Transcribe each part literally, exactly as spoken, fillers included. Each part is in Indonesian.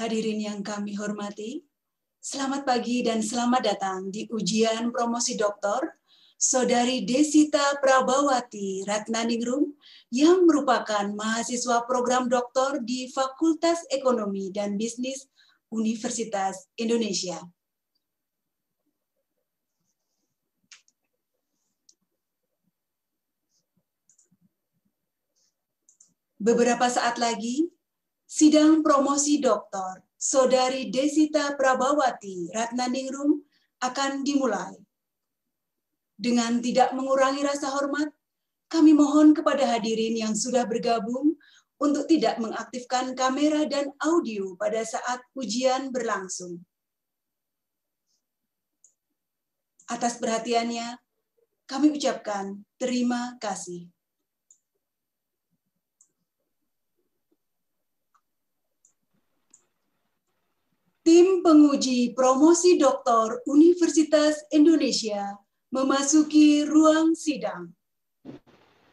Hadirin yang kami hormati, selamat pagi dan selamat datang di ujian promosi doktor Saudari Desita Prabawati Ratnaningrum yang merupakan mahasiswa program doktor di Fakultas Ekonomi dan Bisnis Universitas Indonesia. Beberapa saat lagi, sidang promosi doktor Saudari Desita Prabawati Ratnaningrum akan dimulai. Dengan tidak mengurangi rasa hormat, kami mohon kepada hadirin yang sudah bergabung untuk tidak mengaktifkan kamera dan audio pada saat ujian berlangsung. Atas perhatiannya, kami ucapkan terima kasih. Tim penguji promosi doktor Universitas Indonesia memasuki ruang sidang.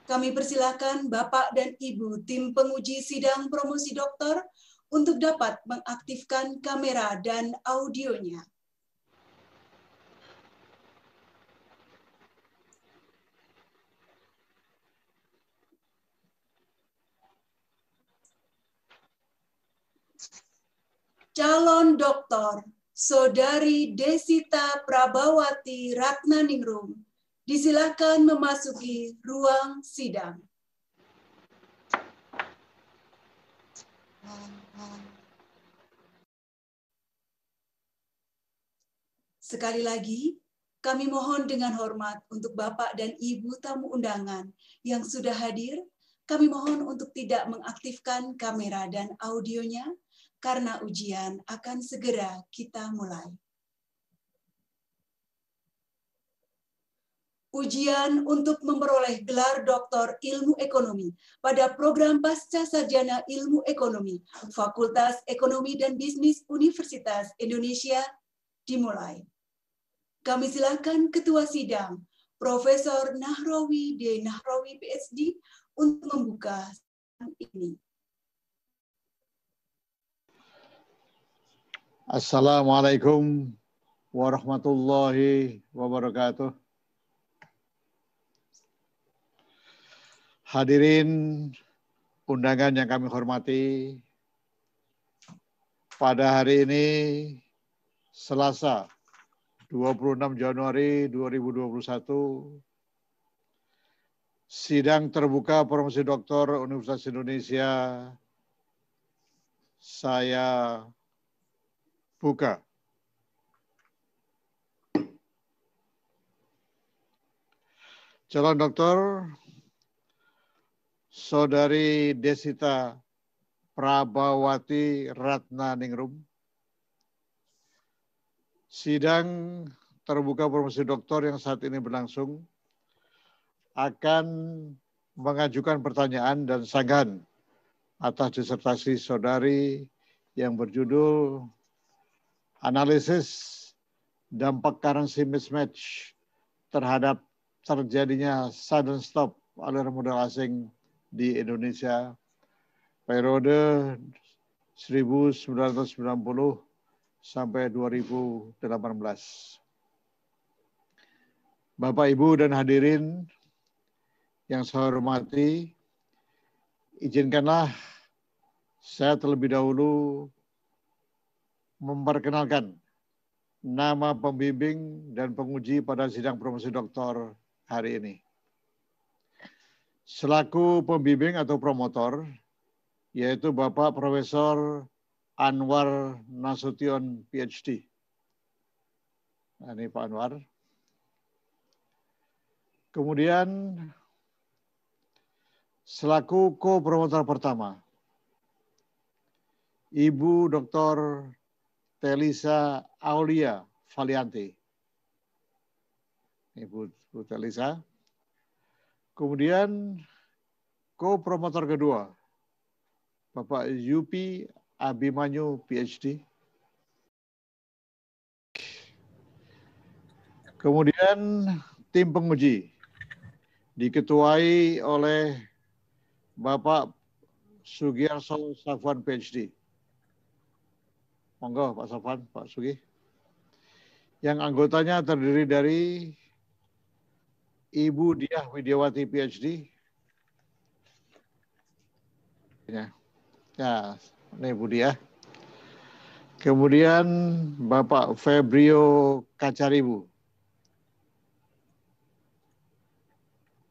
Kami persilakan Bapak dan Ibu tim penguji sidang promosi doktor untuk dapat mengaktifkan kamera dan audionya. Calon doktor Saudari Desita Prabawati Ratnaningrum disilakan memasuki ruang sidang. Sekali lagi, kami mohon dengan hormat untuk Bapak dan Ibu tamu undangan yang sudah hadir, kami mohon untuk tidak mengaktifkan kamera dan audionya, karena ujian akan segera kita mulai. Ujian untuk memperoleh gelar Doktor Ilmu Ekonomi pada program Pasca Sarjana Ilmu Ekonomi Fakultas Ekonomi dan Bisnis Universitas Indonesia dimulai. Kami silakan Ketua Sidang Profesor Nachrowi D. Nachrowi P H D untuk membuka sidang ini. Assalamualaikum warahmatullahi wabarakatuh. Hadirin undangan yang kami hormati, pada hari ini Selasa dua puluh enam Januari dua ribu dua puluh satu, sidang terbuka promosi doktor Universitas Indonesia saya buka. Calon doktor Saudari Desita Prabawati Ratnaningrum, sidang terbuka promosi doktor yang saat ini berlangsung akan mengajukan pertanyaan dan sanggahan atas disertasi saudari yang berjudul Analisis dampak currency mismatch terhadap terjadinya sudden stop aliran modal asing di Indonesia periode seribu sembilan ratus sembilan puluh sampai dua ribu delapan belas. Bapak, Ibu, dan hadirin yang saya hormati, izinkanlah saya terlebih dahulu memperkenalkan nama pembimbing dan penguji pada sidang promosi doktor hari ini. Selaku pembimbing atau promotor, yaitu Bapak Profesor Anwar Nasution, P H D. Nah, ini Pak Anwar. Kemudian, selaku ko-promotor pertama, Ibu Doktor Telisa Aulia Falianty. Ibu, Ibu Telisa. Kemudian ko-promotor kedua, Bapak Yupi Abimanyu, P H D. Kemudian tim penguji diketuai oleh Bapak Sugiharso Safuan, P H D. Monggo Pak Safuan, Pak Sugi. Yang anggotanya terdiri dari Ibu Diah Widyawati P H D. Ya, ya ini Ibu Diah. Kemudian Bapak Febrio Kacaribu.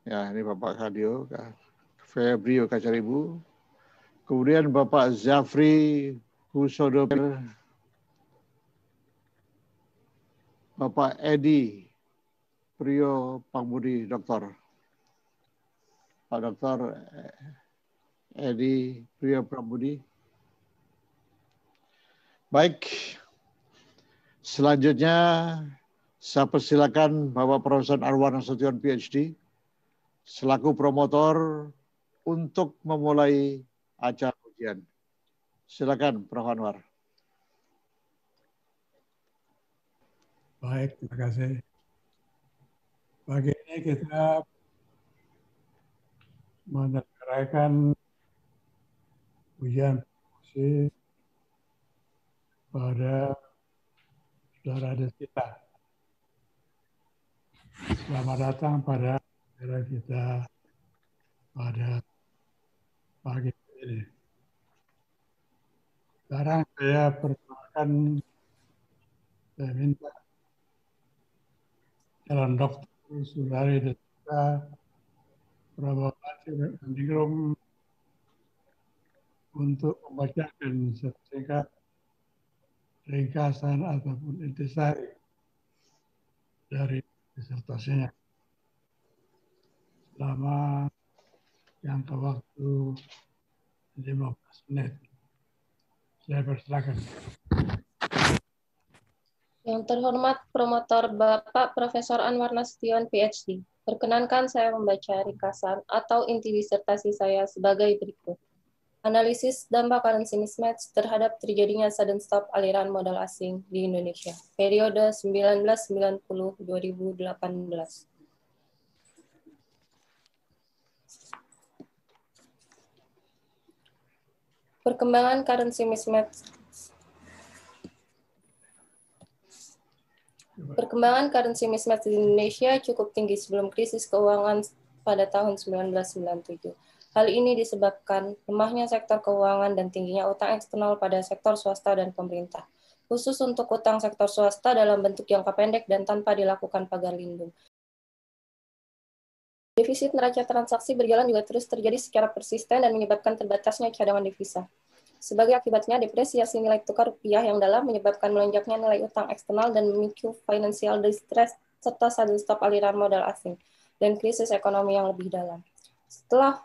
Ya, ini Bapak Kadio, Febrio Kacaribu. Kemudian Bapak Zaafri Husodo. Bapak Edi Prio Pambudi, Doktor. Pak Doktor Edi Prio Pambudi. Baik, selanjutnya saya persilakan Bapak Profesor Anwar Nasution P H D selaku promotor untuk memulai acara ujian. Silakan Prof Anwar. Baik, terima kasih. Pagi ini kita menyelenggarakan ujian promosi pada saudara Desita. Selamat datang pada saudara kita pada pagi ini. Sekarang saya perkenalkan, saya minta calon dokter saudari Desita Prabawati Ratnaningrum untuk membacakan singkat ringkasan ataupun intisari dari disertasinya selama jangka waktu lima belas menit. Saya persilakan. Yang terhormat promotor Bapak Profesor Anwar Nasution P H D. Perkenankan saya membaca ringkasan atau inti disertasi saya sebagai berikut. Analisis dampak currency mismatch terhadap terjadinya sudden stop aliran modal asing di Indonesia, periode seribu sembilan ratus sembilan puluh sampai dua ribu delapan belas. Perkembangan currency mismatch. Perkembangan currency mismatch di Indonesia cukup tinggi sebelum krisis keuangan pada tahun seribu sembilan ratus sembilan puluh tujuh. Hal ini disebabkan lemahnya sektor keuangan dan tingginya utang eksternal pada sektor swasta dan pemerintah, khusus untuk utang sektor swasta dalam bentuk jangka pendek dan tanpa dilakukan pagar lindung. Defisit neraca transaksi berjalan juga terus terjadi secara persisten dan menyebabkan terbatasnya cadangan devisa. Sebagai akibatnya, depresiasi nilai tukar rupiah yang dalam menyebabkan melonjaknya nilai utang eksternal dan memicu financial distress serta sudden stop aliran modal asing dan krisis ekonomi yang lebih dalam. Setelah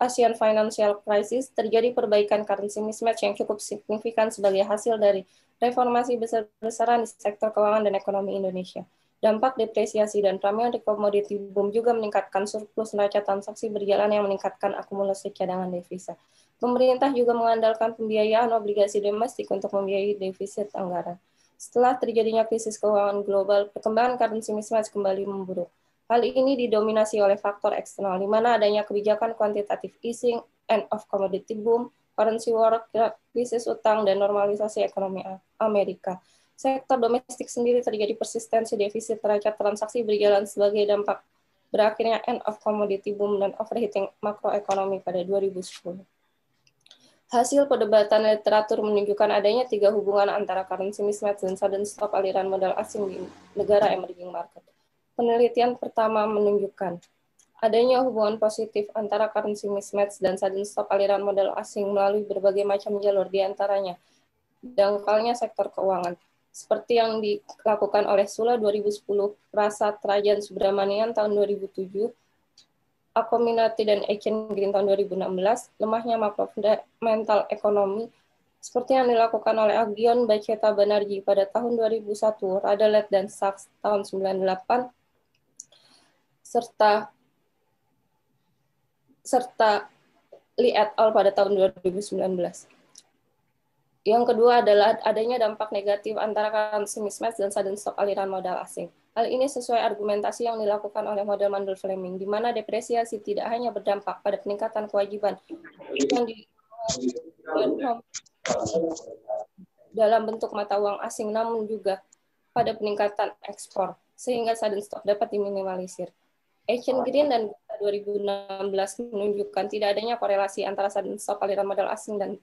Asian Financial Crisis, terjadi perbaikan currency mismatch yang cukup signifikan sebagai hasil dari reformasi besar-besaran di sektor keuangan dan ekonomi Indonesia. Dampak depresiasi dan ramainya komoditi boom juga meningkatkan surplus neraca transaksi berjalan yang meningkatkan akumulasi cadangan devisa. Pemerintah juga mengandalkan pembiayaan obligasi domestik untuk membiayai defisit anggaran. Setelah terjadinya krisis keuangan global, perkembangan currency mismatch kembali memburuk. Hal ini didominasi oleh faktor eksternal, di mana adanya kebijakan kuantitatif easing, end of commodity boom, currency war, krisis utang, dan normalisasi ekonomi Amerika. Sektor domestik sendiri terjadi persistensi defisit neraca transaksi berjalan sebagai dampak berakhirnya end of commodity boom dan overheating makroekonomi pada dua ribu sepuluh. Hasil perdebatan literatur menunjukkan adanya tiga hubungan antara currency mismatch dan sudden stop aliran modal asing di negara emerging market. Penelitian pertama menunjukkan adanya hubungan positif antara currency mismatch dan sudden stop aliran modal asing melalui berbagai macam jalur, diantaranya dangkalnya sektor keuangan, seperti yang dilakukan oleh Sula dua ribu sepuluh, Prasad, Rajan, Subramanian tahun dua ribu tujuh, Akominati dan Eichengreen tahun dua ribu enam belas, lemahnya makrofundamental ekonomi, seperti yang dilakukan oleh Aguión, Bacchetta, Banerjee pada tahun dua ribu satu, Radelet dan Sachs tahun sembilan puluh delapan, serta serta Lee et al. Pada tahun dua ribu sembilan belas. Yang kedua adalah adanya dampak negatif antara currency mismatch dan sudden stop aliran modal asing. Hal ini sesuai argumentasi yang dilakukan oleh model Mandel-Fleming, di mana depresiasi tidak hanya berdampak pada peningkatan kewajiban yang di dalam bentuk mata uang asing, namun juga pada peningkatan ekspor, sehingga sudden stop dapat diminimalisir. Eichengreen dan dua ribu enam belas menunjukkan tidak adanya korelasi antara sudden stop aliran modal asing dan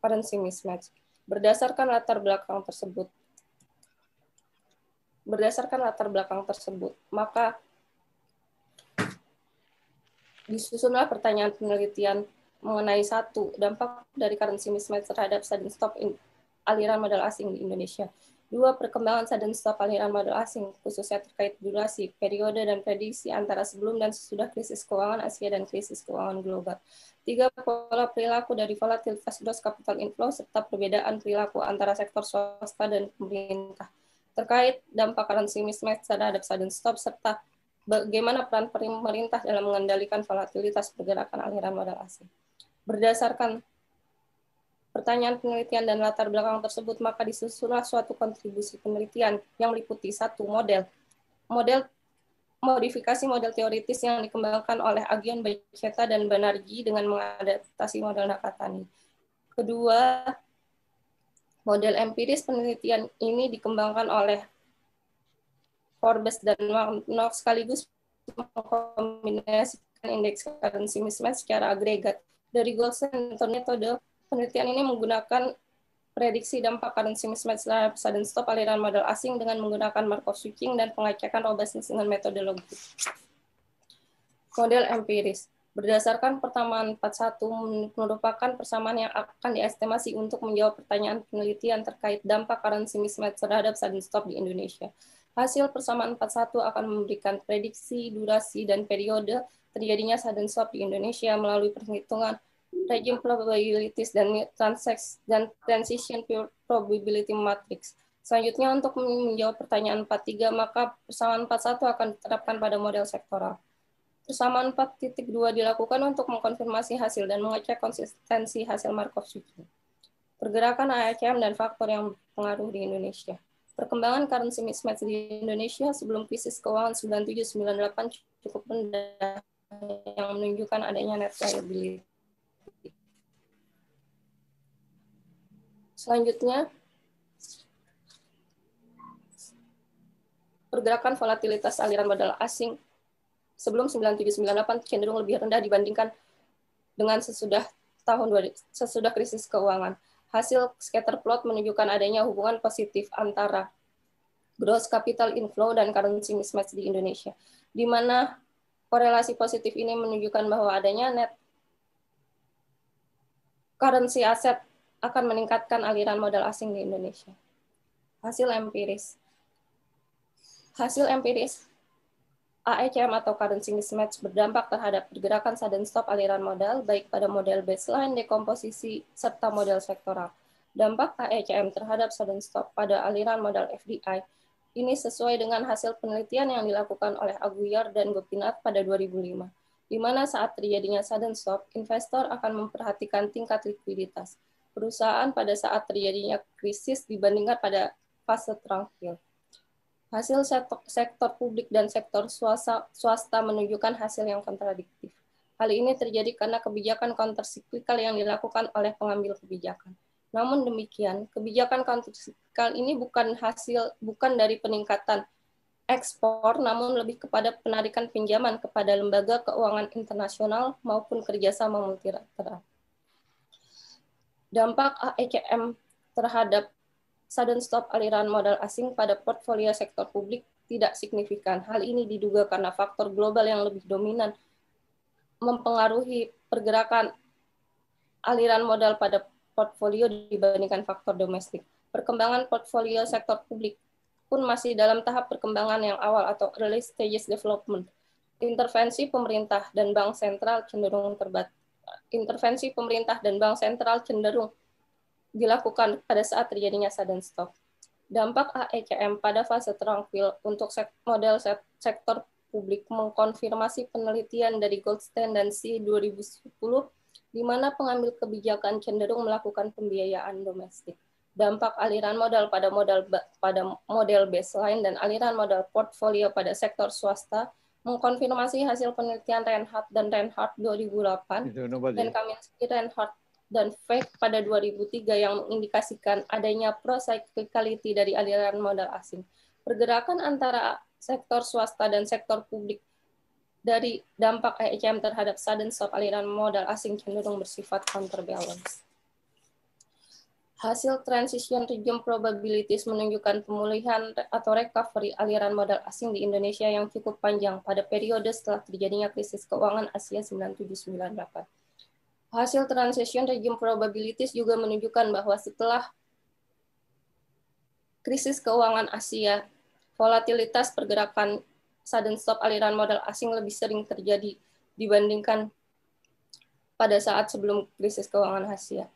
currency mismatch. Berdasarkan latar belakang tersebut, berdasarkan latar belakang tersebut, maka disusunlah pertanyaan penelitian mengenai satu, dampak dari currency mismatch terhadap sudden stop in, aliran modal asing di Indonesia. Dua, perkembangan sudden stop aliran modal asing, khususnya terkait durasi, periode, dan prediksi antara sebelum dan sesudah krisis keuangan Asia dan krisis keuangan global. Tiga, pola perilaku dari volatilitas gross capital inflow serta perbedaan perilaku antara sektor swasta dan pemerintah. Terkait dampak currency mismatch terhadap sudden stop serta bagaimana peran pemerintah dalam mengendalikan volatilitas pergerakan aliran modal asing. Berdasarkan pertanyaan penelitian dan latar belakang tersebut, maka disusunlah suatu kontribusi penelitian yang meliputi satu model. Model modifikasi model teoritis yang dikembangkan oleh Aguión, Bacchetta, dan Banerjee dengan mengadaptasi model Nakatani. Kedua, model empiris penelitian ini dikembangkan oleh Forbes dan Markov sekaligus mengkombinasikan indeks currency mismatch secara agregat. Dari Goldstein dan metode penelitian ini menggunakan prediksi dampak currency mismatch terhadap sudden stop aliran modal asing dengan menggunakan Markov switching dan pengecekan robustness dengan metodologi. Model empiris berdasarkan pertamaan empat puluh satu merupakan persamaan yang akan diestimasi untuk menjawab pertanyaan penelitian terkait dampak currency mismatch terhadap sudden stop di Indonesia. Hasil persamaan empat puluh satu akan memberikan prediksi, durasi, dan periode terjadinya sudden stop di Indonesia melalui perhitungan regime probabilities dan transition probability matrix. Selanjutnya, untuk menjawab pertanyaan empat puluh tiga, maka persamaan empat puluh satu akan diterapkan pada model sektoral. Persamaan empat titik dua dilakukan untuk mengkonfirmasi hasil dan mengecek konsistensi hasil Markov switching. Pergerakan A E C M dan faktor yang berpengaruh di Indonesia. Perkembangan currency mismatch di Indonesia sebelum krisis keuangan sembilan puluh tujuh sembilan puluh delapan cukup rendah, yang menunjukkan adanya net liability. Selanjutnya, pergerakan volatilitas aliran modal asing sebelum sembilan puluh tujuh sembilan puluh delapan cenderung lebih rendah dibandingkan dengan sesudah tahun sesudah krisis keuangan. Hasil scatter plot menunjukkan adanya hubungan positif antara gross capital inflow dan currency mismatch di Indonesia, di mana korelasi positif ini menunjukkan bahwa adanya net currency aset akan meningkatkan aliran modal asing di Indonesia. Hasil empiris. Hasil empiris A E C M atau currency mismatch berdampak terhadap pergerakan sudden stop aliran modal baik pada model baseline, dekomposisi, serta model sektoral. Dampak A E C M terhadap sudden stop pada aliran modal F D I ini sesuai dengan hasil penelitian yang dilakukan oleh Aguiar dan Gopinath pada dua ribu lima, di mana saat terjadinya sudden stop, investor akan memperhatikan tingkat likuiditas perusahaan pada saat terjadinya krisis dibandingkan pada fase tranquil. Hasil sektor publik dan sektor swasta menunjukkan hasil yang kontradiktif. Hal ini terjadi karena kebijakan countercyclical yang dilakukan oleh pengambil kebijakan. Namun demikian, kebijakan countercyclical ini bukan hasil bukan dari peningkatan ekspor, namun lebih kepada penarikan pinjaman kepada lembaga keuangan internasional maupun kerjasama multilateral. Dampak A E C M terhadap sudden stop aliran modal asing pada portfolio sektor publik tidak signifikan. Hal ini diduga karena faktor global yang lebih dominan mempengaruhi pergerakan aliran modal pada portfolio dibandingkan faktor domestik. Perkembangan portfolio sektor publik pun masih dalam tahap perkembangan yang awal atau early stages development. Intervensi pemerintah dan bank sentral cenderung terbatas. Intervensi pemerintah dan bank sentral cenderung dilakukan pada saat terjadinya sudden stop. Dampak A E C M pada fase tranquil untuk model sektor publik mengkonfirmasi penelitian dari Goldstein dan C dua ribu sepuluh, di mana pengambil kebijakan cenderung melakukan pembiayaan domestik. Dampak aliran modal pada modal pada model baseline dan aliran modal portfolio pada sektor swasta mengkonfirmasi hasil penelitian Reinhart dan Reinhart dua ribu delapan dan Kaminsky Reinhart dan Végh pada dua ribu tiga yang mengindikasikan adanya pro-cyclicality dari aliran modal asing. Pergerakan antara sektor swasta dan sektor publik dari dampak A E C M terhadap sudden stop aliran modal asing cenderung bersifat counterbalance. Hasil transition region probabilities menunjukkan pemulihan atau recovery aliran modal asing di Indonesia yang cukup panjang pada periode setelah terjadinya krisis keuangan Asia sembilan tujuh sembilan delapan. Hasil transition region probabilities juga menunjukkan bahwa setelah krisis keuangan Asia, volatilitas pergerakan sudden stop aliran modal asing lebih sering terjadi dibandingkan pada saat sebelum krisis keuangan Asia.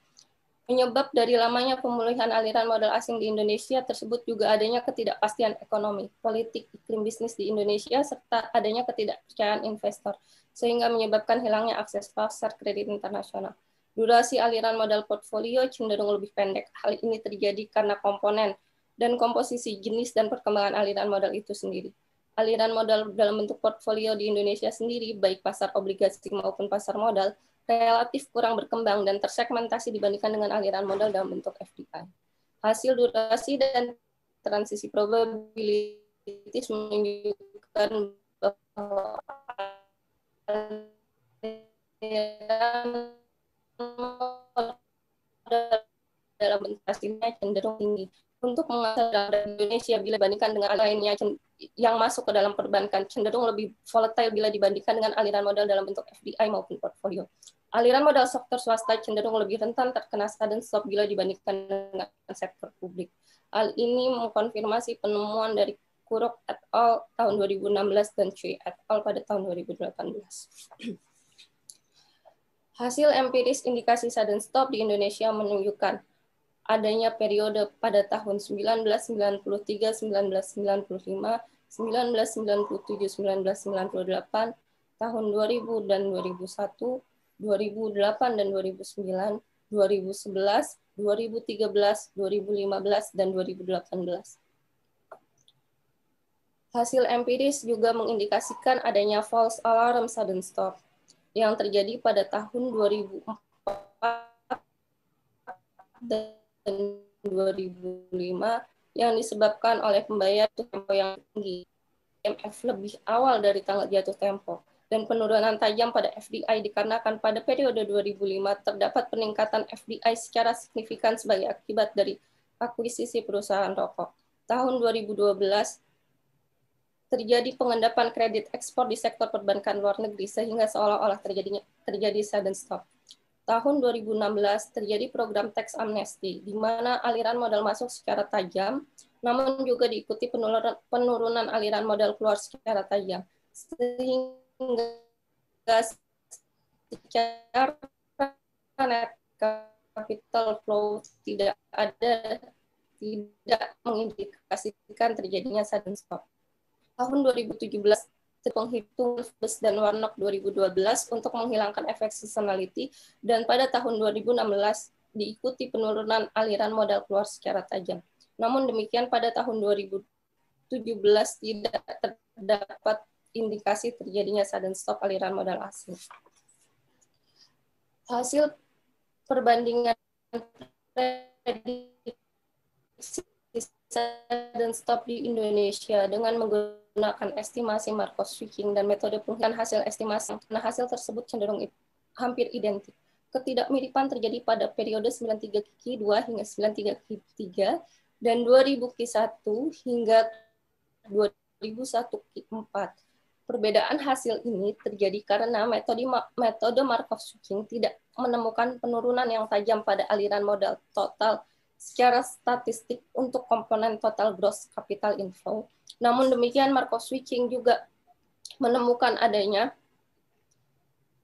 Penyebab dari lamanya pemulihan aliran modal asing di Indonesia tersebut juga adanya ketidakpastian ekonomi, politik, iklim bisnis di Indonesia, serta adanya ketidakpercayaan investor, sehingga menyebabkan hilangnya akses pasar kredit internasional. Durasi aliran modal portfolio cenderung lebih pendek. Hal ini terjadi karena komponen dan komposisi jenis dan perkembangan aliran modal itu sendiri. Aliran modal dalam bentuk portfolio di Indonesia sendiri, baik pasar obligasi maupun pasar modal, relatif kurang berkembang dan tersegmentasi dibandingkan dengan aliran modal dalam bentuk F D I. Hasil durasi dan transisi probabilities menunjukkan bahwa aliran modal dalam bentuk aslinya cenderung tinggi untuk mengasah Indonesia bila dibandingkan dengan lainnya yang masuk ke dalam perbankan, cenderung lebih volatile bila dibandingkan dengan aliran modal dalam bentuk F D I maupun portfolio. Aliran modal sektor swasta cenderung lebih rentan terkena sudden stop bila dibandingkan dengan sektor publik. Hal ini mengkonfirmasi penemuan dari Kurok et al. Tahun dua ribu enam belas dan Cui et al. pada tahun dua ribu delapan belas. Hasil empiris indikasi sudden stop di Indonesia menunjukkan adanya periode pada tahun seribu sembilan ratus sembilan puluh tiga, seribu sembilan ratus sembilan puluh lima, seribu sembilan ratus sembilan puluh tujuh, seribu sembilan ratus sembilan puluh delapan, tahun dua ribu dan dua ribu satu, dua ribu delapan dan dua ribu sembilan, dua ribu sebelas, dua ribu tiga belas, dua ribu lima belas, dan dua ribu delapan belas. Hasil empiris juga mengindikasikan adanya false alarm sudden stop yang terjadi pada tahun dua ribu empat dan dua ribu lima yang disebabkan oleh pembayaran tempo yang tinggi, I M F lebih awal dari tanggal jatuh tempo, dan penurunan tajam pada F D I dikarenakan pada periode dua ribu lima terdapat peningkatan F D I secara signifikan sebagai akibat dari akuisisi perusahaan rokok. Tahun dua ribu dua belas terjadi pengendapan kredit ekspor di sektor perbankan luar negeri sehingga seolah-olah terjadinya terjadi sudden stop. Tahun dua ribu enam belas terjadi program tax amnesty, di mana aliran modal masuk secara tajam, namun juga diikuti penurunan, penurunan aliran modal keluar secara tajam. Sehingga secara net capital flow tidak ada, tidak mengindikasikan terjadinya sudden stop. Tahun dua ribu tujuh belas, penghitungan Forbes dan Warnock dua ribu dua belas untuk menghilangkan efek seasonality, dan pada tahun dua ribu enam belas diikuti penurunan aliran modal keluar secara tajam. Namun demikian, pada tahun dua ribu tujuh belas tidak terdapat indikasi terjadinya sudden stop aliran modal asing. Hasil perbandingan prediksi sudden stop di Indonesia dengan menggunakan menggunakan estimasi Markov switching dan metode penghitungan hasil estimasi, karena hasil tersebut cenderung hampir identik. Ketidakmiripan terjadi pada periode sembilan tiga Q dua hingga sembilan tiga Q tiga dan dua ribu Q satu hingga dua ribu satu Q empat. Perbedaan hasil ini terjadi karena metode metode Markov switching tidak menemukan penurunan yang tajam pada aliran modal total secara statistik untuk komponen total gross capital inflow. Namun demikian, Markov switching juga menemukan adanya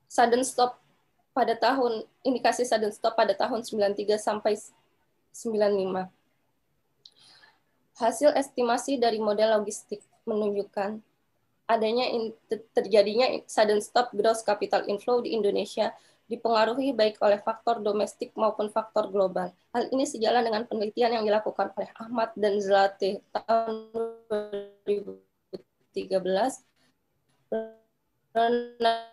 sudden stop pada tahun indikasi sudden stop pada tahun sembilan tiga sampai sembilan lima. Hasil estimasi dari model logistik menunjukkan adanya in, terjadinya sudden stop gross capital inflow di Indonesia dipengaruhi baik oleh faktor domestik maupun faktor global. Hal ini sejalan dengan penelitian yang dilakukan oleh Ahmad dan Zlate tahun dua ribu tiga belas, Reinhart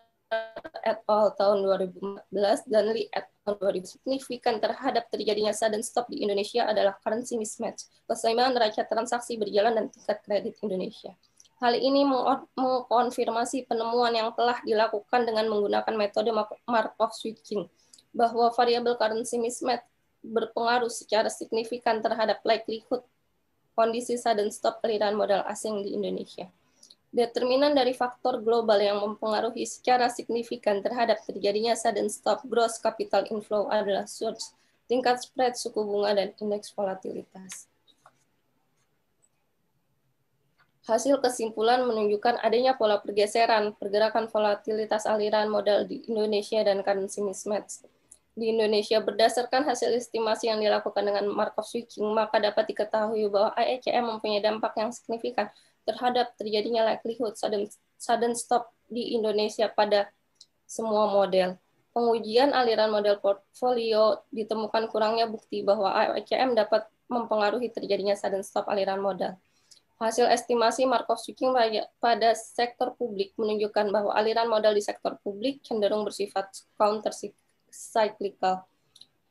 et al. Tahun dua ribu empat belas, dan Lee et dua ribu. Signifikan terhadap terjadinya sudden stop di Indonesia adalah currency mismatch, keseimbangan neraca transaksi berjalan dan tingkat kredit Indonesia. Hal ini mengkonfirmasi penemuan yang telah dilakukan dengan menggunakan metode Markov switching, bahwa variabel currency mismatch berpengaruh secara signifikan terhadap likelihood kondisi sudden stop aliran modal asing di Indonesia. Determinan dari faktor global yang mempengaruhi secara signifikan terhadap terjadinya sudden stop gross capital inflow adalah surge, tingkat spread suku bunga, dan indeks volatilitas. Hasil kesimpulan menunjukkan adanya pola pergeseran pergerakan volatilitas aliran modal di Indonesia dan currency mismatch. Di Indonesia, berdasarkan hasil estimasi yang dilakukan dengan Markov switching, maka dapat diketahui bahwa A E C M mempunyai dampak yang signifikan terhadap terjadinya likelihood sudden, sudden stop di Indonesia pada semua model. Pengujian aliran model portfolio ditemukan kurangnya bukti bahwa A E C M dapat mempengaruhi terjadinya sudden stop aliran modal. Hasil estimasi Markov switching pada sektor publik menunjukkan bahwa aliran modal di sektor publik cenderung bersifat counter cyclical.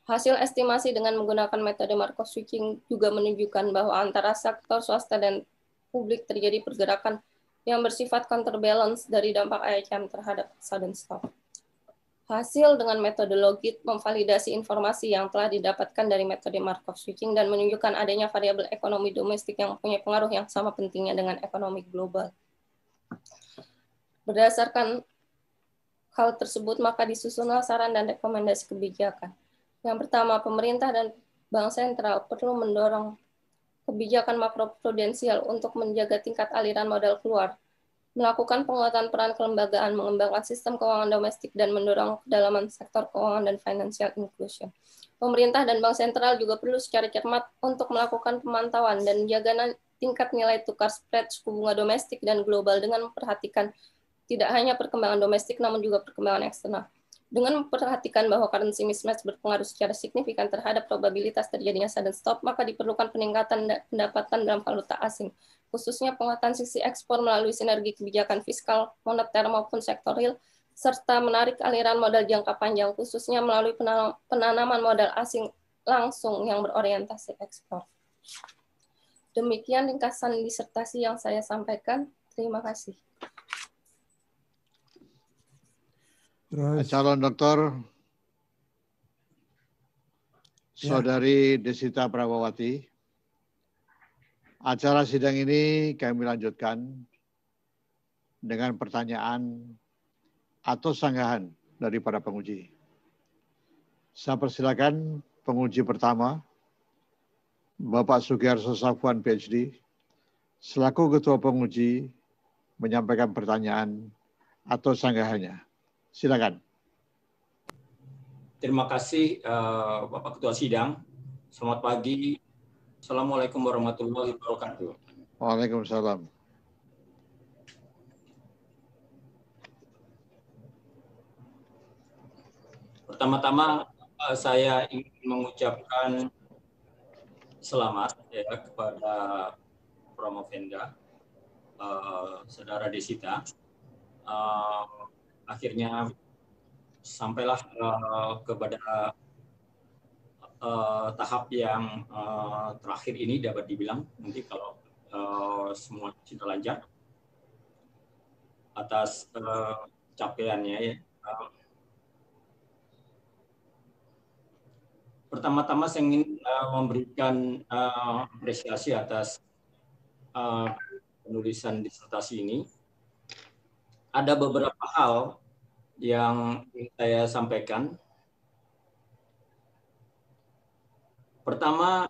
Hasil estimasi dengan menggunakan metode Markov switching juga menunjukkan bahwa antara sektor swasta dan publik terjadi pergerakan yang bersifat counterbalance dari dampak A E C M terhadap sudden stop. Hasil dengan metode logit memvalidasi informasi yang telah didapatkan dari metode Markov switching dan menunjukkan adanya variabel ekonomi domestik yang punya pengaruh yang sama pentingnya dengan ekonomi global. Berdasarkan hal tersebut, maka disusunlah saran dan rekomendasi kebijakan. Yang pertama, pemerintah dan bank sentral perlu mendorong kebijakan makroprudensial untuk menjaga tingkat aliran modal keluar, melakukan penguatan peran kelembagaan, mengembangkan sistem keuangan domestik, dan mendorong kedalaman sektor keuangan dan financial inclusion. Pemerintah dan bank sentral juga perlu secara cermat untuk melakukan pemantauan dan menjaga tingkat nilai tukar spread suku bunga domestik dan global dengan memperhatikan tidak hanya perkembangan domestik, namun juga perkembangan eksternal. Dengan memperhatikan bahwa currency mismatch berpengaruh secara signifikan terhadap probabilitas terjadinya sudden stop, maka diperlukan peningkatan pendapatan dalam valuta asing, khususnya penguatan sisi ekspor melalui sinergi kebijakan fiskal, moneter, maupun sektoril, serta menarik aliran modal jangka panjang, khususnya melalui penanaman modal asing langsung yang berorientasi ekspor. Demikian ringkasan disertasi yang saya sampaikan. Terima kasih. Terus. Calon doktor, Saudari ya. Desita Prabawati, acara sidang ini kami lanjutkan dengan pertanyaan atau sanggahan dari para penguji. Saya persilakan penguji pertama, Bapak Sugiharso Safuan, P H D, selaku Ketua Penguji menyampaikan pertanyaan atau sanggahannya. Silakan. Terima kasih uh, Bapak Ketua Sidang. Selamat pagi. Assalamualaikum warahmatullahi wabarakatuh. Waalaikumsalam. Pertama-tama uh, saya ingin mengucapkan selamat ya kepada Promovenda, uh, Saudara Desita. Uh, Akhirnya sampailah uh, kepada uh, tahap yang uh, terakhir ini dapat dibilang nanti kalau uh, semua sudah lancar atas uh, capaiannya ya. Uh, Pertama-tama saya ingin uh, memberikan uh, apresiasi atas uh, penulisan disertasi ini. Ada beberapa hal yang saya sampaikan. Pertama,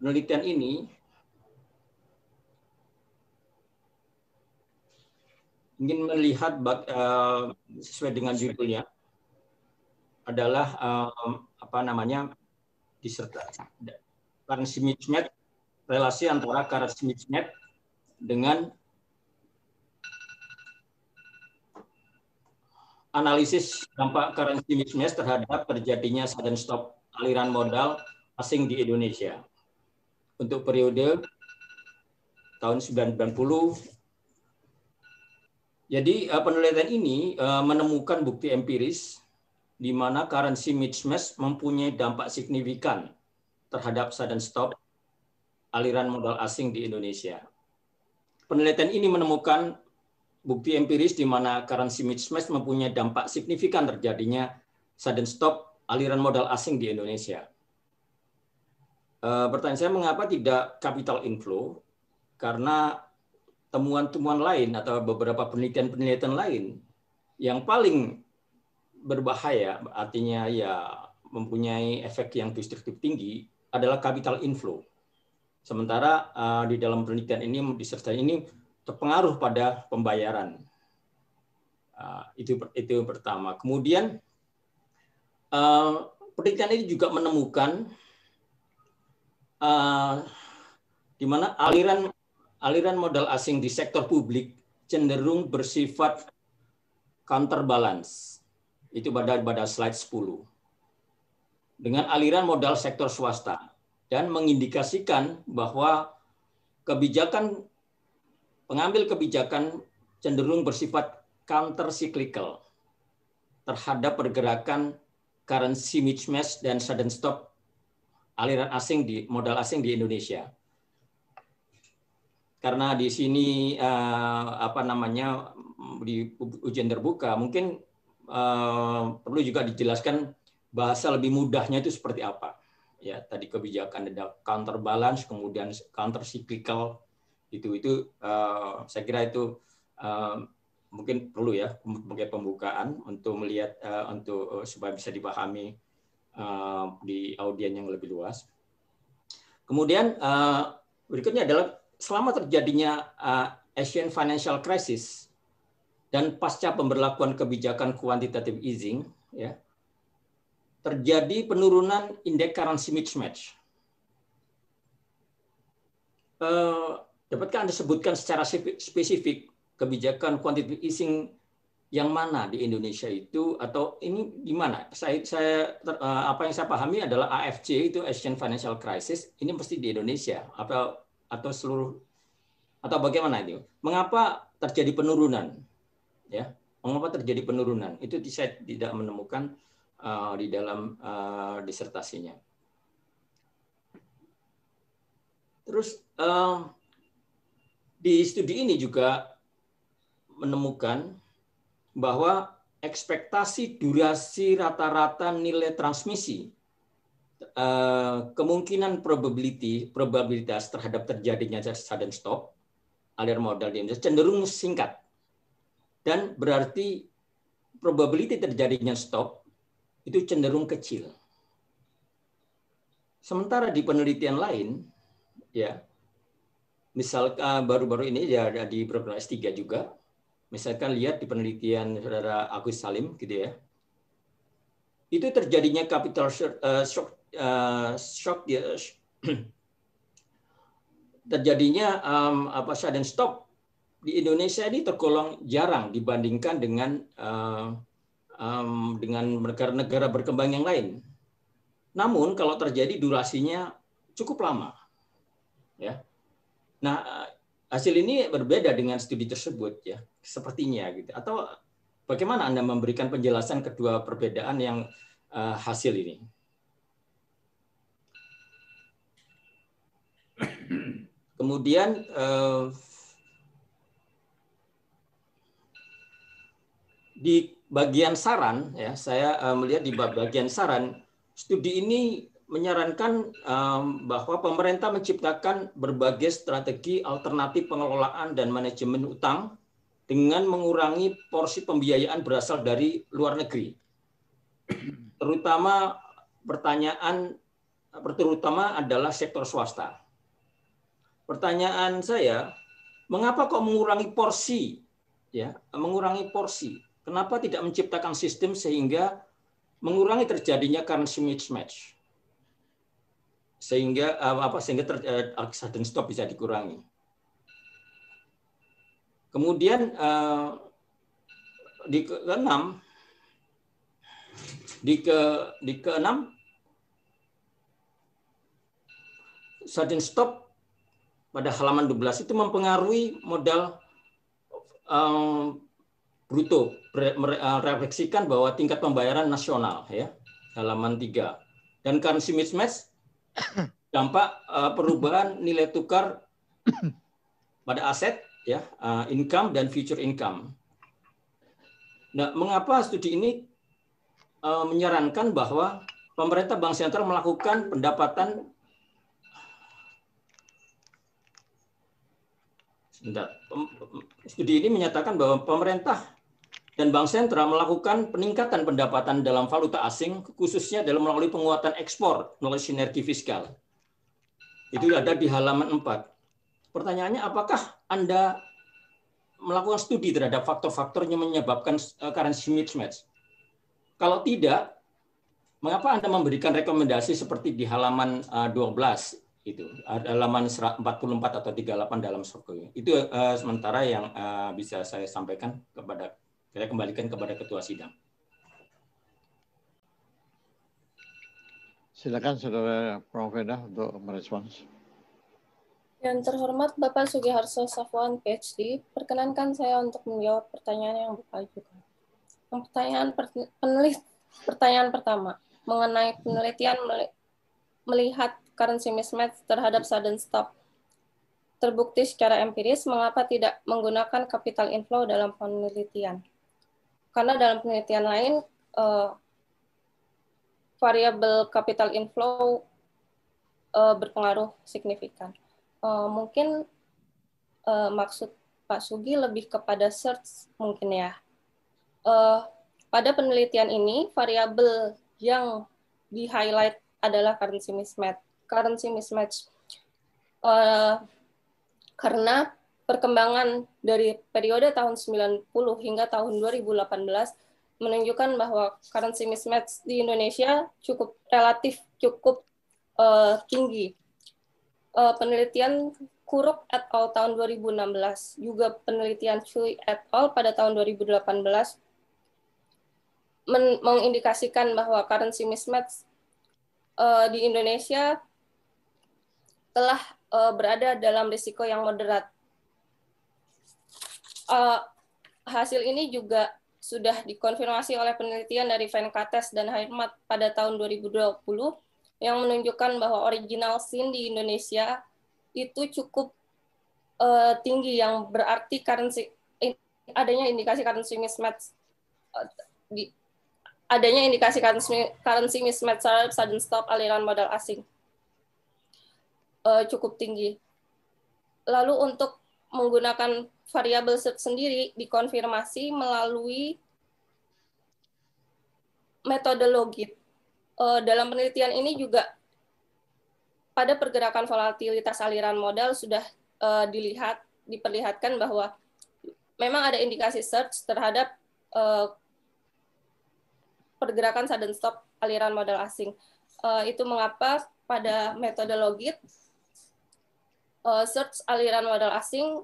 penelitian ini ingin melihat sesuai dengan judulnya adalah apa namanya disertasi currency mismatch, relasi antara currency mismatch dengan analisis dampak currency mismatch terhadap terjadinya sudden stop aliran modal asing di Indonesia untuk periode tahun sembilan puluh. Jadi penelitian ini menemukan bukti empiris di mana currency mismatch mempunyai dampak signifikan terhadap sudden stop aliran modal asing di Indonesia. Penelitian ini menemukan bukti empiris di mana currency mismatch mempunyai dampak signifikan terjadinya sudden stop aliran modal asing di Indonesia. E, pertanyaan saya, mengapa tidak capital inflow? Karena temuan-temuan lain atau beberapa penelitian-penelitian lain yang paling berbahaya, artinya ya mempunyai efek yang destruktif tinggi, adalah capital inflow. Sementara uh, di dalam penelitian ini disertai ini terpengaruh pada pembayaran. Uh, itu itu pertama. Kemudian uh, penelitian ini juga menemukan uh, di mana aliran aliran modal asing di sektor publik cenderung bersifat counterbalance. Itu pada pada slide sepuluh. Dengan aliran modal sektor swasta, dan mengindikasikan bahwa kebijakan pengambil kebijakan cenderung bersifat counter cyclical terhadap pergerakan currency mismatch dan sudden stop aliran asing di modal asing di Indonesia. Karena di sini eh, apa namanya di ujian terbuka mungkin Uh, perlu juga dijelaskan bahasa lebih mudahnya itu seperti apa. Ya, tadi kebijakan ada counterbalance, kemudian counter cyclical, itu itu uh, saya kira itu uh, mungkin perlu ya sebagai pembukaan untuk melihat uh, untuk uh, supaya bisa dipahami uh, di audiens yang lebih luas. Kemudian uh, berikutnya adalah selama terjadinya uh, Asian Financial Crisis dan pasca pemberlakuan kebijakan quantitative easing, ya, terjadi penurunan indeks currency mismatch. Uh, dapatkah Anda sebutkan secara spesifik kebijakan quantitative easing yang mana di Indonesia itu, atau ini di mana? Saya, saya uh, apa yang saya pahami adalah A F C itu Asian Financial Crisis, ini mesti di Indonesia atau atau seluruh atau bagaimana itu? Mengapa terjadi penurunan? Ya, mengapa terjadi penurunan? Itu saya tidak menemukan uh, di dalam uh, disertasinya. Terus uh, di studi ini juga menemukan bahwa ekspektasi durasi rata-rata nilai transmisi uh, kemungkinan probability probabilitas terhadap terjadinya sudden stop aliran modal di Indonesia cenderung singkat. Dan berarti probability terjadinya stop itu cenderung kecil. Sementara di penelitian lain, ya, misal baru-baru ini ya ada di program S tiga juga, misalkan lihat di penelitian saudara Agus Salim, gitu ya, itu terjadinya capital shock, uh, shock, uh, shock ya, terjadinya um, apa sudden stop di Indonesia ini tergolong jarang dibandingkan dengan uh, um, dengan negara-negara berkembang yang lain. Namun kalau terjadi durasinya cukup lama, ya. Nah, hasil ini berbeda dengan studi tersebut, ya, sepertinya gitu. Atau bagaimana Anda memberikan penjelasan kedua perbedaan yang uh, hasil ini? Kemudian uh, di bagian saran, ya, saya uh, melihat di bagian saran, studi ini menyarankan um, bahwa pemerintah menciptakan berbagai strategi alternatif pengelolaan dan manajemen utang dengan mengurangi porsi pembiayaan berasal dari luar negeri. Terutama pertanyaan, terutama adalah sektor swasta. Pertanyaan saya, mengapa kok mengurangi porsi? Ya, mengurangi porsi. Kenapa tidak menciptakan sistem sehingga mengurangi terjadinya currency mismatch, sehingga apa sehingga ter, uh, sudden stop bisa dikurangi. Kemudian uh, di keenam, di ke di keenam, sudden stop pada halaman dua belas itu mempengaruhi modal. Um, bruto, merefleksikan bahwa tingkat pembayaran nasional, ya, halaman tiga. Dan currency mismatch, dampak uh, perubahan nilai tukar pada aset, ya, uh, income dan future income. Nah, mengapa studi ini uh, menyarankan bahwa pemerintah bank sentral melakukan pendapatan Sebentar. Studi ini menyatakan bahwa pemerintah dan bank sentral melakukan peningkatan pendapatan dalam valuta asing, khususnya dalam melalui penguatan ekspor melalui sinergi fiskal. Itu ada di halaman empat. Pertanyaannya, apakah Anda melakukan studi terhadap faktor-faktor yang menyebabkan currency mismatch? Kalau tidak, mengapa Anda memberikan rekomendasi seperti di halaman dua belas? Itu halaman empat puluh empat atau tiga puluh delapan dalam survei. Itu uh, sementara yang uh, bisa saya sampaikan kepada saya kembalikan kepada ketua sidang. Silakan saudara Prof Végh untuk merespons. Yang terhormat Bapak Sugiharso Safuan P H D, perkenankan saya untuk menjawab pertanyaan yang Bapak ajukan. Pertanyaan penelit pertanyaan pertama mengenai penelitian melihat currency mismatch terhadap sudden stop. Terbukti secara empiris mengapa tidak menggunakan capital inflow dalam penelitian. Karena dalam penelitian lain, uh, variabel capital inflow uh, berpengaruh signifikan. Uh, mungkin uh, maksud Pak Sugi lebih kepada search mungkin ya. Uh, pada penelitian ini, variabel yang di-highlight adalah currency mismatch. currency mismatch uh, karena perkembangan dari periode tahun sembilan puluh hingga tahun dua ribu delapan belas menunjukkan bahwa currency mismatch di Indonesia cukup relatif cukup uh, tinggi. Uh, penelitian Kurok et al. Tahun dua ribu enam belas, juga penelitian Cui et al. Pada tahun dua ribu delapan belas men mengindikasikan bahwa currency mismatch uh, di Indonesia telah uh, berada dalam risiko yang moderat. Uh, hasil ini juga sudah dikonfirmasi oleh penelitian dari Venkates dan Reinhart pada tahun dua ribu dua puluh yang menunjukkan bahwa original sin di Indonesia itu cukup uh, tinggi, yang berarti currency, adanya indikasi currency mismatch uh, di, adanya indikasi currency, currency mismatch terhadap sudden stop aliran modal asing cukup tinggi. Lalu untuk menggunakan variabel search sendiri dikonfirmasi melalui metode logit. Dalam penelitian ini juga pada pergerakan volatilitas aliran modal sudah dilihat diperlihatkan bahwa memang ada indikasi search terhadap pergerakan sudden stop aliran modal asing. Itu mengapa pada metode logit Uh, search aliran modal asing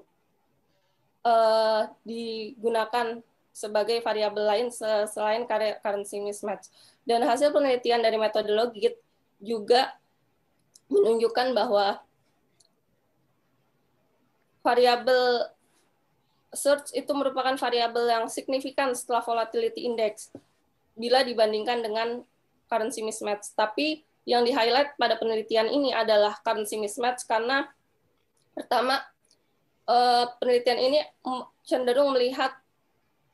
uh, digunakan sebagai variabel lain selain currency mismatch. Dan hasil penelitian dari metode logit juga menunjukkan bahwa variabel search itu merupakan variabel yang signifikan setelah volatility index bila dibandingkan dengan currency mismatch. Tapi yang di-highlight pada penelitian ini adalah currency mismatch karena pertama, penelitian ini cenderung melihat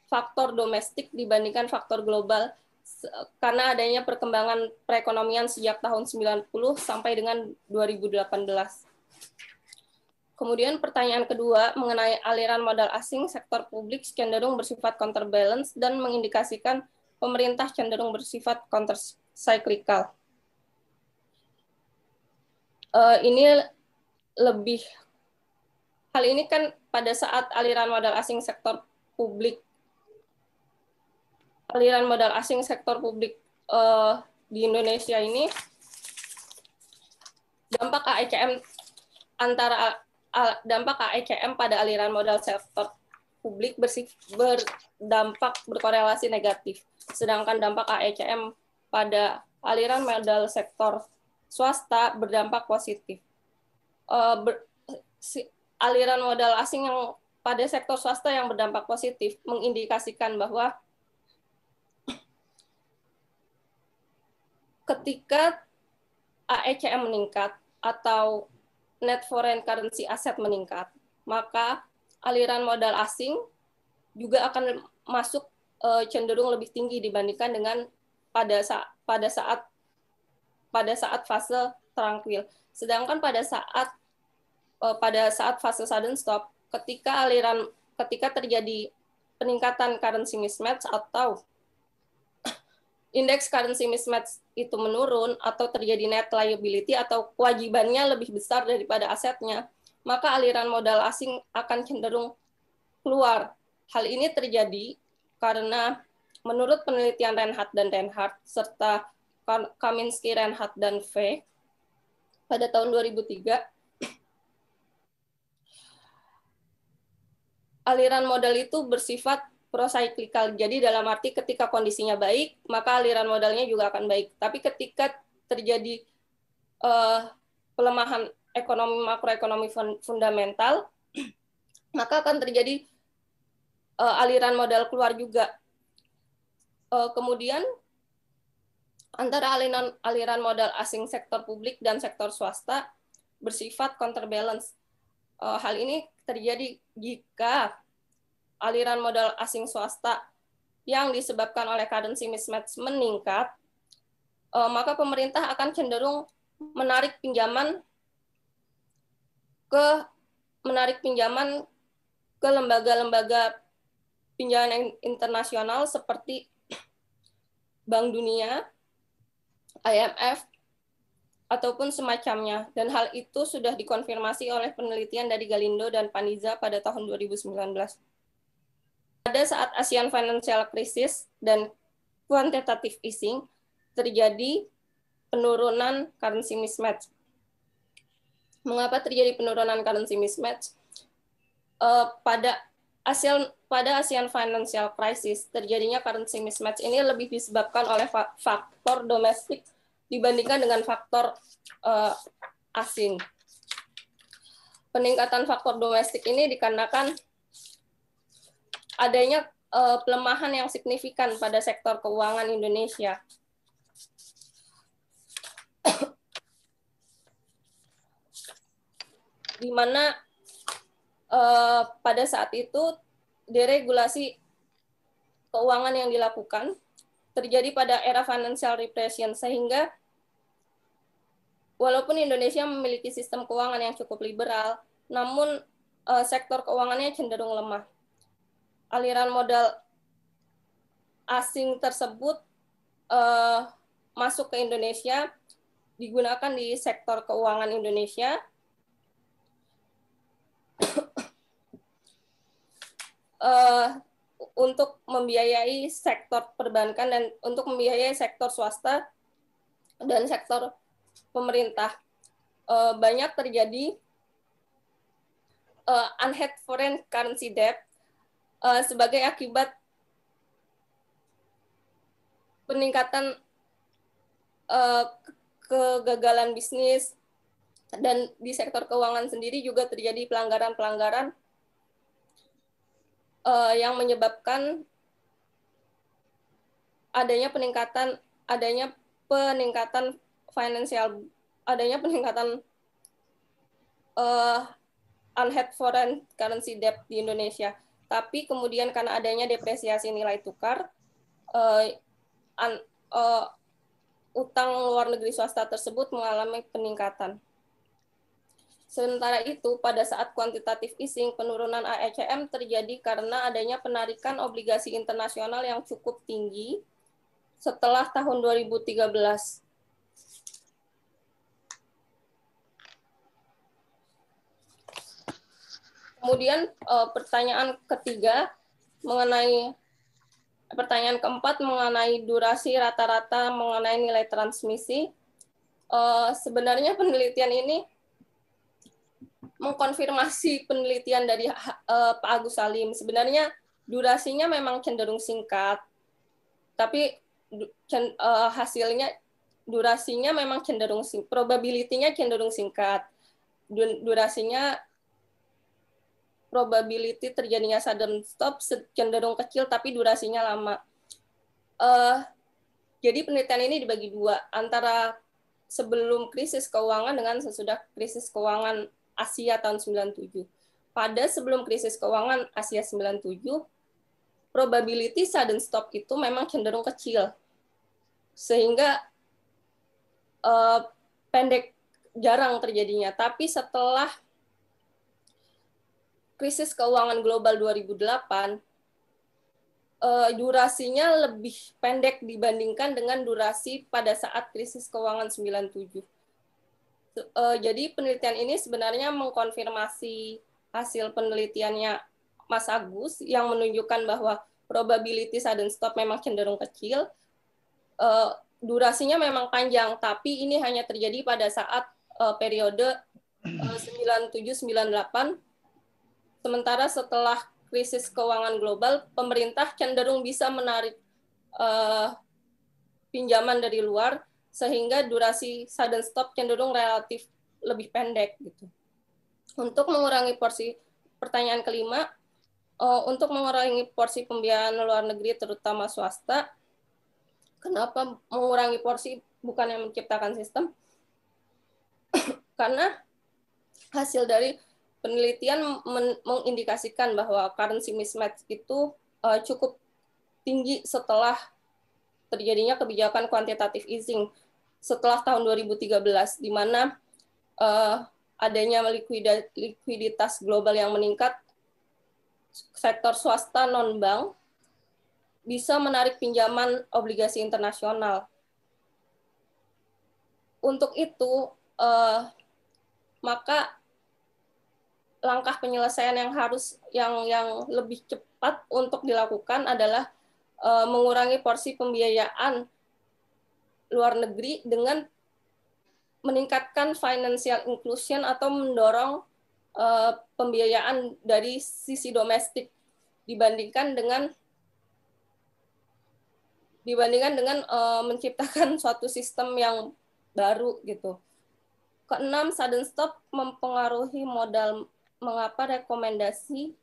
faktor domestik dibandingkan faktor global karena adanya perkembangan perekonomian sejak tahun sembilan puluh sampai dengan dua ribu delapan belas. Kemudian pertanyaan kedua mengenai aliran modal asing, sektor publik cenderung bersifat counterbalance dan mengindikasikan pemerintah cenderung bersifat counter-cyclical. Ini lebih Hal ini kan pada saat aliran modal asing sektor publik aliran modal asing sektor publik uh, di Indonesia ini dampak A E C M antara uh, dampak A E C M pada aliran modal sektor publik bersif, berdampak berkorelasi negatif, sedangkan dampak A E C M pada aliran modal sektor swasta berdampak positif. Uh, ber, si, aliran modal asing yang pada sektor swasta yang berdampak positif mengindikasikan bahwa ketika A E C M meningkat atau net foreign currency asset meningkat, maka aliran modal asing juga akan masuk cenderung lebih tinggi dibandingkan dengan pada saat pada saat pada saat fase tranquil. Sedangkan pada saat pada saat fase sudden stop, ketika aliran ketika terjadi peningkatan currency mismatch atau indeks currency mismatch itu menurun atau terjadi net liability atau kewajibannya lebih besar daripada asetnya, maka aliran modal asing akan cenderung keluar. Hal ini terjadi karena menurut penelitian Reinhart dan Reinhart serta Kaminsky, Reinhart dan Végh pada tahun dua ribu tiga, aliran modal itu bersifat procyclical. Jadi dalam arti ketika kondisinya baik, maka aliran modalnya juga akan baik. Tapi ketika terjadi uh, pelemahan ekonomi makroekonomi fundamental, maka akan terjadi uh, aliran modal keluar juga. Uh, kemudian antara aliran aliran modal asing sektor publik dan sektor swasta bersifat counterbalance. Uh, hal ini terjadi jika aliran modal asing swasta yang disebabkan oleh currency mismatch meningkat, maka pemerintah akan cenderung menarik pinjaman ke menarik pinjaman ke lembaga-lembaga pinjaman internasional seperti Bank Dunia, I M F, ataupun semacamnya, dan hal itu sudah dikonfirmasi oleh penelitian dari Galindo dan Paniza pada tahun dua ribu sembilan belas. Pada saat ASEAN Financial Crisis dan Quantitative Easing, terjadi penurunan currency mismatch. Mengapa terjadi penurunan currency mismatch? Pada ASEAN, pada ASEAN Financial Crisis, terjadinya currency mismatch ini lebih disebabkan oleh faktor domestik dibandingkan dengan faktor uh, asing. Peningkatan faktor domestik ini dikarenakan adanya uh, pelemahan yang signifikan pada sektor keuangan Indonesia. Di mana uh, pada saat itu deregulasi keuangan yang dilakukan terjadi pada era financial repression, sehingga walaupun Indonesia memiliki sistem keuangan yang cukup liberal, namun eh, sektor keuangannya cenderung lemah. Aliran modal asing tersebut eh, masuk ke Indonesia, digunakan di sektor keuangan Indonesia. eh, untuk membiayai sektor perbankan dan untuk membiayai sektor swasta dan sektor pemerintah. Banyak terjadi unhedged foreign currency debt sebagai akibat peningkatan kegagalan bisnis, dan di sektor keuangan sendiri juga terjadi pelanggaran-pelanggaran yang menyebabkan adanya peningkatan adanya peningkatan finansial, adanya peningkatan uh, unhedged foreign currency debt di Indonesia. Tapi kemudian karena adanya depresiasi nilai tukar, uh, un, uh, utang luar negeri swasta tersebut mengalami peningkatan. Sementara itu, pada saat quantitative easing, penurunan A E C M terjadi karena adanya penarikan obligasi internasional yang cukup tinggi setelah tahun dua ribu tiga belas. Kemudian pertanyaan ketiga mengenai pertanyaan keempat mengenai durasi rata-rata mengenai nilai transmisi. Sebenarnya penelitian ini mengkonfirmasi penelitian dari Pak Agus Salim. Sebenarnya durasinya memang cenderung singkat, tapi hasilnya durasinya memang cenderung probability-nya cenderung singkat. Durasinya probability terjadinya sudden stop cenderung kecil, tapi durasinya lama. Uh, jadi penelitian ini dibagi dua, antara sebelum krisis keuangan dengan sesudah krisis keuangan Asia tahun sembilan puluh tujuh. Pada sebelum krisis keuangan Asia sembilan puluh tujuh, probability sudden stop itu memang cenderung kecil, sehingga uh, pendek, jarang terjadinya. Tapi setelah krisis keuangan global dua ribu delapan, uh, durasinya lebih pendek dibandingkan dengan durasi pada saat krisis keuangan sembilan puluh tujuh. Uh, jadi penelitian ini sebenarnya mengkonfirmasi hasil penelitiannya Mas Agus yang menunjukkan bahwa probability sudden stop memang cenderung kecil, uh, durasinya memang panjang, tapi ini hanya terjadi pada saat uh, periode uh, sembilan puluh tujuh sampai sembilan puluh delapan. Sementara setelah krisis keuangan global, pemerintah cenderung bisa menarik uh, pinjaman dari luar, sehingga durasi sudden stop cenderung relatif lebih pendek gitu. Untuk mengurangi porsi pertanyaan kelima, uh, untuk mengurangi porsi pembiayaan luar negeri terutama swasta, kenapa mengurangi porsi bukan yang menciptakan sistem? Karena hasil dari penelitian mengindikasikan bahwa currency mismatch itu uh, cukup tinggi setelah terjadinya kebijakan kuantitatif easing setelah tahun dua ribu tiga belas, di mana uh, adanya likuiditas global yang meningkat, sektor swasta non-bank bisa menarik pinjaman obligasi internasional. Untuk itu, uh, maka langkah penyelesaian yang harus yang yang lebih cepat untuk dilakukan adalah uh, mengurangi porsi pembiayaan luar negeri dengan meningkatkan financial inclusion atau mendorong uh, pembiayaan dari sisi domestik dibandingkan dengan dibandingkan dengan uh, menciptakan suatu sistem yang baru gitu. Keenam, sudden stop mempengaruhi modal. Mengapa rekomendasi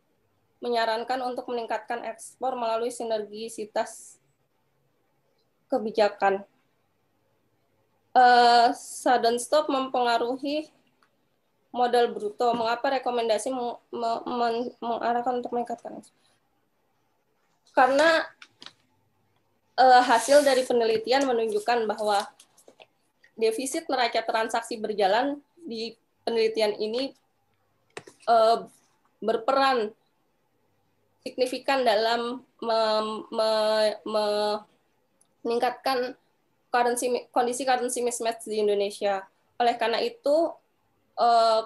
menyarankan untuk meningkatkan ekspor melalui sinergisitas kebijakan? Uh, sudden stop mempengaruhi modal bruto. Mengapa rekomendasi meng meng mengarahkan untuk meningkatkan ekspor? Karena uh, hasil dari penelitian menunjukkan bahwa defisit neraca transaksi berjalan di penelitian ini berperan signifikan dalam me- me- me- meningkatkan currency, kondisi currency mismatch di Indonesia. Oleh karena itu,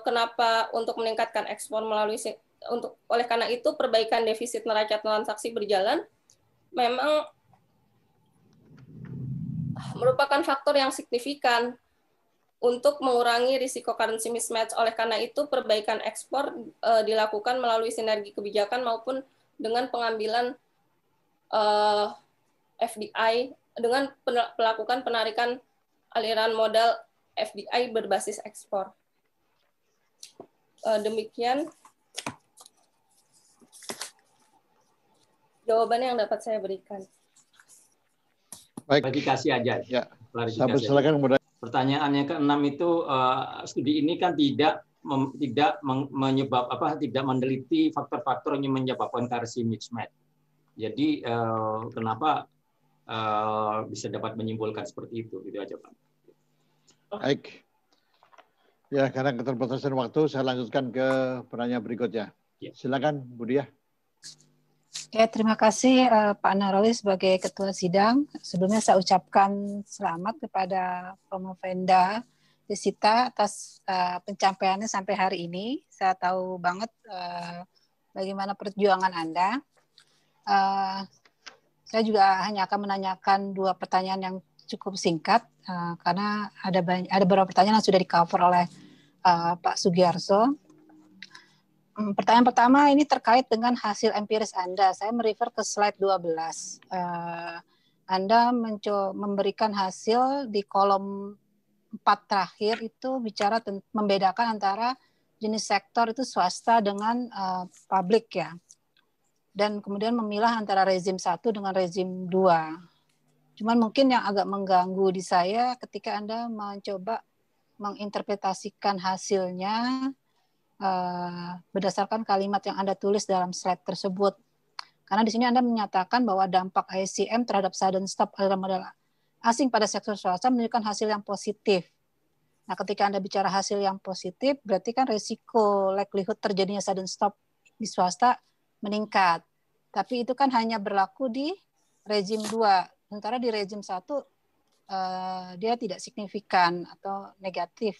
kenapa untuk meningkatkan ekspor melalui untuk oleh karena itu perbaikan defisit neraca transaksi berjalan memang merupakan faktor yang signifikan untuk mengurangi risiko currency mismatch. Oleh karena itu, perbaikan ekspor uh, dilakukan melalui sinergi kebijakan maupun dengan pengambilan uh, F D I, dengan pelakukan penarikan aliran modal F D I berbasis ekspor. Uh, demikian jawaban yang dapat saya berikan. Baik, klarifikasi aja. Ya. Klarifikasi. Silakan. Pertanyaannya keenam itu uh, studi ini kan tidak mem, tidak menyebab apa tidak meneliti faktor-faktor yang menyebabkan currency mismatch. Jadi uh, kenapa uh, bisa dapat menyimpulkan seperti itu? Itu aja, Pak. Baik. Ya, karena keterbatasan waktu, saya lanjutkan ke pertanyaan berikutnya. Ya. Silakan, Bu Diah. Ya, terima kasih uh, Pak Nachrowi sebagai Ketua Sidang. Sebelumnya saya ucapkan selamat kepada Promovenda Desita atas uh, pencapaiannya sampai hari ini. Saya tahu banget uh, bagaimana perjuangan Anda. Uh, saya juga hanya akan menanyakan dua pertanyaan yang cukup singkat, uh, karena ada, banyak, ada beberapa pertanyaan yang sudah di-cover oleh uh, Pak Sugiharso. Pertanyaan pertama ini terkait dengan hasil empiris Anda. Saya merefer ke slide dua belas. Uh, Anda mencoba memberikan hasil di kolom empat terakhir itu bicara membedakan antara jenis sektor itu swasta dengan uh, publik ya. Dan kemudian memilah antara rezim satu dengan rezim dua. Cuman mungkin yang agak mengganggu di saya ketika Anda mencoba menginterpretasikan hasilnya uh, berdasarkan kalimat yang Anda tulis dalam slide tersebut. Karena di sini Anda menyatakan bahwa dampak A E C M terhadap sudden stop aliran modal asing pada sektor swasta menunjukkan hasil yang positif. Nah, ketika Anda bicara hasil yang positif, berarti kan resiko likelihood terjadinya sudden stop di swasta meningkat. Tapi itu kan hanya berlaku di rezim dua. Sementara di rezim satu, eh, dia tidak signifikan atau negatif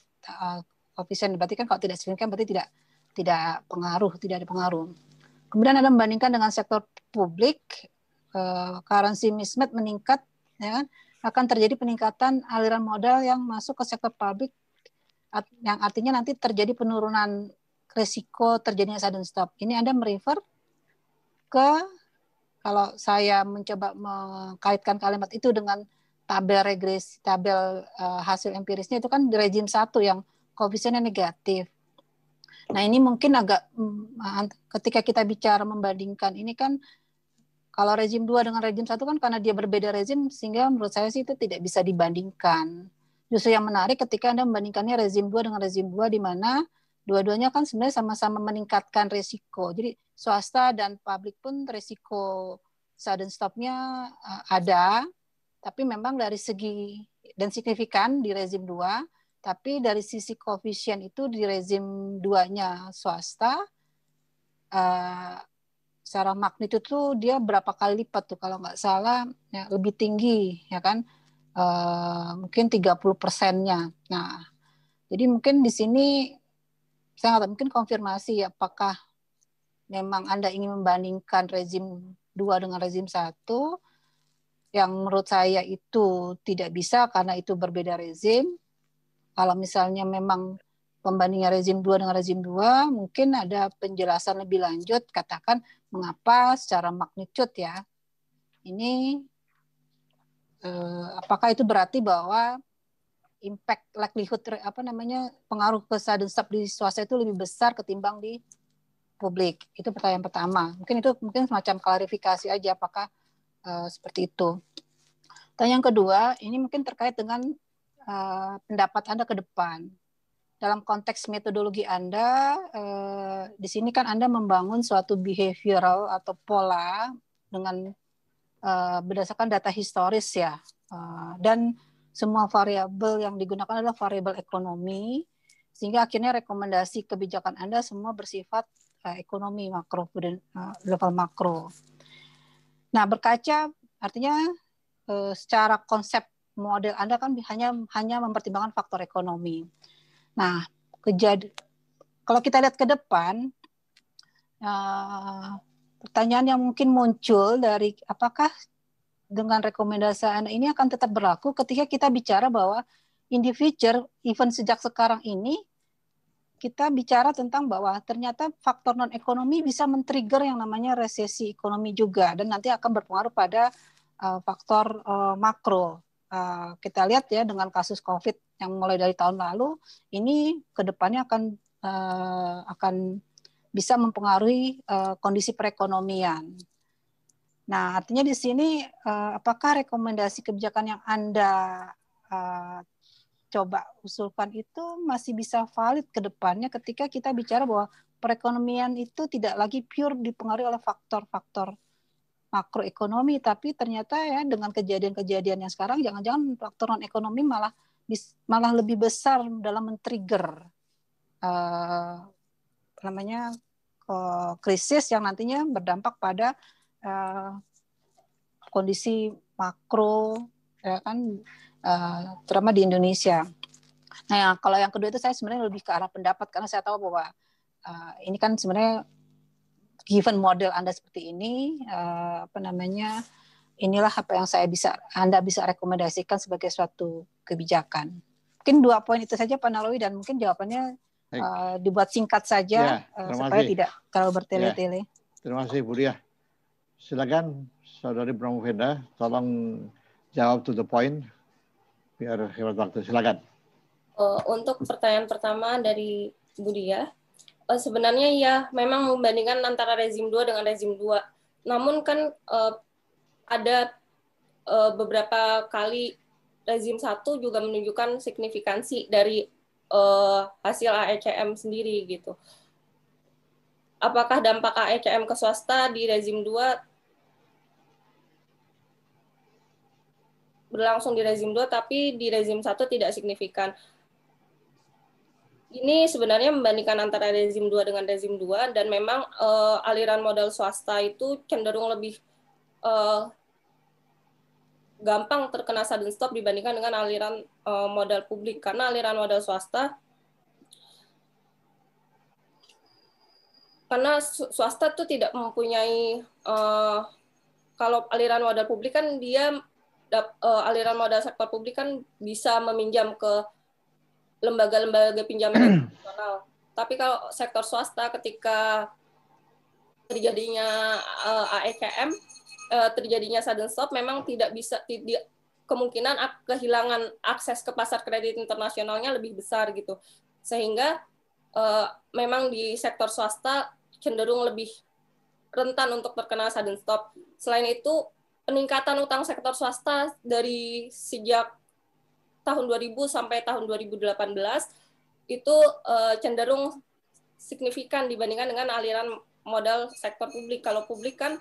koefisien. Eh, berarti kan kalau tidak signifikan, berarti tidak tidak pengaruh, tidak ada pengaruh. Kemudian Anda membandingkan dengan sektor publik, eh, currency mismatch meningkat, ya kan? Akan terjadi peningkatan aliran modal yang masuk ke sektor publik, yang artinya nanti terjadi penurunan risiko terjadinya sudden stop. Ini Anda merefer ke, kalau saya mencoba mengkaitkan kalimat itu dengan tabel regresi, tabel uh, hasil empirisnya itu kan di rezim satu yang koefisiennya negatif. Nah ini mungkin agak, ketika kita bicara membandingkan ini kan, kalau rezim dua dengan rezim satu kan karena dia berbeda rezim, sehingga menurut saya sih itu tidak bisa dibandingkan. Justru yang menarik ketika Anda membandingkannya rezim dua dengan rezim dua, di mana dua-duanya kan sebenarnya sama-sama meningkatkan resiko. Jadi swasta dan publik pun resiko sudden stop-nya ada, tapi memang dari segi dan signifikan di rezim dua, tapi dari sisi koefisien itu di rezim dua-nya swasta, eh, secara magnitude tuh dia berapa kali lipat tuh kalau nggak salah ya, lebih tinggi ya kan, e, mungkin tiga puluh persennya. Nah jadi mungkin di sini saya nggak tahu, mungkin konfirmasi ya, apakah memang Anda ingin membandingkan rezim dua dengan rezim satu, yang menurut saya itu tidak bisa karena itu berbeda rezim. Kalau misalnya memang pembandingan rezim dua dengan rezim dua, mungkin ada penjelasan lebih lanjut, katakan mengapa secara magnitude ya, ini eh, apakah itu berarti bahwa impact likelihood apa namanya pengaruh ke sudden stop di swasta itu lebih besar ketimbang di publik? Itu pertanyaan pertama. Mungkin itu mungkin semacam klarifikasi aja apakah eh, seperti itu. Tanya yang kedua, ini mungkin terkait dengan eh, pendapat Anda ke depan. Dalam konteks metodologi Anda, eh, di sini kan Anda membangun suatu behavioral atau pola dengan eh, berdasarkan data historis ya, eh, dan semua variabel yang digunakan adalah variabel ekonomi, sehingga akhirnya rekomendasi kebijakan Anda semua bersifat eh, ekonomi makro, level makro. Nah berkaca artinya eh, secara konsep model Anda kan hanya hanya mempertimbangkan faktor ekonomi. Nah, kejadian kalau kita lihat ke depan, uh, pertanyaan yang mungkin muncul dari apakah dengan rekomendasi Anda ini akan tetap berlaku ketika kita bicara bahwa in the future, even sejak sekarang ini, kita bicara tentang bahwa ternyata faktor non-ekonomi bisa men-trigger yang namanya resesi ekonomi juga, dan nanti akan berpengaruh pada uh, faktor uh, makro. Uh, kita lihat ya dengan kasus COVID yang mulai dari tahun lalu, ini ke depannya akan uh, akan bisa mempengaruhi uh, kondisi perekonomian. Nah, artinya di sini uh, apakah rekomendasi kebijakan yang Anda uh, coba usulkan itu masih bisa valid ke depannya ketika kita bicara bahwa perekonomian itu tidak lagi pure dipengaruhi oleh faktor-faktor makroekonomi, tapi ternyata ya dengan kejadian-kejadian yang sekarang, jangan-jangan faktor non-ekonomi malah malah lebih besar dalam men-trigger eh, namanya eh, krisis yang nantinya berdampak pada eh, kondisi makro ya kan, eh, terutama di Indonesia. Nah, kalau yang kedua itu saya sebenarnya lebih ke arah pendapat, karena saya tahu bahwa eh, ini kan sebenarnya given model Anda seperti ini, apa namanya, inilah apa yang saya bisa, Anda bisa rekomendasikan sebagai suatu kebijakan. Mungkin dua poin itu saja Pak Nachrowi, dan mungkin jawabannya uh, dibuat singkat saja ya, supaya tidak terlalu bertele-tele. Ya, terima kasih Bu Diah. Silakan Saudari Pramu Venda, tolong jawab to the point biar hemat waktu. Silakan. Uh, untuk pertanyaan pertama dari Bu Diah, uh, sebenarnya ya memang membandingkan antara rezim dua dengan rezim dua. Namun kan uh, ada uh, beberapa kali rezim satu juga menunjukkan signifikansi dari uh, hasil A E C M sendiri gitu. Apakah dampak A E C M ke swasta di rezim dua berlangsung di rezim dua tapi di rezim satu tidak signifikan? Ini sebenarnya membandingkan antara rezim dua dengan rezim dua, dan memang uh, aliran modal swasta itu cenderung lebih uh, gampang terkena sudden stop dibandingkan dengan aliran uh, modal publik, karena aliran modal swasta Karena swasta tuh tidak mempunyai, uh, kalau aliran modal publik kan dia, uh, aliran modal sektor publik kan bisa meminjam ke lembaga-lembaga pinjaman nasional. Tapi kalau sektor swasta ketika terjadinya uh, A E C M, uh, terjadinya sudden stop, memang tidak bisa, tidak, kemungkinan kehilangan akses ke pasar kredit internasionalnya lebih besar gitu. Sehingga uh, memang di sektor swasta cenderung lebih rentan untuk terkena sudden stop. Selain itu, peningkatan utang sektor swasta dari sejak tahun dua ribu sampai tahun dua ribu delapan belas itu uh, cenderung signifikan dibandingkan dengan aliran modal sektor publik. Kalau publik kan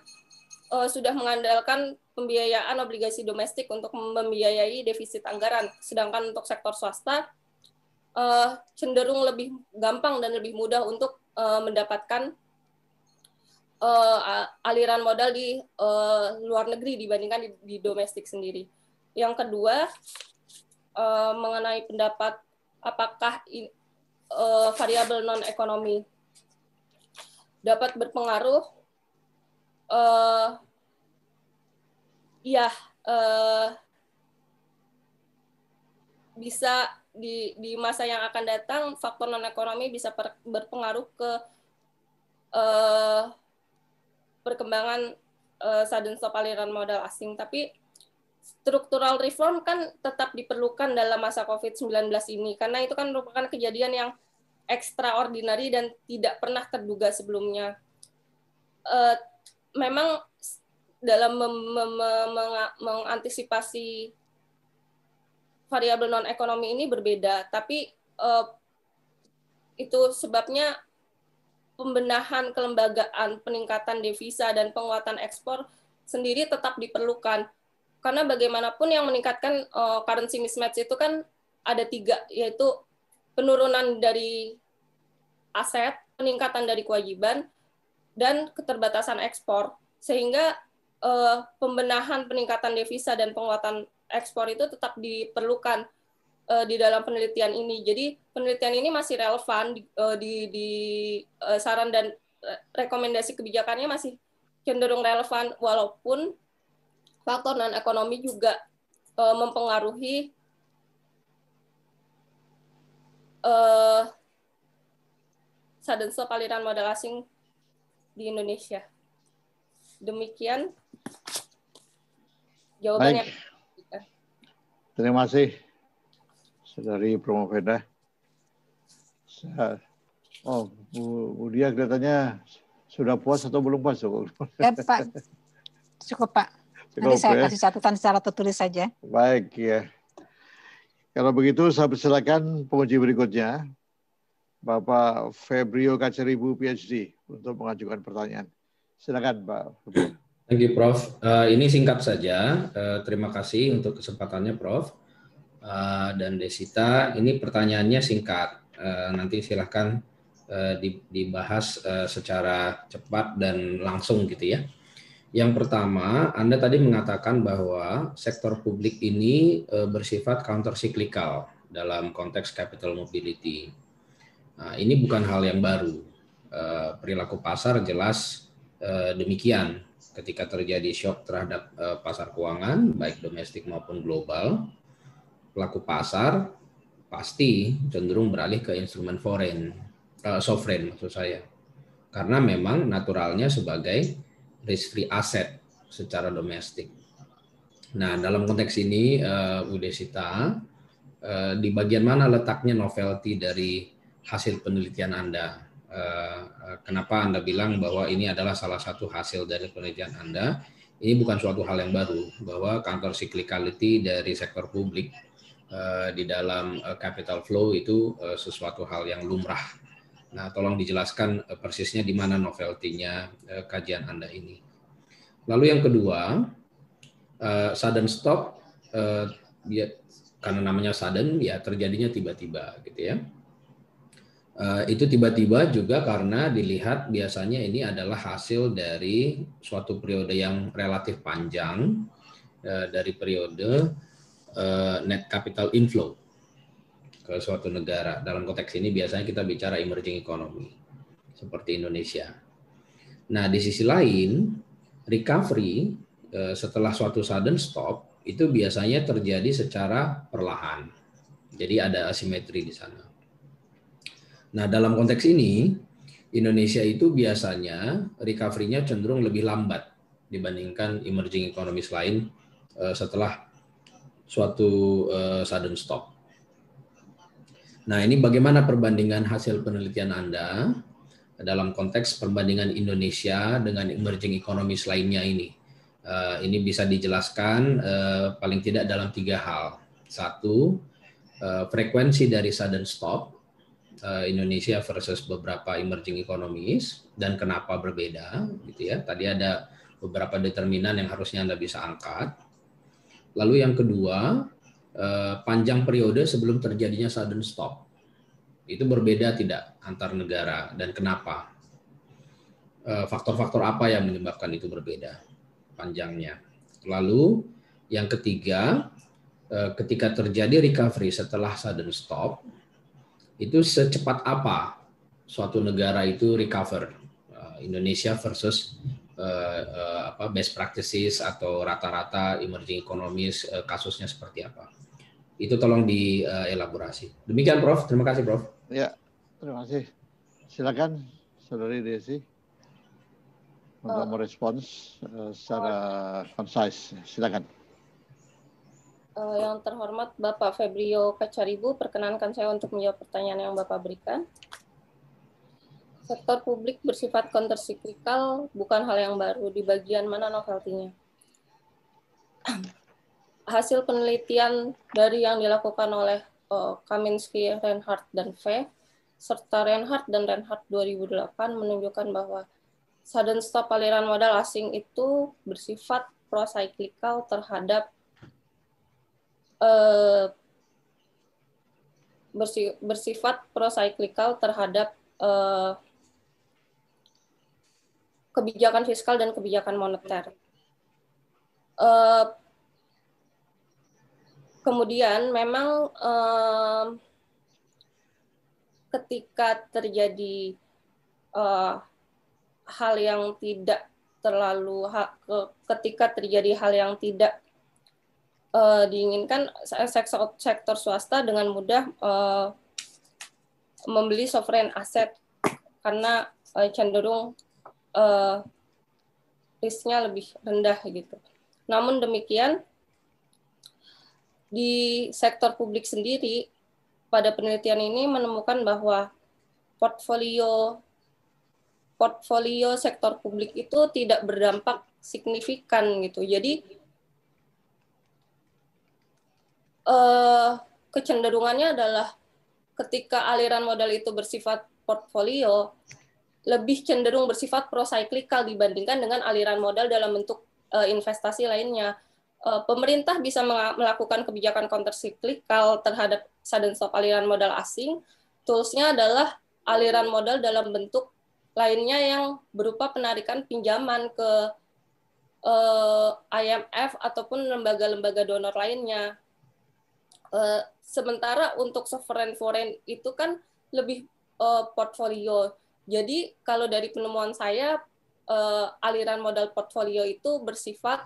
uh, sudah mengandalkan pembiayaan obligasi domestik untuk membiayai defisit anggaran, sedangkan untuk sektor swasta uh, cenderung lebih gampang dan lebih mudah untuk uh, mendapatkan Uh, aliran modal di uh, luar negeri dibandingkan di, di domestik sendiri. Yang kedua, uh, mengenai pendapat apakah uh, variabel non-ekonomi dapat berpengaruh? Uh, ya, uh, bisa di, di masa yang akan datang, faktor non-ekonomi bisa per, berpengaruh ke uh, perkembangan uh, sudden stop aliran modal asing, tapi struktural reform kan tetap diperlukan dalam masa COVID sembilan belas ini, karena itu kan merupakan kejadian yang extraordinary dan tidak pernah terduga sebelumnya. Uh, memang dalam mengantisipasi variabel non-ekonomi ini berbeda, tapi uh, itu sebabnya pembenahan kelembagaan, peningkatan devisa, dan penguatan ekspor sendiri tetap diperlukan. Karena bagaimanapun yang meningkatkan uh, currency mismatch itu kan ada tiga, yaitu penurunan dari aset, peningkatan dari kewajiban, dan keterbatasan ekspor. Sehingga uh, pembenahan, peningkatan devisa, dan penguatan ekspor itu tetap diperlukan di dalam penelitian ini. Jadi penelitian ini masih relevan di, di, di saran dan rekomendasi kebijakannya masih cenderung relevan, walaupun faktor non-ekonomi juga uh, mempengaruhi uh, sudden stop aliran modal asing di Indonesia. Demikian jawabannya. Baik. Terima kasih dari Promoveda. Oh, Bu Diah kelihatannya sudah puas atau belum puas? Ya, Pak. Cukup, Pak. Cukup, nanti saya ya. Kasih catatan secara tertulis saja. Baik, ya. Kalau begitu, saya persilakan penguji berikutnya, Bapak Febrio Kacaribu, P H D, untuk mengajukan pertanyaan. Silakan, Pak. Thank you, Prof Uh, ini singkat saja. Uh, terima kasih untuk kesempatannya, Prof Uh, dan Desita, ini pertanyaannya singkat. Uh, nanti silahkan uh, dibahas uh, secara cepat dan langsung gitu ya. Yang pertama, Anda tadi mengatakan bahwa sektor publik ini uh, bersifat counter cyclical dalam konteks capital mobility. Uh, ini bukan hal yang baru. Uh, perilaku pasar jelas uh, demikian ketika terjadi shock terhadap uh, pasar keuangan, baik domestik maupun global. Pelaku pasar pasti cenderung beralih ke instrumen foreign, uh, sovereign maksud saya. Karena memang naturalnya sebagai risk-free asset secara domestik. Nah, dalam konteks ini, uh, Bu Desita, uh, di bagian mana letaknya novelty dari hasil penelitian Anda? eh, kenapa Anda bilang bahwa ini adalah salah satu hasil dari penelitian Anda, ini bukan suatu hal yang baru, bahwa counter cyclicality dari sektor publik eh, di dalam eh, capital flow itu eh, sesuatu hal yang lumrah. Nah, tolong dijelaskan eh, persisnya di mana novelty-nya eh, kajian Anda ini. Lalu yang kedua, eh, sudden stop, eh, ya, karena namanya sudden, ya terjadinya tiba-tiba gitu ya. Uh, itu tiba-tiba juga karena dilihat biasanya ini adalah hasil dari suatu periode yang relatif panjang, uh, dari periode uh, net capital inflow ke suatu negara. Dalam konteks ini biasanya kita bicara emerging economy seperti Indonesia. Nah, di sisi lain recovery uh, setelah suatu sudden stop itu biasanya terjadi secara perlahan. Jadi ada asimetri di sana. Nah, dalam konteks ini, Indonesia itu biasanya recovery-nya cenderung lebih lambat dibandingkan emerging economies lain eh, setelah suatu eh, sudden stop. Nah, ini bagaimana perbandingan hasil penelitian Anda dalam konteks perbandingan Indonesia dengan emerging economies lainnya ini? Eh, ini bisa dijelaskan eh, paling tidak dalam tiga hal. Satu, eh, frekuensi dari sudden stop Indonesia versus beberapa emerging economies dan kenapa berbeda gitu ya. Tadi ada beberapa determinan yang harusnya Anda bisa angkat. Lalu yang kedua, panjang periode sebelum terjadinya sudden stop. Itu berbeda tidak antar negara dan kenapa? Faktor-faktor apa yang menyebabkan itu berbeda panjangnya? Lalu yang ketiga, ketika terjadi recovery setelah sudden stop, itu secepat apa suatu negara itu recover, Indonesia versus uh, uh, apa best practices atau rata-rata emerging economies, uh, kasusnya seperti apa? Itu tolong dielaborasi. Uh, Demikian, Prof. Terima kasih, Prof. Ya, terima kasih. Silakan, Saudari Desi, untuk merespons uh, secara concise. Silakan. Uh, yang terhormat Bapak Febrio Kacaribu, perkenankan saya untuk menjawab pertanyaan yang Bapak berikan. Sektor publik bersifat counter-cyclical bukan hal yang baru. Di bagian mana novelty-nya? Hasil penelitian dari yang dilakukan oleh uh, Kaminsky, Reinhart, dan Végh, serta Reinhart dan Reinhart dua ribu delapan menunjukkan bahwa sudden stop aliran modal asing itu bersifat pro-cyclical terhadap Uh, bersifat pro-cyclical terhadap uh, kebijakan fiskal dan kebijakan moneter. Uh, kemudian memang uh, ketika terjadi uh, hal yang tidak terlalu, ha, ke, ketika terjadi hal yang tidak Uh, diinginkan, sektor, sektor swasta dengan mudah uh, membeli sovereign aset karena uh, cenderung uh, risknya lebih rendah gitu. Namun demikian, di sektor publik sendiri pada penelitian ini menemukan bahwa portfolio portfolio sektor publik itu tidak berdampak signifikan gitu. Jadi Uh, kecenderungannya adalah ketika aliran modal itu bersifat portfolio, lebih cenderung bersifat pro-cyclical dibandingkan dengan aliran modal dalam bentuk uh, investasi lainnya. Uh, pemerintah bisa melakukan kebijakan counter-cyclical terhadap sudden stop aliran modal asing. Tools-nya adalah aliran modal dalam bentuk lainnya yang berupa penarikan pinjaman ke uh, I M F ataupun lembaga-lembaga donor lainnya. Uh, sementara untuk sovereign foreign itu kan lebih uh, portfolio. Jadi kalau dari penemuan saya, uh, aliran modal portfolio itu bersifat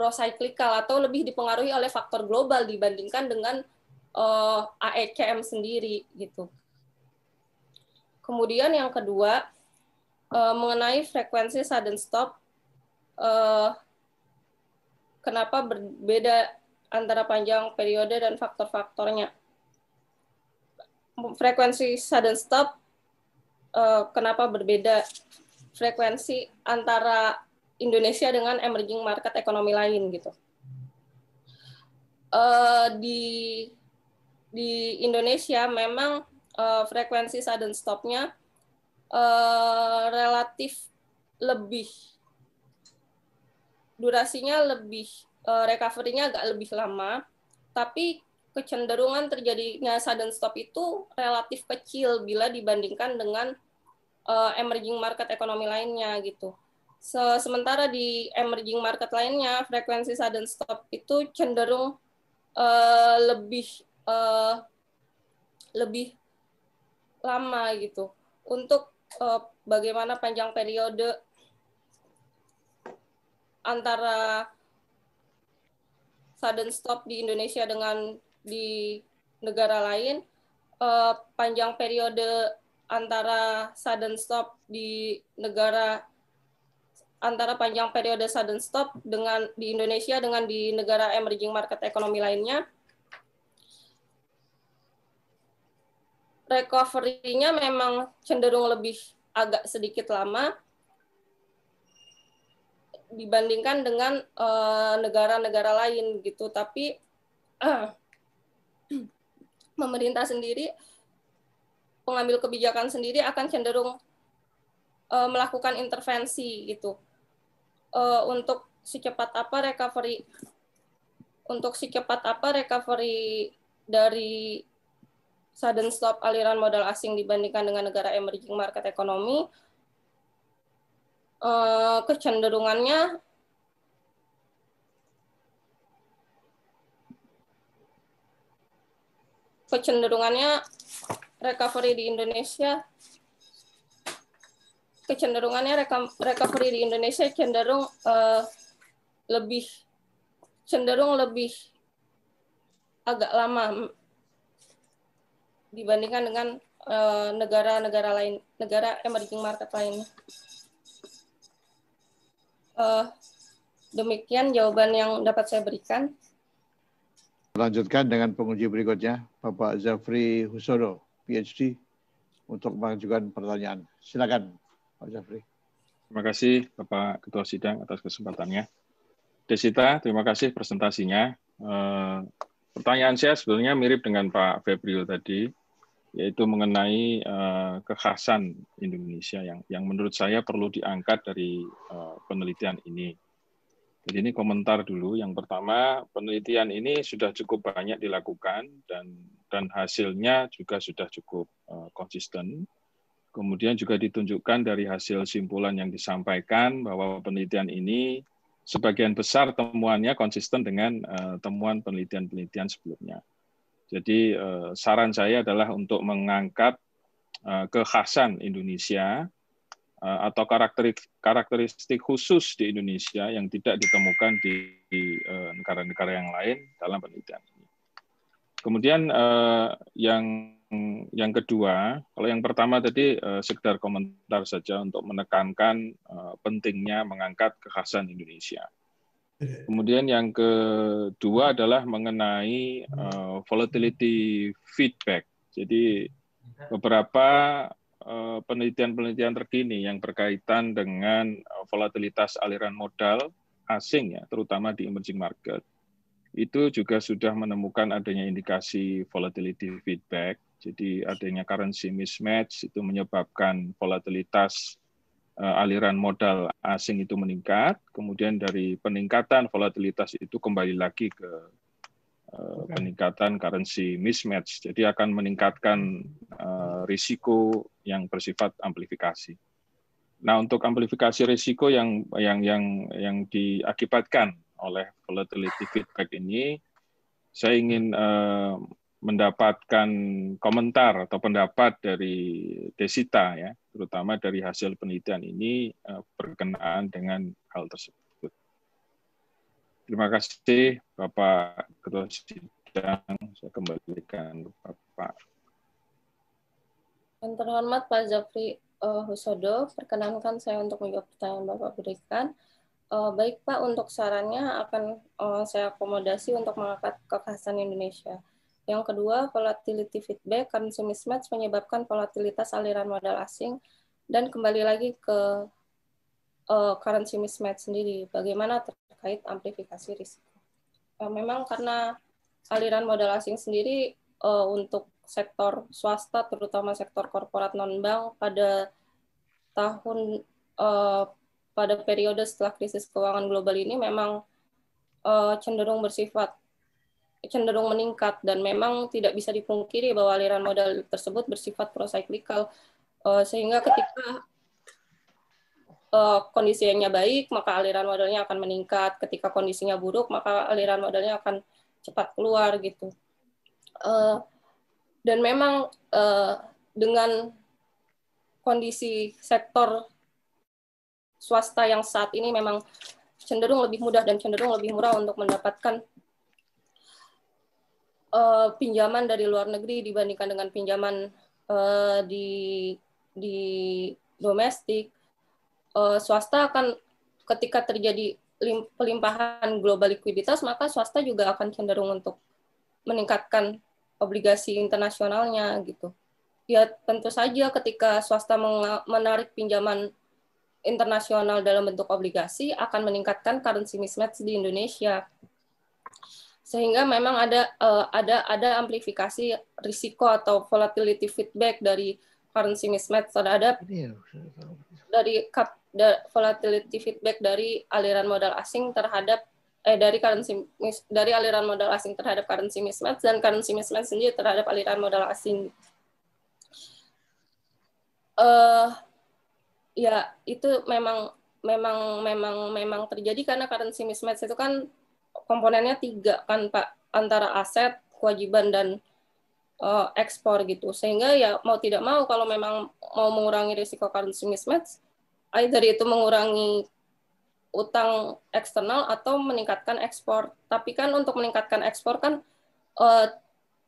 pro-cyclical atau lebih dipengaruhi oleh faktor global dibandingkan dengan uh, A E C M sendiri gitu. Kemudian yang kedua, uh, mengenai frekuensi sudden stop, uh, kenapa berbeda antara panjang periode dan faktor-faktornya. Frekuensi sudden stop uh, kenapa berbeda frekuensi antara Indonesia dengan emerging market ekonomi lain gitu. Uh, di di Indonesia memang uh, frekuensi sudden stop-nya uh, relatif lebih, durasinya lebih, uh, recovery-nya agak lebih lama, tapi kecenderungan terjadinya sudden stop itu relatif kecil bila dibandingkan dengan uh, emerging market ekonomi lainnya gitu. Sementara di emerging market lainnya, frekuensi sudden stop itu cenderung uh, lebih uh, lebih lama gitu. Untuk uh, bagaimana panjang periode antara sudden stop di Indonesia dengan di negara lain, uh, panjang periode antara sudden stop di negara antara panjang periode sudden stop dengan di Indonesia dengan di negara emerging market ekonomi lainnya, recovery-nya memang cenderung lebih agak sedikit lama dibandingkan dengan negara-negara uh, lain gitu, tapi uh, pemerintah sendiri, pengambil kebijakan sendiri akan cenderung uh, melakukan intervensi gitu. Uh, untuk secepat apa recovery untuk secepat apa recovery dari sudden stop aliran modal asing dibandingkan dengan negara emerging market ekonomi, uh, kecenderungannya kecenderungannya recovery di Indonesia kecenderungannya recovery di Indonesia cenderung uh, lebih cenderung lebih agak lama dibandingkan dengan negara-negara uh, lain, negara emerging market lainnya. Uh, demikian jawaban yang dapat saya berikan. Lanjutkan dengan penguji berikutnya, Bapak Zaafri Husodo, P H D, untuk mengajukan pertanyaan. Silakan. Terima kasih Bapak Ketua Sidang atas kesempatannya. Desita, terima kasih presentasinya. Pertanyaan saya sebenarnya mirip dengan Pak Febrio tadi, yaitu mengenai kekhasan Indonesia yang yang menurut saya perlu diangkat dari penelitian ini. Jadi ini komentar dulu. Yang pertama, penelitian ini sudah cukup banyak dilakukan dan dan hasilnya juga sudah cukup konsisten. Kemudian juga ditunjukkan dari hasil simpulan yang disampaikan bahwa penelitian ini sebagian besar temuannya konsisten dengan uh, temuan penelitian-penelitian sebelumnya. Jadi uh, saran saya adalah untuk mengangkat uh, kekhasan Indonesia uh, atau karakteristik, karakteristik khusus di Indonesia yang tidak ditemukan di negara-negara uh, yang lain dalam penelitian ini. Kemudian uh, yang Yang kedua, kalau yang pertama tadi eh, sekedar komentar saja untuk menekankan eh, pentingnya mengangkat kekhasan Indonesia. Kemudian yang kedua adalah mengenai eh, volatility feedback. Jadi beberapa eh, penelitian-penelitian terkini yang berkaitan dengan volatilitas aliran modal asing, ya, terutama di emerging market, itu juga sudah menemukan adanya indikasi volatility feedback. Jadi adanya currency mismatch itu menyebabkan volatilitas uh, aliran modal asing itu meningkat. Kemudian dari peningkatan volatilitas itu kembali lagi ke uh, peningkatan currency mismatch. Jadi akan meningkatkan uh, risiko yang bersifat amplifikasi. Nah, untuk amplifikasi risiko yang yang yang yang diakibatkan oleh volatility feedback ini, saya ingin uh, mendapatkan komentar atau pendapat dari Desita, ya, terutama dari hasil penelitian ini berkenaan dengan hal tersebut. Terima kasih Bapak Ketua Sidang, saya kembalikan Bapak. Yang terhormat Pak Zaafri uh, Husodo, perkenankan saya untuk menjawab pertanyaan Bapak berikan. Uh, baik Pak, untuk sarannya akan uh, saya akomodasi untuk mengangkat kekhasan Indonesia. Yang kedua, volatility feedback, currency mismatch menyebabkan volatilitas aliran modal asing, dan kembali lagi ke uh, currency mismatch sendiri, bagaimana terkait amplifikasi risiko. Uh, memang karena aliran modal asing sendiri uh, untuk sektor swasta, terutama sektor korporat non-bank pada tahun uh, pada periode setelah krisis keuangan global ini memang uh, cenderung bersifat cenderung meningkat, dan memang tidak bisa dipungkiri bahwa aliran modal tersebut bersifat prosiklikal, uh, sehingga ketika uh, kondisinya baik maka aliran modalnya akan meningkat, ketika kondisinya buruk maka aliran modalnya akan cepat keluar gitu. Uh, dan memang uh, dengan kondisi sektor swasta yang saat ini memang cenderung lebih mudah dan cenderung lebih murah untuk mendapatkan Uh, pinjaman dari luar negeri dibandingkan dengan pinjaman uh, di di domestik, uh, swasta akan ketika terjadi lim, pelimpahan global likuiditas maka swasta juga akan cenderung untuk meningkatkan obligasi internasionalnya gitu. Ya tentu saja ketika swasta menarik pinjaman internasional dalam bentuk obligasi akan meningkatkan currency mismatch di Indonesia. Sehingga memang ada uh, ada ada amplifikasi risiko atau volatility feedback dari currency mismatch terhadap dari kap, da, volatility feedback dari aliran modal asing terhadap eh dari currency dari aliran modal asing terhadap currency mismatch, dan currency mismatch sendiri terhadap aliran modal asing. Uh, ya itu memang memang memang memang terjadi karena currency mismatch itu kan komponennya tiga kan Pak, antara aset, kewajiban, dan uh, ekspor gitu. Sehingga ya mau tidak mau kalau memang mau mengurangi risiko currency mismatch, either itu mengurangi utang eksternal atau meningkatkan ekspor. Tapi kan untuk meningkatkan ekspor kan uh,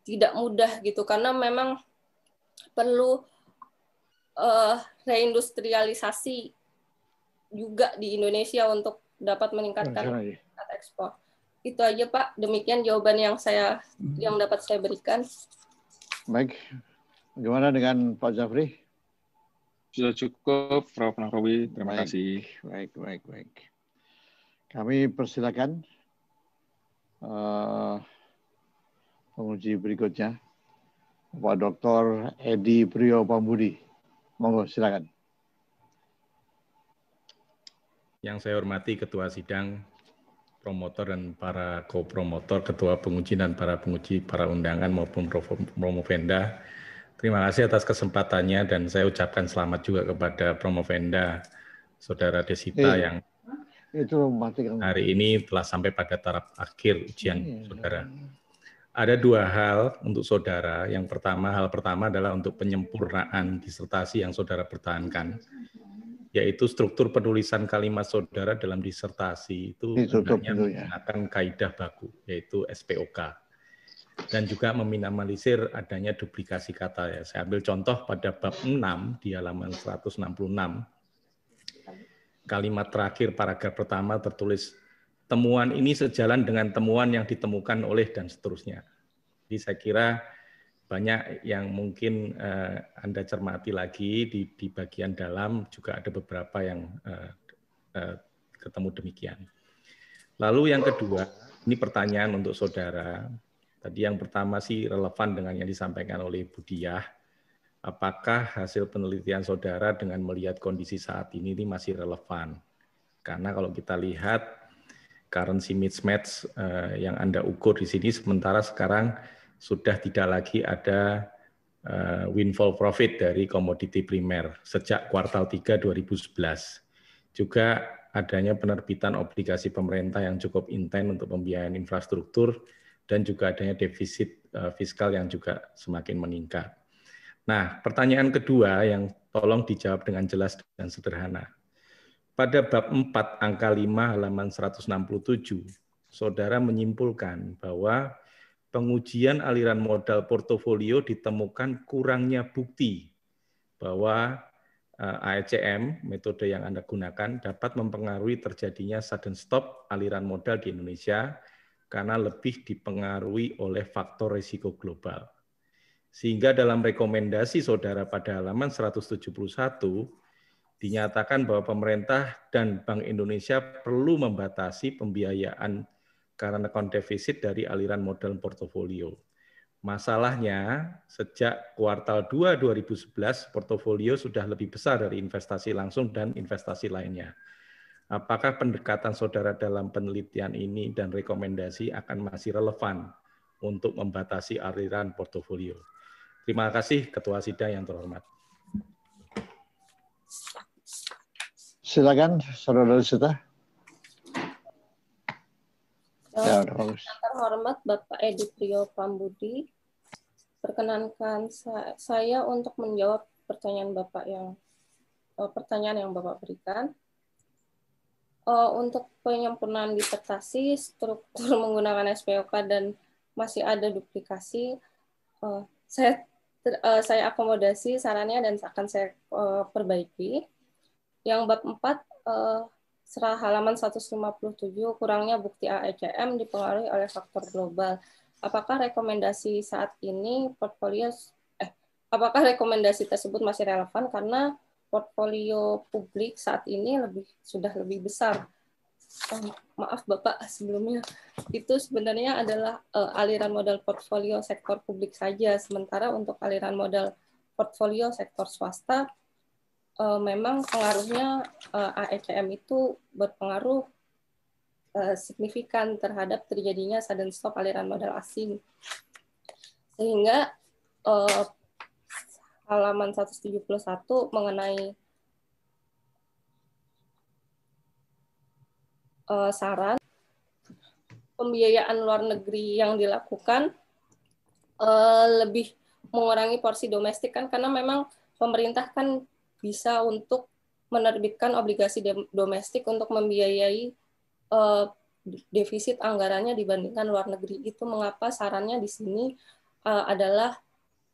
tidak mudah gitu, karena memang perlu uh, reindustrialisasi juga di Indonesia untuk dapat meningkatkan ekspor. Itu aja Pak, demikian jawaban yang saya yang dapat saya berikan. Baik, bagaimana dengan Pak Zaafri? Sudah cukup, Profesor Nachrowi. Terima baik, kasih. Baik, baik, baik. Kami persilakan uh, penguji berikutnya, Pak Doktor Edi Prio Pambudi. Monggo, silakan. Yang saya hormati Ketua Sidang, promotor dan para co-promotor, ketua penguji dan para penguji, para undangan maupun promovenda. Terima kasih atas kesempatannya, dan saya ucapkan selamat juga kepada promovenda Saudara Desita eh, yang itu hari ini telah sampai pada taraf akhir ujian eh, Saudara. Ada dua hal untuk Saudara. Yang pertama, hal pertama adalah untuk penyempurnaan disertasi yang Saudara pertahankan, yaitu struktur penulisan kalimat Saudara dalam disertasi itu sebenarnya menggunakan kaidah baku, yaitu S P O K, dan juga meminimalisir adanya duplikasi kata. Ya, saya ambil contoh pada bab enam di halaman seratus enam puluh enam, kalimat terakhir paragraf pertama tertulis temuan ini sejalan dengan temuan yang ditemukan oleh, dan seterusnya. Jadi saya kira banyak yang mungkin uh, Anda cermati lagi di, di bagian dalam, juga ada beberapa yang uh, uh, ketemu demikian. Lalu yang kedua, ini pertanyaan untuk Saudara. Tadi yang pertama sih relevan dengan yang disampaikan oleh Bu Diah. Apakah hasil penelitian Saudara dengan melihat kondisi saat ini ini masih relevan? Karena kalau kita lihat currency mismatch uh, yang Anda ukur di sini, sementara sekarang sudah tidak lagi ada uh, windfall profit dari komoditi primer sejak kuartal tiga dua ribu sebelas. Juga adanya penerbitan obligasi pemerintah yang cukup intens untuk pembiayaan infrastruktur, dan juga adanya defisit uh, fiskal yang juga semakin meningkat. Nah, pertanyaan kedua yang tolong dijawab dengan jelas dan sederhana. Pada bab empat angka lima halaman seratus enam puluh tujuh, Saudara menyimpulkan bahwa pengujian aliran modal portofolio ditemukan kurangnya bukti bahwa A E C M, metode yang Anda gunakan, dapat mempengaruhi terjadinya sudden stop aliran modal di Indonesia karena lebih dipengaruhi oleh faktor risiko global. Sehingga dalam rekomendasi Saudara pada halaman seratus tujuh puluh satu, dinyatakan bahwa pemerintah dan Bank Indonesia perlu membatasi pembiayaan current account defisit dari aliran modal portofolio. Masalahnya, sejak kuartal dua dua ribu sebelas, portofolio sudah lebih besar dari investasi langsung dan investasi lainnya. Apakah pendekatan Saudara dalam penelitian ini dan rekomendasi akan masih relevan untuk membatasi aliran portofolio? Terima kasih Ketua Sidang yang terhormat. Silakan Saudara Desita. Ya, yang terhormat Bapak Edi Prio Pambudi, perkenankan saya untuk menjawab pertanyaan Bapak yang pertanyaan yang Bapak berikan. Untuk penyempurnaan disertasi, struktur menggunakan S P O K dan masih ada duplikasi, saya saya akomodasi sarannya dan akan saya perbaiki. Yang bab empat, serah halaman seratus lima puluh tujuh, kurangnya bukti A E C M dipengaruhi oleh faktor global. Apakah rekomendasi saat ini portfolio eh apakah rekomendasi tersebut masih relevan karena portfolio publik saat ini lebih sudah lebih besar? Oh, maaf Bapak sebelumnya. Itu sebenarnya adalah uh, aliran modal portfolio sektor publik saja, sementara untuk aliran modal portfolio sektor swasta memang pengaruhnya A E C M itu berpengaruh signifikan terhadap terjadinya sudden stop aliran modal asing. Sehingga halaman seratus tujuh puluh satu mengenai saran pembiayaan luar negeri yang dilakukan lebih mengurangi porsi domestik, kan karena memang pemerintah kan bisa untuk menerbitkan obligasi domestik untuk membiayai uh, defisit anggarannya dibandingkan luar negeri. Itu mengapa sarannya di sini uh, adalah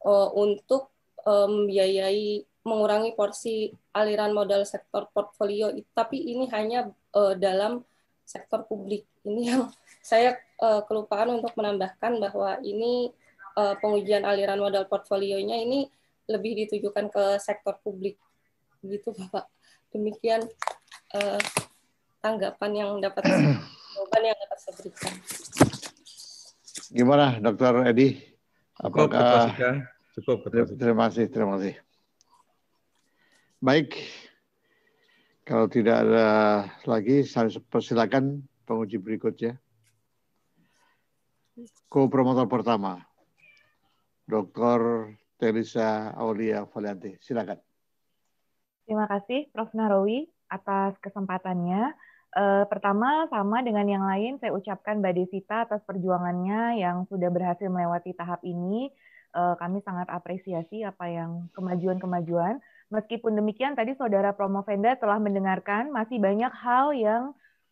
uh, untuk uh, membiayai mengurangi porsi aliran modal sektor portfolio, tapi ini hanya uh, dalam sektor publik. Ini yang saya uh, kelupaan untuk menambahkan bahwa ini uh, pengujian aliran modal portfolionya ini lebih ditujukan ke sektor publik. Begitu Bapak. Demikian eh, tanggapan yang dapat jawaban yang dapat saya berikan. Gimana Dokter Edi? Apakah cukup? Betul, terima kasih, terima kasih. Baik. Kalau tidak ada lagi, saya persilakan penguji berikutnya. Ko-promotor pertama, Dokter Telisa Aulia Falianty, silakan. Terima kasih Profesor Nachrowi atas kesempatannya. E, pertama, sama dengan yang lain, saya ucapkan Mbak Desita atas perjuangannya yang sudah berhasil melewati tahap ini. E, kami sangat apresiasi apa yang kemajuan-kemajuan. Meskipun demikian, tadi Saudara Promovenda telah mendengarkan masih banyak hal yang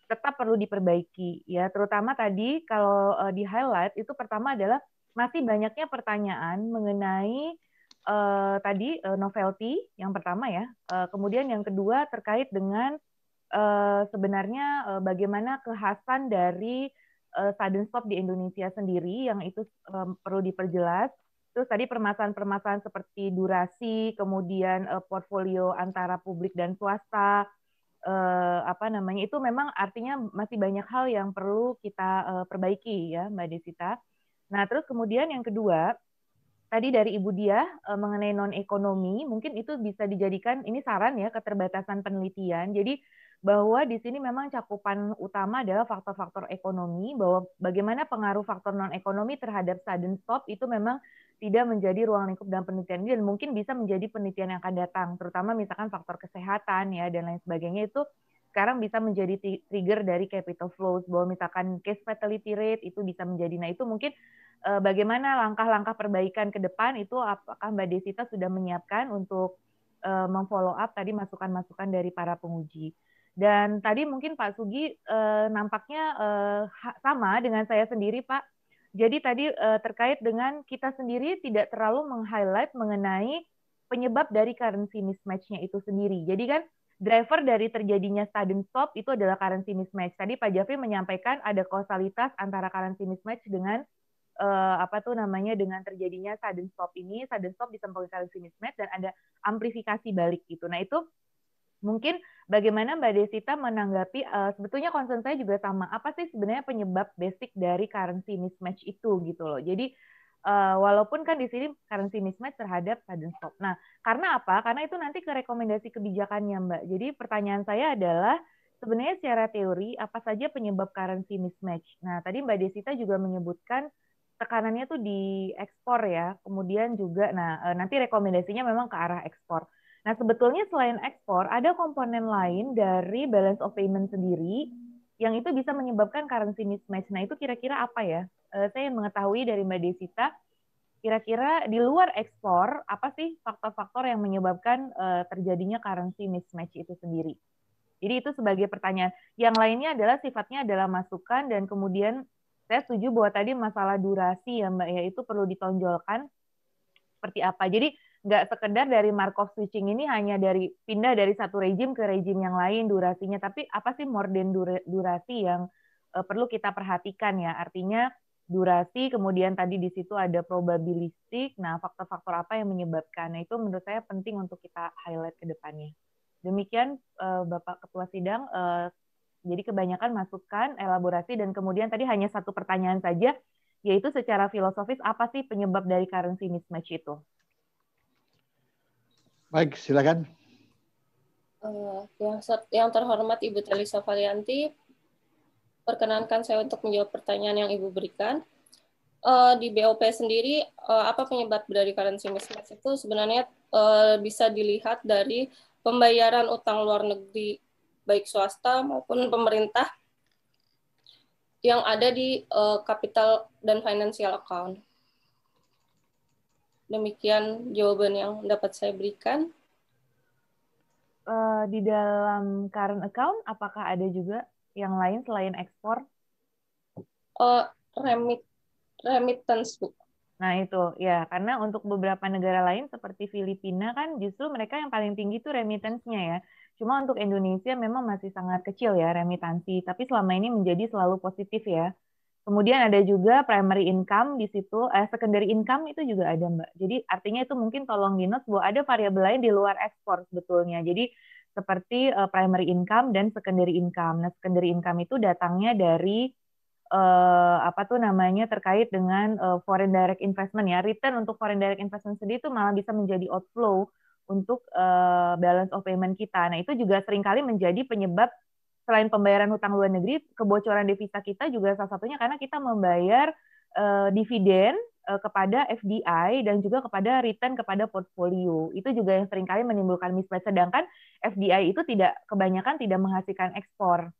tetap perlu diperbaiki. Ya, terutama tadi kalau e, di highlight itu pertama adalah masih banyaknya pertanyaan mengenai Uh, tadi uh, novelty yang pertama ya, uh, kemudian yang kedua terkait dengan uh, sebenarnya uh, bagaimana kekhasan dari uh, sudden stop di Indonesia sendiri yang itu um, perlu diperjelas. Terus tadi permasalahan-permasalahan seperti durasi, kemudian uh, portfolio antara publik dan swasta, uh, apa namanya itu memang artinya masih banyak hal yang perlu kita uh, perbaiki ya Mbak Desita. Nah terus kemudian yang kedua, tadi dari Ibu Diah mengenai non-ekonomi, mungkin itu bisa dijadikan, ini saran ya, keterbatasan penelitian. Jadi bahwa di sini memang cakupan utama adalah faktor-faktor ekonomi, bahwa bagaimana pengaruh faktor non-ekonomi terhadap sudden stop itu memang tidak menjadi ruang lingkup dalam penelitian ini, dan mungkin bisa menjadi penelitian yang akan datang, terutama misalkan faktor kesehatan ya dan lain sebagainya itu sekarang bisa menjadi trigger dari capital flows, bahwa misalkan case fatality rate itu bisa menjadi, nah itu mungkin bagaimana langkah-langkah perbaikan ke depan itu apakah Mbak Desita sudah menyiapkan untuk memfollow up tadi masukan-masukan dari para penguji. Dan tadi mungkin Pak Sugi nampaknya sama dengan saya sendiri Pak. Jadi tadi terkait dengan kita sendiri tidak terlalu meng-highlight mengenai penyebab dari currency mismatch-nya itu sendiri. Jadi kan driver dari terjadinya sudden stop itu adalah currency mismatch. Tadi Pak Zaafri menyampaikan ada kausalitas antara currency mismatch dengan eh, apa tuh namanya dengan terjadinya sudden stop ini, sudden stop ditempuh currency mismatch dan ada amplifikasi balik gitu. Nah, itu mungkin bagaimana Mbak Desita menanggapi, uh, sebetulnya concern saya juga sama, apa sih sebenarnya penyebab basic dari currency mismatch itu gitu loh. Jadi uh, walaupun kan di sini currency mismatch terhadap sudden stop. Nah, karena apa? Karena itu nanti ke rekomendasi kebijakannya Mbak. Jadi pertanyaan saya adalah sebenarnya secara teori apa saja penyebab currency mismatch. Nah, tadi Mbak Desita juga menyebutkan tekanannya tuh di ekspor ya, kemudian juga, nah uh, nanti rekomendasinya memang ke arah ekspor. Nah, sebetulnya selain ekspor, ada komponen lain dari balance of payment sendiri yang itu bisa menyebabkan currency mismatch. Nah, itu kira-kira apa ya? Saya yang mengetahui dari Mbak Desita, kira-kira di luar ekspor, apa sih faktor-faktor yang menyebabkan terjadinya currency mismatch itu sendiri? Jadi itu sebagai pertanyaan. Yang lainnya adalah sifatnya adalah masukan, dan kemudian saya setuju bahwa tadi masalah durasi ya Mbak, ya itu perlu ditonjolkan seperti apa. Jadi nggak sekedar dari Markov switching ini hanya dari pindah dari satu rejim ke rejim yang lain durasinya, tapi apa sih more than durasi yang uh, perlu kita perhatikan ya, artinya durasi, kemudian tadi di situ ada probabilistik, nah faktor-faktor apa yang menyebabkan, nah itu menurut saya penting untuk kita highlight ke depannya. Demikian uh, Bapak Ketua Sidang, uh, jadi kebanyakan masukan, elaborasi, dan kemudian tadi hanya satu pertanyaan saja, yaitu secara filosofis apa sih penyebab dari currency mismatch itu. Baik, silakan. Uh, yang, yang terhormat Ibu Telisa Aulia, perkenankan saya untuk menjawab pertanyaan yang Ibu berikan. Uh, di B O P sendiri, uh, apa penyebab dari currency mismatch itu sebenarnya uh, bisa dilihat dari pembayaran utang luar negeri, baik swasta maupun pemerintah, yang ada di uh, capital dan financial account. Demikian jawaban yang dapat saya berikan. Uh, di dalam current account, apakah ada juga yang lain selain ekspor? Uh, remit, remittance, Bu. Nah, itu. Ya, karena untuk beberapa negara lain seperti Filipina kan justru mereka yang paling tinggi itu remittance-nya ya. Cuma untuk Indonesia memang masih sangat kecil ya remitansi, tapi selama ini menjadi selalu positif ya. Kemudian ada juga primary income di situ, eh, secondary income itu juga ada Mbak. Jadi artinya itu mungkin tolong di-note bahwa ada variabel lain di luar ekspor sebetulnya. Jadi seperti uh, primary income dan secondary income. Nah, secondary income itu datangnya dari uh, apa tuh namanya terkait dengan uh, foreign direct investment ya. Return untuk foreign direct investment sendiri itu malah bisa menjadi outflow untuk uh, balance of payment kita. Nah, itu juga seringkali menjadi penyebab. Selain pembayaran hutang luar negeri, kebocoran devisa kita juga salah satunya karena kita membayar uh, dividen uh, kepada F D I dan juga kepada return kepada portfolio. Itu juga yang seringkali menimbulkan mismatch. Sedangkan F D I itu tidak kebanyakan tidak menghasilkan ekspor.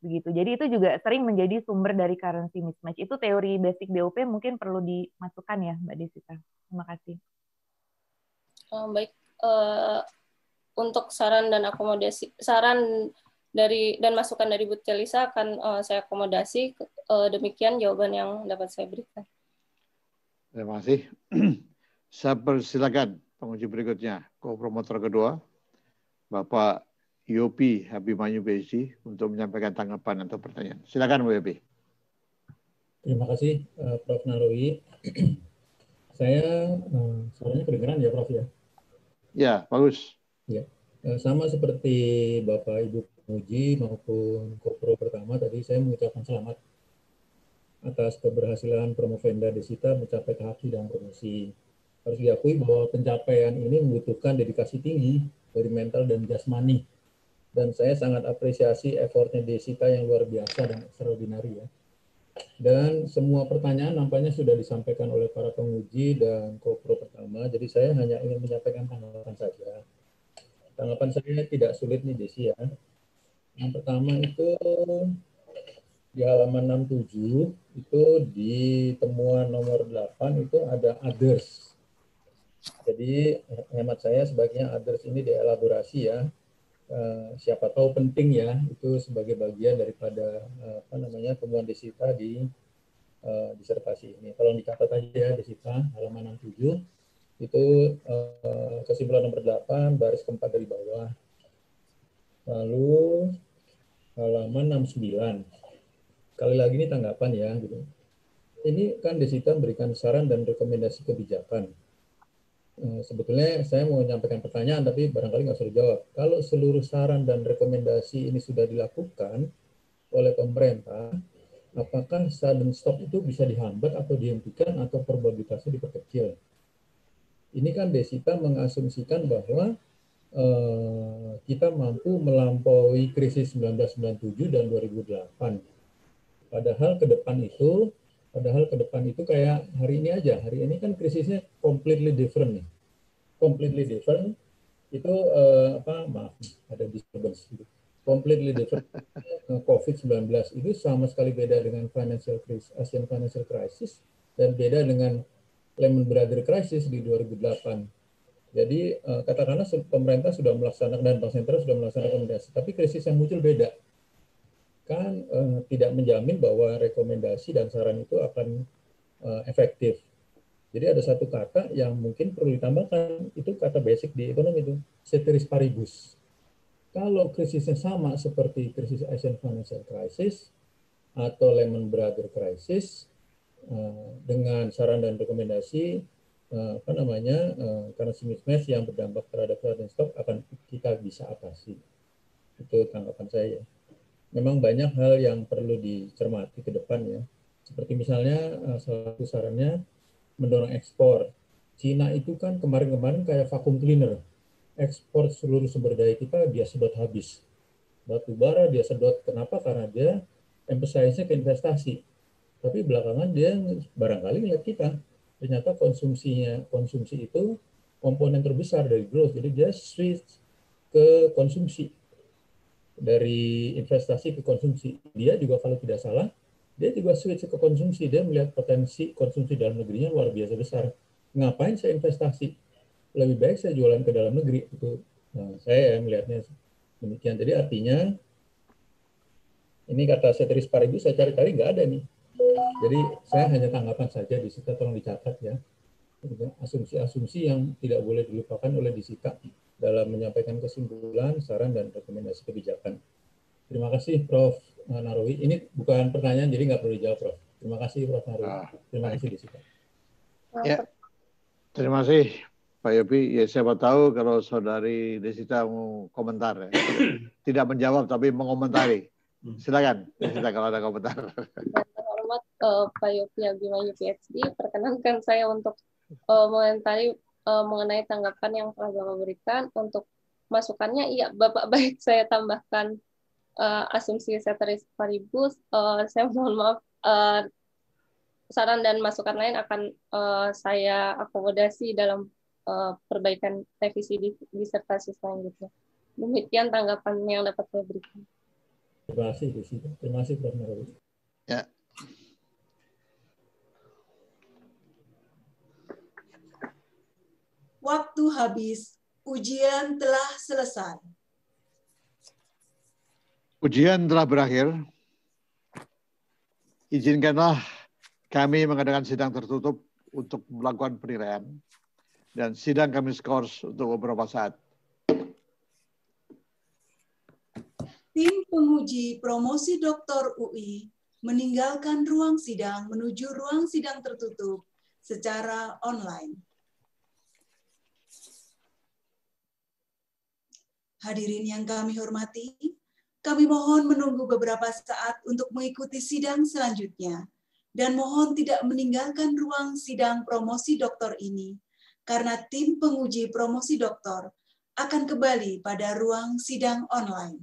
Begitu. Jadi itu juga sering menjadi sumber dari currency mismatch. Itu teori basic B O P mungkin perlu dimasukkan ya Mbak Desita. Terima kasih. Uh, baik. Uh, untuk saran dan akomodasi, saran dari dan masukan dari Bu Telisa akan uh, saya akomodasi. Uh, demikian jawaban yang dapat saya berikan. Terima kasih. Saya persilakan penguji berikutnya, co-promotor kedua, Bapak Yupi Abimanyu P H D untuk menyampaikan tanggapan atau pertanyaan. Silakan Bu Yupi. Terima kasih uh, Prof Nachrowi. Saya uh, suaranya kedengaran ya Prof ya? Ya, bagus. Ya. Uh, sama seperti Bapak Ibu Muji maupun Kopro pertama tadi, saya mengucapkan selamat atas keberhasilan Promovenda Desita mencapai tahap sidang promosi. Harus diakui bahwa pencapaian ini membutuhkan dedikasi tinggi dari mental dan jasmani. Dan saya sangat apresiasi effortnya Desita yang luar biasa dan extraordinary ya. Dan semua pertanyaan nampaknya sudah disampaikan oleh para penguji dan Kopro pertama. Jadi saya hanya ingin menyampaikan tanggapan saja. Tanggapan saya tidak sulit nih Desi ya. Yang pertama itu di halaman enam puluh tujuh itu di temuan nomor delapan itu ada others. Jadi hemat saya sebaiknya others ini dielaborasi ya. Eh, siapa tahu penting ya itu sebagai bagian daripada eh, apa namanya temuan Desita di eh, disertasi ini. Tolong dicatat aja Desita halaman enam puluh tujuh itu eh, kesimpulan nomor delapan baris keempat dari bawah. Lalu halaman enam puluh sembilan. Sekali lagi ini tanggapan ya. Gitu. Ini kan Desita memberikan saran dan rekomendasi kebijakan. Sebetulnya saya mau menyampaikan pertanyaan, tapi barangkali nggak usah dijawab. Kalau seluruh saran dan rekomendasi ini sudah dilakukan oleh pemerintah, apakah sudden stop itu bisa dihambat atau dihentikan atau probabilitasnya diperkecil? Ini kan Desita mengasumsikan bahwa eh, kita mampu melampaui krisis seribu sembilan ratus sembilan puluh tujuh dan dua ribu delapan. Padahal ke depan itu Padahal ke depan itu kayak hari ini aja. Hari ini kan krisisnya completely different nih. Completely different itu uh, apa? Maaf, ada disturbance. Completely different. covid sembilan belas itu sama sekali beda dengan financial crisis, Asian financial crisis, dan beda dengan Lehman Brothers crisis di dua ribu delapan. Jadi uh, katakanlah pemerintah sudah melaksanakan dan bank sentral sudah melaksanakan rekomendasi, tapi krisis yang muncul beda. Kan eh, tidak menjamin bahwa rekomendasi dan saran itu akan eh, efektif. Jadi ada satu kata yang mungkin perlu ditambahkan, itu kata basic di ekonomi itu, ceteris paribus. Kalau krisisnya sama seperti krisis Asian Financial Crisis atau Lehman Brothers Crisis, eh, dengan saran dan rekomendasi, eh, apa namanya, eh, currency mismatch yang berdampak terhadap sudden stop akan kita bisa atasi. Itu tanggapan saya. Memang banyak hal yang perlu dicermati ke depan ya. Seperti misalnya salah satu sarannya mendorong ekspor. Cina itu kan kemarin-kemarin kayak vacuum cleaner. Ekspor seluruh sumber daya kita dia sedot habis. Batu bara dia sedot. Kenapa? Karena dia emphasize-nya ke investasi. Tapi belakangan dia barangkali lihat kita. Ternyata konsumsinya konsumsi itu komponen terbesar dari growth. Jadi dia switch ke konsumsi. Dari investasi ke konsumsi, dia juga kalau tidak salah, dia juga switch ke konsumsi, dia melihat potensi konsumsi dalam negerinya luar biasa besar. Ngapain saya investasi? Lebih baik saya jualan ke dalam negeri. Itu nah, saya melihatnya demikian. Jadi artinya, ini kata ceteris paribus, saya cari-cari nggak ada nih. Jadi saya hanya tanggapan saja, Desita tolong dicatat ya. Asumsi-asumsi yang tidak boleh dilupakan oleh Desita dalam menyampaikan kesimpulan, saran, dan rekomendasi kebijakan. Terima kasih, Prof Nachrowi. Ini bukan pertanyaan, jadi nggak perlu dijawab, Prof Terima kasih, Prof Nachrowi. Terima kasih, Desita. Ya, terima kasih, Pak Yupi. Ya, siapa tahu kalau saudari Desita mau komentar. Ya. Tidak menjawab, tapi mengomentari. Silakan, Desita, kalau ada komentar. Hormat uh, Pak Yupi Abimanyu, P H D. Perkenankan saya untuk uh, mengomentari mengenai tanggapan yang telah Bapak berikan. Untuk masukannya, iya Bapak baik, saya tambahkan uh, asumsi ceteris paribus. Uh, saya mohon maaf, uh, saran dan masukan lain akan uh, saya akomodasi dalam uh, perbaikan revisi di disertasi selanjutnya. Demikian tanggapan yang dapat saya berikan. Terima kasih, Desita. Terima kasih, Prof Nachrowi. Ya. Waktu habis, ujian telah selesai. Ujian telah berakhir. Izinkanlah kami mengadakan sidang tertutup untuk melakukan penilaian. Dan sidang kami skors untuk beberapa saat. Tim penguji promosi doktor U I meninggalkan ruang sidang menuju ruang sidang tertutup secara online. Hadirin yang kami hormati, kami mohon menunggu beberapa saat untuk mengikuti sidang selanjutnya dan mohon tidak meninggalkan ruang sidang promosi doktor ini karena tim penguji promosi doktor akan kembali pada ruang sidang online.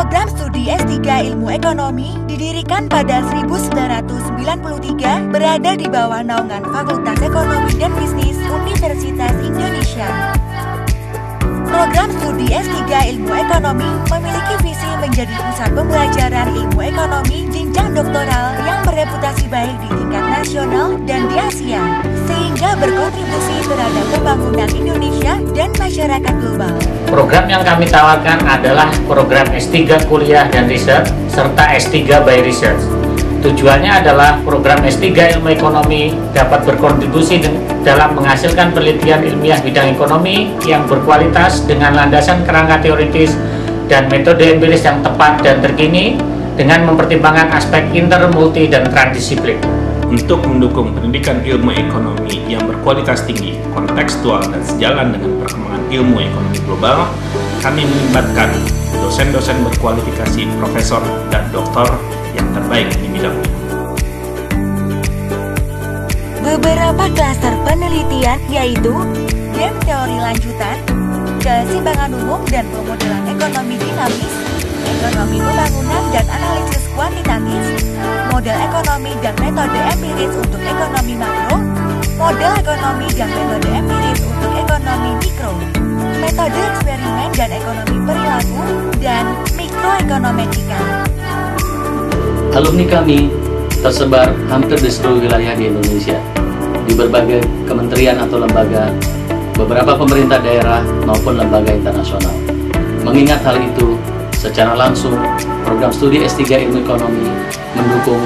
Program studi S tiga Ilmu Ekonomi didirikan pada seribu sembilan ratus sembilan puluh tiga, berada di bawah naungan Fakultas Ekonomi dan Bisnis Universitas Indonesia. Program studi S tiga Ilmu Ekonomi memiliki visi menjadi pusat pembelajaran ilmu ekonomi jenjang doktoral yang bereputasi baik di tingkat nasional dan di Asia, sehingga berkontribusi terhadap pembangunan Indonesia dan masyarakat global. Program yang kami tawarkan adalah program S tiga Kuliah dan Riset serta S tiga by Research. Tujuannya adalah program S tiga Ilmu Ekonomi dapat berkontribusi dalam menghasilkan penelitian ilmiah bidang ekonomi yang berkualitas dengan landasan kerangka teoritis dan metode empiris yang tepat dan terkini dengan mempertimbangkan aspek inter, multi, dan transdisiplin. Untuk mendukung pendidikan ilmu ekonomi yang berkualitas tinggi, kontekstual, dan sejalan dengan perkembangan ilmu ekonomi global, kami melibatkan dosen-dosen berkualifikasi profesor dan doktor yang terbaik di bidang. Beberapa klaster penelitian yaitu dan teori lanjutan, keseimbangan umum dan pemodelan ekonomi dinamis, ekonomi pembangunan dan analisis kuantitatif, model ekonomi dan metode empiris untuk ekonomi makro, model ekonomi dan metode empiris untuk ekonomi mikro, metode eksperimen dan ekonomi perilaku, dan mikroekonometrika. Alumni kami tersebar hampir di seluruh wilayah di Indonesia, di berbagai kementerian atau lembaga, beberapa pemerintah daerah maupun lembaga internasional. Mengingat hal itu, secara langsung, program studi S tiga Ilmu Ekonomi mendukung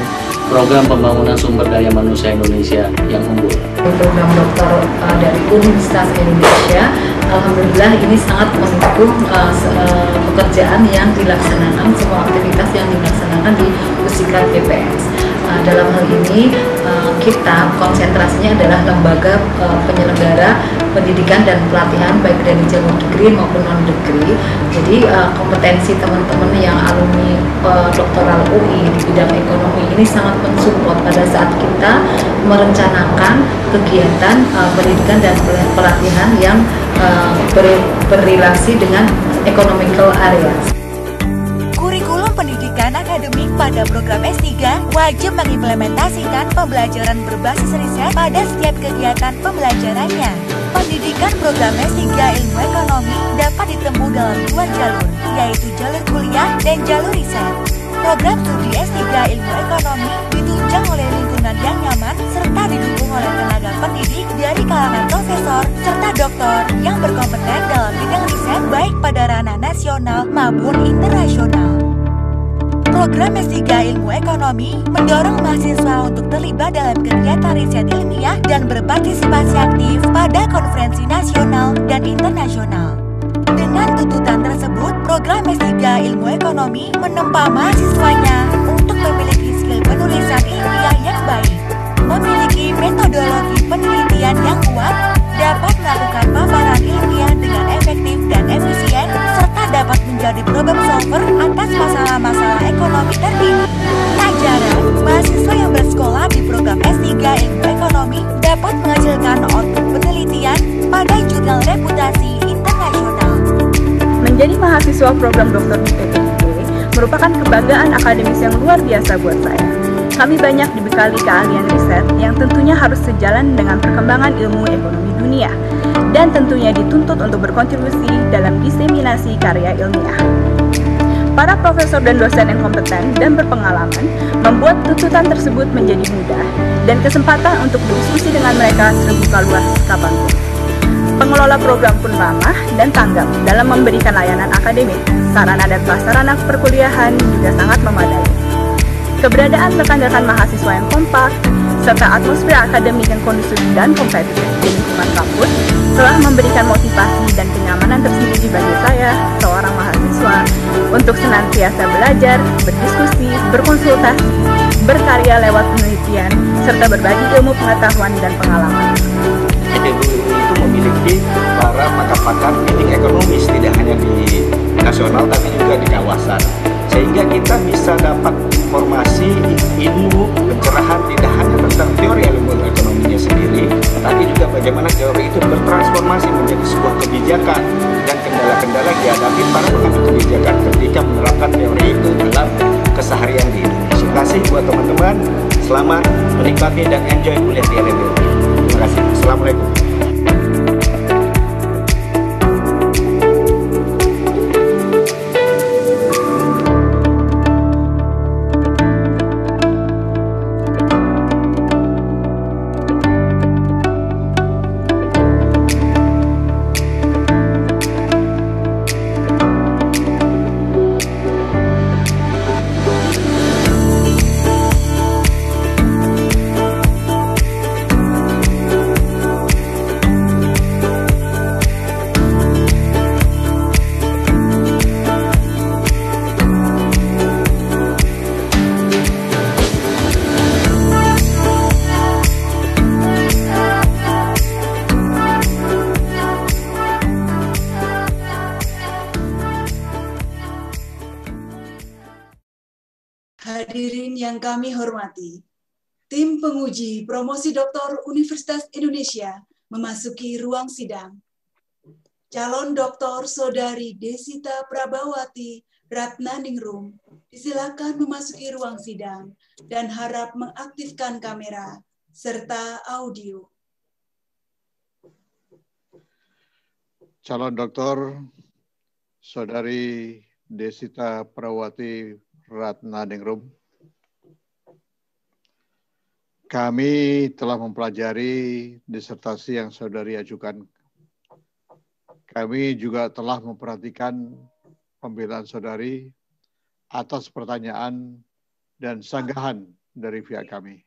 program pembangunan sumber daya manusia Indonesia yang unggul. Program doktor uh, dari Universitas Indonesia, alhamdulillah ini sangat mendukung uh, uh, pekerjaan yang dilaksanakan, semua aktivitas yang dilaksanakan di Pusdiklat B P S. Uh, dalam hal ini, uh, kita konsentrasinya adalah lembaga uh, penyelenggara pendidikan dan pelatihan baik dari jalur degree maupun non degree. Jadi uh, kompetensi teman-teman yang alumni uh, doktoral U I di bidang ekonomi ini sangat mensupport pada saat kita merencanakan kegiatan uh, pendidikan dan pelatihan yang uh, ber berrelasi dengan economical areas. Kurikulum pendidikan akademik pada program S tiga wajib mengimplementasikan pembelajaran berbasis riset pada setiap kegiatan pembelajarannya. Pendidikan program S tiga Ilmu Ekonomi dapat ditempuh dalam dua jalur, yaitu jalur kuliah dan jalur riset. Program studi S tiga Ilmu Ekonomi ditunjang oleh lingkungan yang nyaman serta didukung oleh tenaga pendidik dari kalangan profesor serta doktor yang berkompeten dalam bidang riset baik pada ranah nasional maupun internasional. Program S tiga Ilmu Ekonomi mendorong mahasiswa untuk terlibat dalam kegiatan riset ilmiah dan berpartisipasi aktif pada konferensi nasional dan internasional. Dengan tuntutan tersebut, program S tiga Ilmu Ekonomi menempa mahasiswanya untuk memiliki skill penulisan ilmiah yang baik, memiliki metodologi penelitian yang kuat, dapat melakukan paparan ilmiah dengan efektif dan efisien, serta dapat menjadi problem solver atas masalah-masalah ekonomi terkini. Tak jarang, mahasiswa yang bersekolah di program S tiga Ilmu Ekonomi dapat menghasilkan output penelitian pada jurnal reputasi internasional. Menjadi mahasiswa program doktor di P P I E merupakan kebanggaan akademis yang luar biasa buat saya. Kami banyak dibekali keahlian riset yang tentunya harus sejalan dengan perkembangan ilmu ekonomi dunia dan tentunya dituntut untuk berkontribusi dalam diseminasi karya ilmiah. Para profesor dan dosen yang kompeten dan berpengalaman membuat tuntutan tersebut menjadi mudah dan kesempatan untuk berdiskusi dengan mereka terbuka luas kapanpun. Pengelola program pun ramah dan tanggap dalam memberikan layanan akademik, sarana dan prasarana perkuliahan juga sangat memadai. Keberadaan rekan-rekan mahasiswa yang kompak, serta atmosfer akademik yang kondusif dan kompetitif di lingkungan kampus telah memberikan motivasi dan kenyamanan tersendiri bagi saya, seorang mahasiswa, untuk senantiasa belajar, berdiskusi, berkonsultasi, berkarya lewat penelitian, serta berbagi ilmu pengetahuan dan pengalaman. P P I E itu memiliki para pakar-pakar bidang ekonomis, tidak hanya di nasional tapi juga di kawasan. Sehingga kita bisa dapat informasi, ilmu, pencerahan tidak hanya tentang teori ilmu ekonominya sendiri, tapi juga bagaimana teori itu bertransformasi menjadi sebuah kebijakan dan kendala-kendala dihadapi para pengambil kebijakan ketika menerapkan teori itu dalam keseharian di Indonesia. Terima kasih buat teman-teman, selamat menikmati dan enjoy kuliah di L M B. Terima kasih. Assalamualaikum. Hadirin yang kami hormati, tim penguji promosi doktor Universitas Indonesia memasuki ruang sidang. Calon doktor saudari Desita Prabawati Ratnaningrum disilakan memasuki ruang sidang dan harap mengaktifkan kamera serta audio. Calon doktor saudari Desita Prabawati Ratnaningrum, kami telah mempelajari disertasi yang saudari ajukan. Kami juga telah memperhatikan pembelaan saudari atas pertanyaan dan sanggahan dari pihak kami.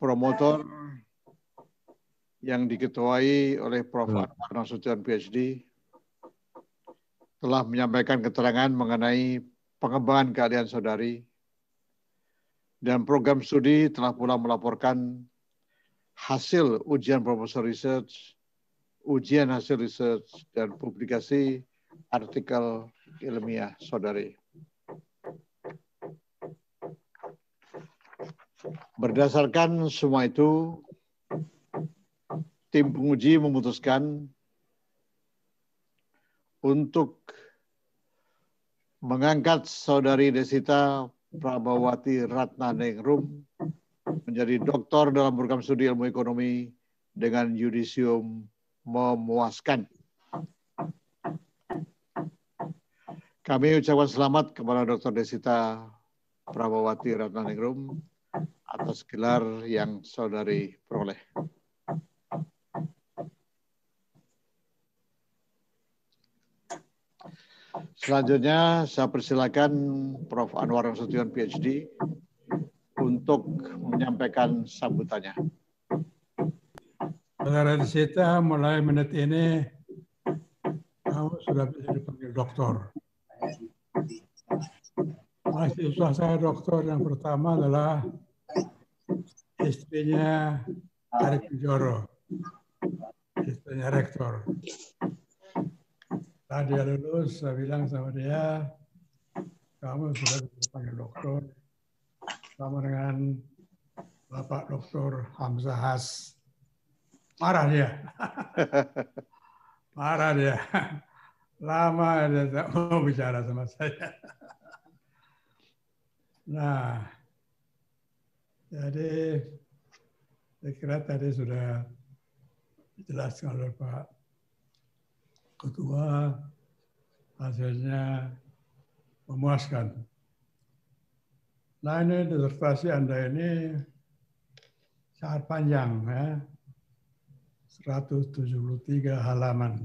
Promotor yang diketuai oleh Profesor Anwar Nasution P H D telah menyampaikan keterangan mengenai pengembangan keahlian saudari, dan program studi telah pula melaporkan hasil ujian proposal research, ujian hasil research, dan publikasi artikel ilmiah saudari. Berdasarkan semua itu, tim penguji memutuskan untuk mengangkat saudari Desita Prabawati Ratnaningrum menjadi doktor dalam program studi ilmu ekonomi dengan yudisium memuaskan. Kami ucapkan selamat kepada doktor Desita Prabawati Ratnaningrum atas gelar yang saudari peroleh. Selanjutnya, saya persilakan Profesor Anwar Nasution P H D untuk menyampaikan sambutannya. Saudara Desita, mulai menit ini kamu sudah bisa dipanggil doktor. Mahasiswa saya doktor yang pertama adalah istrinya Arif Joro, istrinya rektor. Setelah dia lulus, saya bilang sama dia, kamu sudah dipanggil doktor, sama dengan Bapak Doktor Hamzah Has. Marah dia. Marah dia. Lama dia tidak mau bicara sama saya. Nah, jadi saya kira tadi sudah dijelaskan oleh Pak Ketua, hasilnya memuaskan. Nah, ini disertasi Anda ini sangat panjang, ya, seratus tujuh puluh tiga halaman.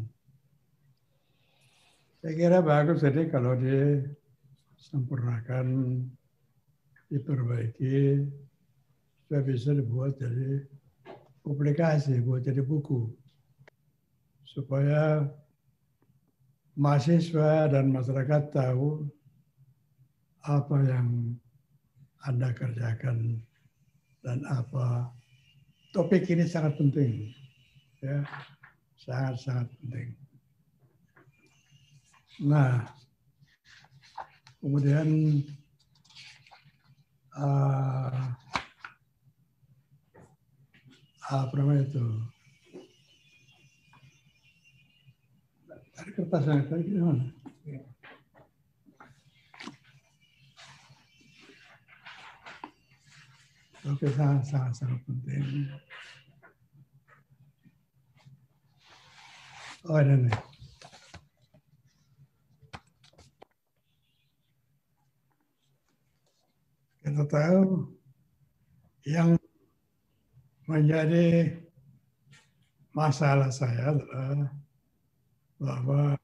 Saya kira bagus jadi kalau disempurnakan, diperbaiki, supaya bisa dibuat jadi publikasi, buat jadi buku, supaya mahasiswa dan masyarakat tahu apa yang Anda kerjakan dan apa. Topik ini sangat penting, ya, sangat-sangat penting. Nah, kemudian uh, apa namanya itu? Ada kertas yang tadi di mana? Oke, sangat-sangat penting. Oh, ini nih. Kita tahu yang menjadi masalah saya adalah bahwa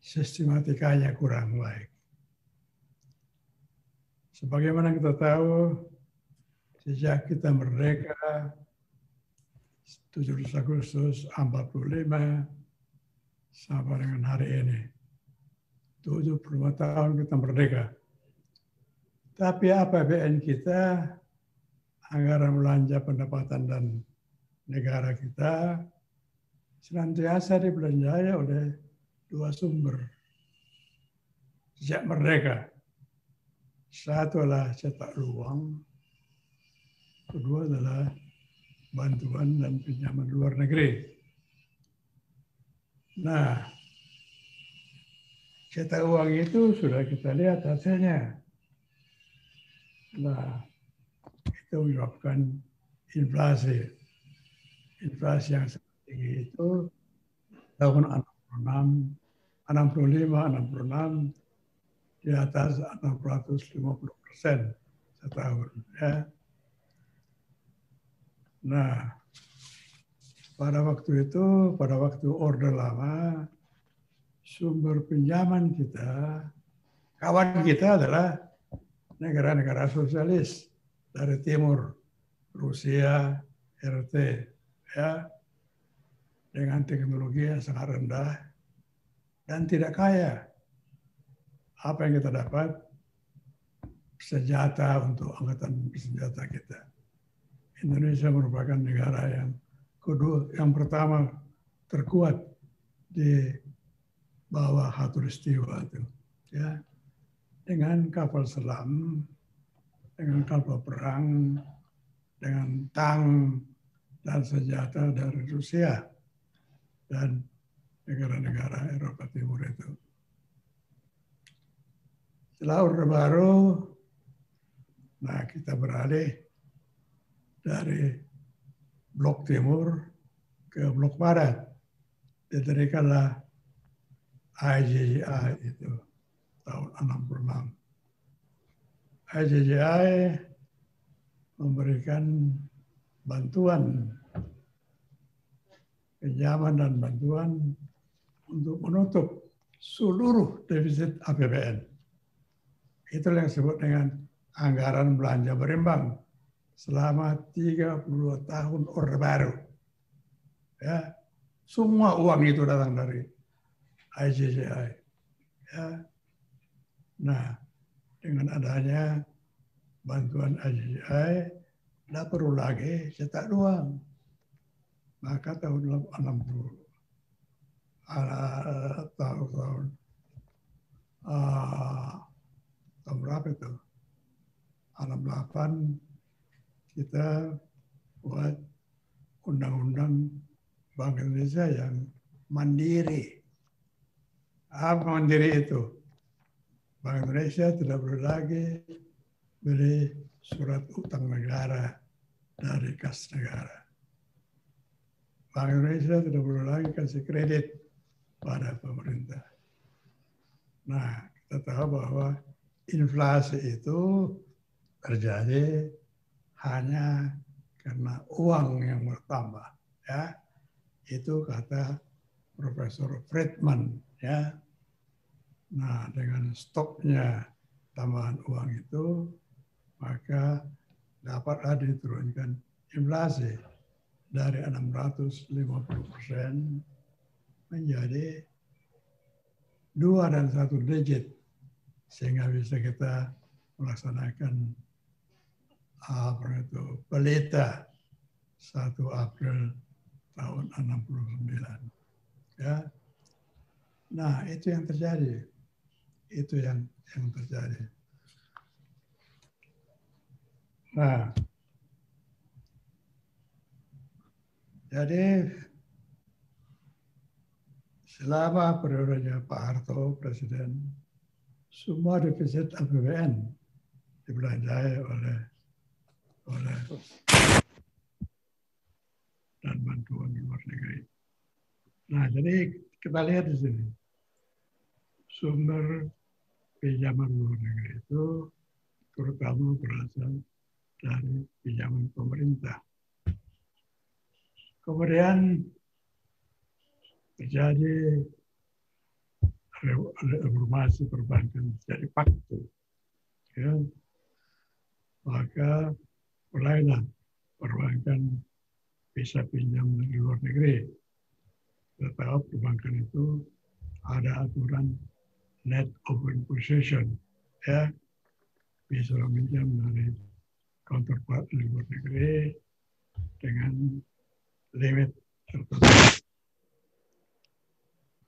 sistematikanya kurang baik. Sebagaimana kita tahu, sejak kita merdeka tujuh belas Agustus empat puluh lima sampai dengan hari ini, tujuh puluh lima tahun kita merdeka. Tapi A P B N kita, anggaran belanja pendapatan dan negara kita, senantiasa dibelanjai oleh dua sumber. sejak merdeka. Satu adalah cetak luang, kedua adalah bantuan dan pinjaman luar negeri. Nah, cetak uang itu sudah kita lihat hasilnya. Nah, itu menyebabkan inflasi. Inflasi yang sangat tinggi itu tahun enam puluh enam, enam puluh lima, enam puluh enam di atas enam ratus lima puluh persen setahun. Ya. Nah, pada waktu itu, pada waktu Orde Lama, sumber pinjaman kita, kawan kita adalah negara-negara sosialis dari timur, Rusia, R T, ya, dengan teknologi yang sangat rendah dan tidak kaya. Apa yang kita dapat? Senjata untuk angkatan bersenjata kita. Indonesia merupakan negara yang kedua, yang pertama terkuat di bawah khatulistiwa itu, ya, dengan kapal selam, dengan kapal perang, dengan tank dan senjata dari Rusia dan negara-negara Eropa Timur itu. Setelah Orde Baru, nah kita beralih dari blok timur ke blok barat. Didirikanlah I G G I itu tahun enam puluh enam. I G G I memberikan bantuan, pinjaman dan bantuan untuk menutup seluruh defisit A P B N. Itulah yang disebut dengan anggaran belanja berimbang. Selama tiga puluh dua tahun Orde Baru. Ya, semua uang itu datang dari I G G I. Ya. Nah, dengan adanya bantuan I G G I, tidak perlu lagi cetak uang. Maka tahun enam puluh, tahun-tahun, uh, tahun berapa itu? enam puluh delapan, kita buat undang-undang Bank Indonesia yang mandiri. Apa mandiri itu? Bank Indonesia tidak perlu lagi beli surat utang negara dari kas negara. Bank Indonesia tidak perlu lagi kasih kredit pada pemerintah. Nah, kita tahu bahwa inflasi itu terjadi hanya karena uang yang bertambah, ya, itu kata Profesor Friedman, ya. Nah, dengan stopnya tambahan uang itu, maka dapatlah diturunkan inflasi dari enam ratus lima puluh persen menjadi dua dan satu digit, sehingga bisa kita melaksanakan apa itu pelita satu April tahun enam puluh sembilan, ya. Nah, itu yang terjadi, itu yang yang terjadi. Nah, jadi selama periodenya Pak Harto presiden, semua defisit A P B N dibelanjai oleh oleh dan bantuan luar negeri. Nah, jadi kita lihat di sini sumber pinjaman luar negeri itu terutama berasal dari pinjaman pemerintah. Kemudian terjadi reformasi perbankan jadi paktu, ya, maka mulailah perbankan bisa pinjam dari luar negeri. Kita tahu perbankan itu ada aturan net open position, ya, bisa meminjam dari counterpart dari luar negeri dengan limit tertentu.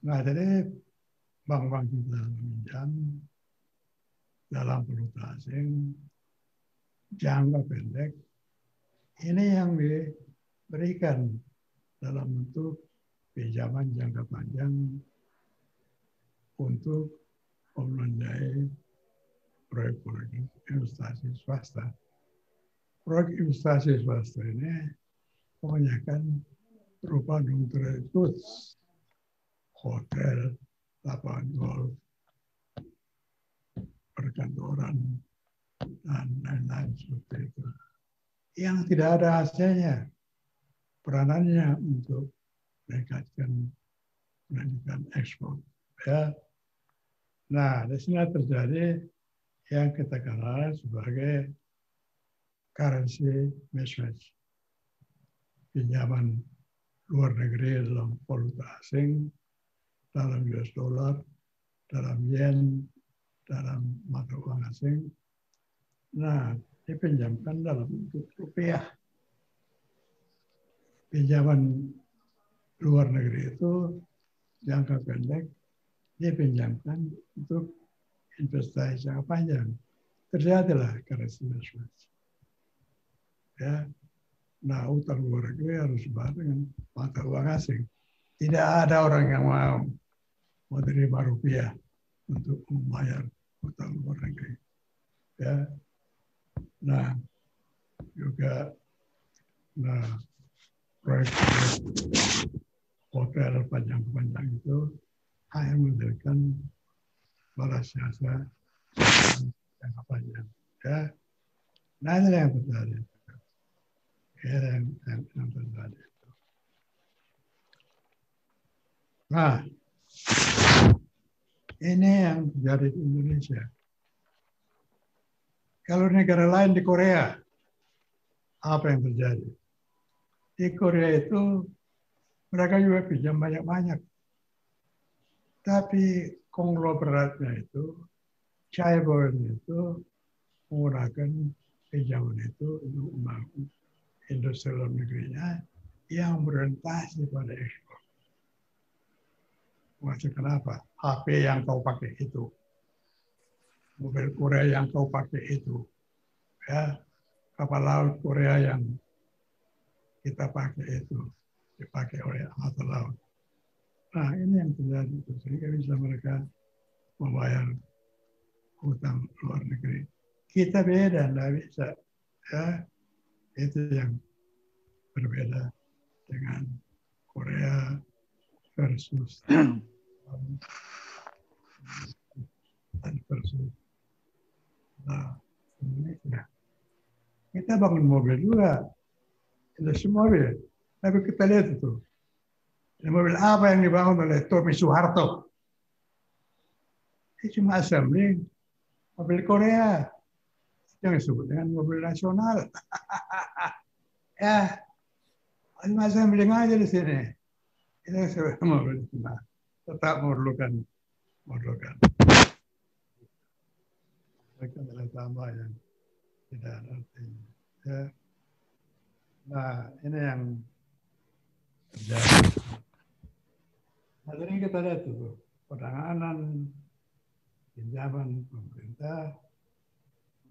Nah, jadi bank-bank kita meminjam dalam valuta asing jangka pendek ini yang diberikan dalam bentuk pinjaman jangka panjang untuk membiayai proyek-proyek investasi swasta. Proyek investasi swasta ini kebanyakan berupa non-trade goods, hotel, lapangan golf, perkantoran, dan lain-lain seperti itu. Yang tidak ada hasilnya, peranannya untuk meningkatkan meningkatkan ekspor. Ya. Nah, di sini terjadi yang kita kenal sebagai currency mismatch. Pinjaman luar negeri dalam valuta asing, dalam U S dollar, dalam yen, dalam mata uang asing. Nah, dipinjamkan dalam bentuk rupiah. Pinjaman luar negeri itu jangka pendek dipinjamkan untuk investasi jangka panjang. Terjadilah currency mismatch. Ya. Nah, utang luar negeri harus dibayar dengan mata uang asing. Tidak ada orang yang mau menerima rupiah untuk membayar utang luar negeri. Ya. Nah, juga nah proyek hotel panjang-panjang itu hanya mendirikan balas jasa jangka panjang. Ya. Nah, ini yang terjadi. Yang, yang, yang terjadi itu. Nah, ini yang terjadi di Indonesia. Kalau negara lain di Korea, apa yang terjadi? Di Korea itu mereka juga pinjam banyak-banyak. Tapi konglomeratnya itu, chaebolnya itu menggunakan pinjaman itu untuk membangun industri dalam negerinya yang berorientasi pada ekspor. Maksud kenapa? H P yang kau pakai itu, mobil Korea yang kau pakai itu, ya, kapal laut Korea yang kita pakai itu dipakai oleh angkatan laut. Nah, ini yang terjadi itu, sehingga bisa mereka membayar hutang luar negeri. Kita beda, nggak bisa, ya. Itu yang berbeda dengan Korea versus versus nah, Indonesia. Kita bangun mobil juga, industri mobil. Tapi kita lihat itu, mobil apa yang dibangun oleh Tommy Soeharto? Itu cuma assembling mobil Korea yang disebut dengan mobil nasional. Ya, masa beli aja di sini. Itu sebenarnya mobil nasional. Tetap memerlukan, memerlukan. Mereka adalah tambah yang tidak ada artinya. Ya. Nah, ini yang terjadi. Nah, tadi kita lihat tuh, penanganan pinjaman pemerintah,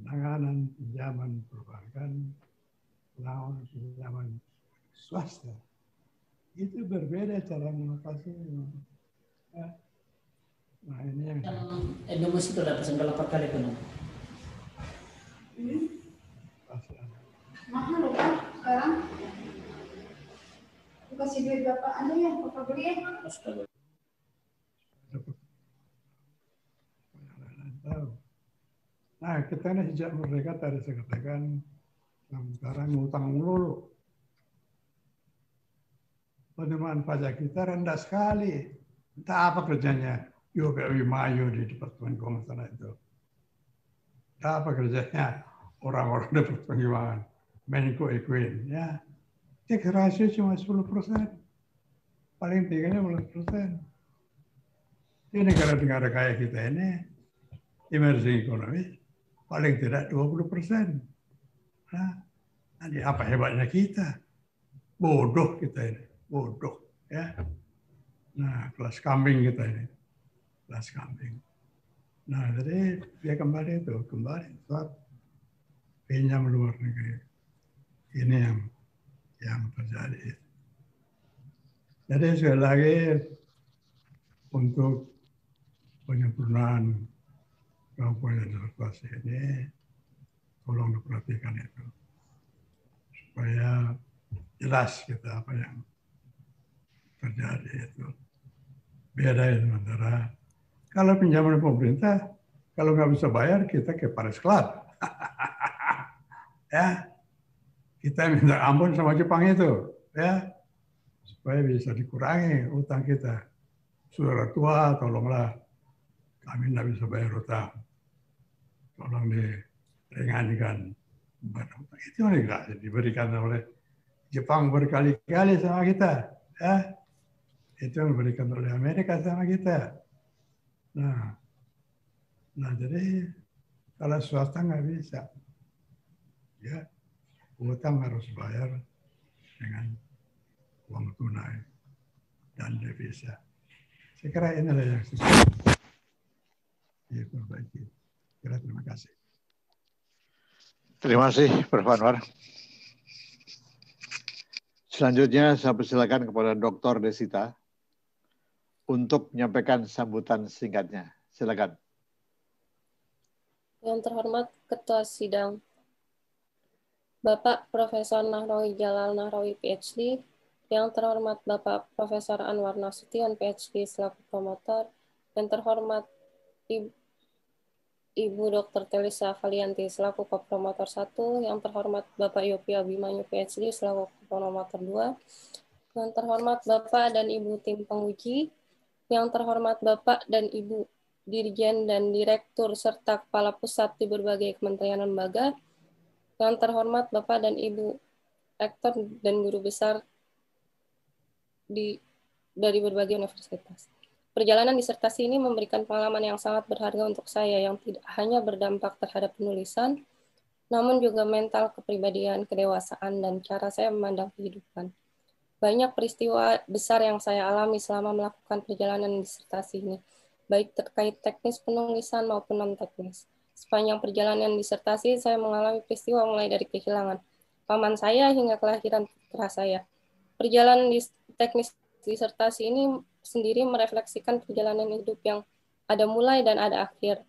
penanganan pinjaman perbankan, penanganan pinjaman swasta, itu berbeda cara mengatasinya. Ya. Nah, ini yang Indonesia itu dapat sampai delapan kali penuh. Mahal loh Pak sekarang. Dikasih duit Bapak aja ya, Bapak beli ya. Nah, kita ini sejak mereka tadi saya katakan, sekarang ngutang melulu. Penerimaan pajak kita rendah sekali. Entah apa kerjanya Yupi Abimanyu di Departemen Keuangan sana itu. Entah apa kerjanya orang-orang Departemen Keuangan, Menko Eichengreen, ya. Tax ratio cuma sepuluh persen. Paling tingginya sepuluh persen. Di negara-negara kaya kita ini, emerging economy, paling tidak dua puluh persen. Nah, nanti apa hebatnya kita? Bodoh kita ini, bodoh ya. Nah, kelas kambing kita ini, kelas kambing. Nah, jadi dia kembali itu, kembali buat pinjam luar negeri. Ini yang yang terjadi. Jadi sekali lagi untuk penyempurnaan maupun observasi ini, tolong diperhatikan itu supaya jelas kita apa yang terjadi itu. Beda antara kalau pinjaman pemerintah, kalau nggak bisa bayar, kita ke Paris Club. Ya, kita minta ampun sama Jepang itu, ya, supaya bisa dikurangi utang kita. Saudara tua, tolonglah, kami nggak bisa bayar utang. Tolong diringankan beban utang. Itu enggak diberikan oleh Jepang berkali-kali sama kita, ya. Itu yang diberikan oleh Amerika sama kita. Nah, nah jadi kalau swasta nggak bisa, ya utang harus bayar dengan uang tunai dan devisa. Saya kira inilah yang susah diperbaiki. Kira terima kasih. Terima kasih, Profesor Anwar. Selanjutnya saya persilakan kepada Doktor Desita untuk menyampaikan sambutan singkatnya. Silakan. Yang terhormat Ketua Sidang, Bapak Profesor Nachrowi Jalal Nachrowi P H D, yang terhormat Bapak Profesor Anwar Nasution P H D selaku promotor, yang terhormat Ibu, Ibu Doktor Telisa Aulia Falianty selaku kopromotor satu, yang terhormat Bapak Yupi Abimanyu P H D selaku kopromotor dua, yang terhormat Bapak dan Ibu tim penguji, yang terhormat Bapak dan Ibu Dirjen dan Direktur serta Kepala Pusat di berbagai kementerian lembaga, yang terhormat Bapak dan Ibu Rektor dan Guru Besar di, dari berbagai universitas. Perjalanan disertasi ini memberikan pengalaman yang sangat berharga untuk saya yang tidak hanya berdampak terhadap penulisan, namun juga mental, kepribadian, kedewasaan, dan cara saya memandang kehidupan. Banyak peristiwa besar yang saya alami selama melakukan perjalanan disertasi ini, baik terkait teknis penulisan maupun non-teknis. Sepanjang perjalanan disertasi, saya mengalami peristiwa mulai dari kehilangan paman saya hingga kelahiran putra saya. Perjalanan dis teknis disertasi ini sendiri merefleksikan perjalanan hidup yang ada mulai dan ada akhir.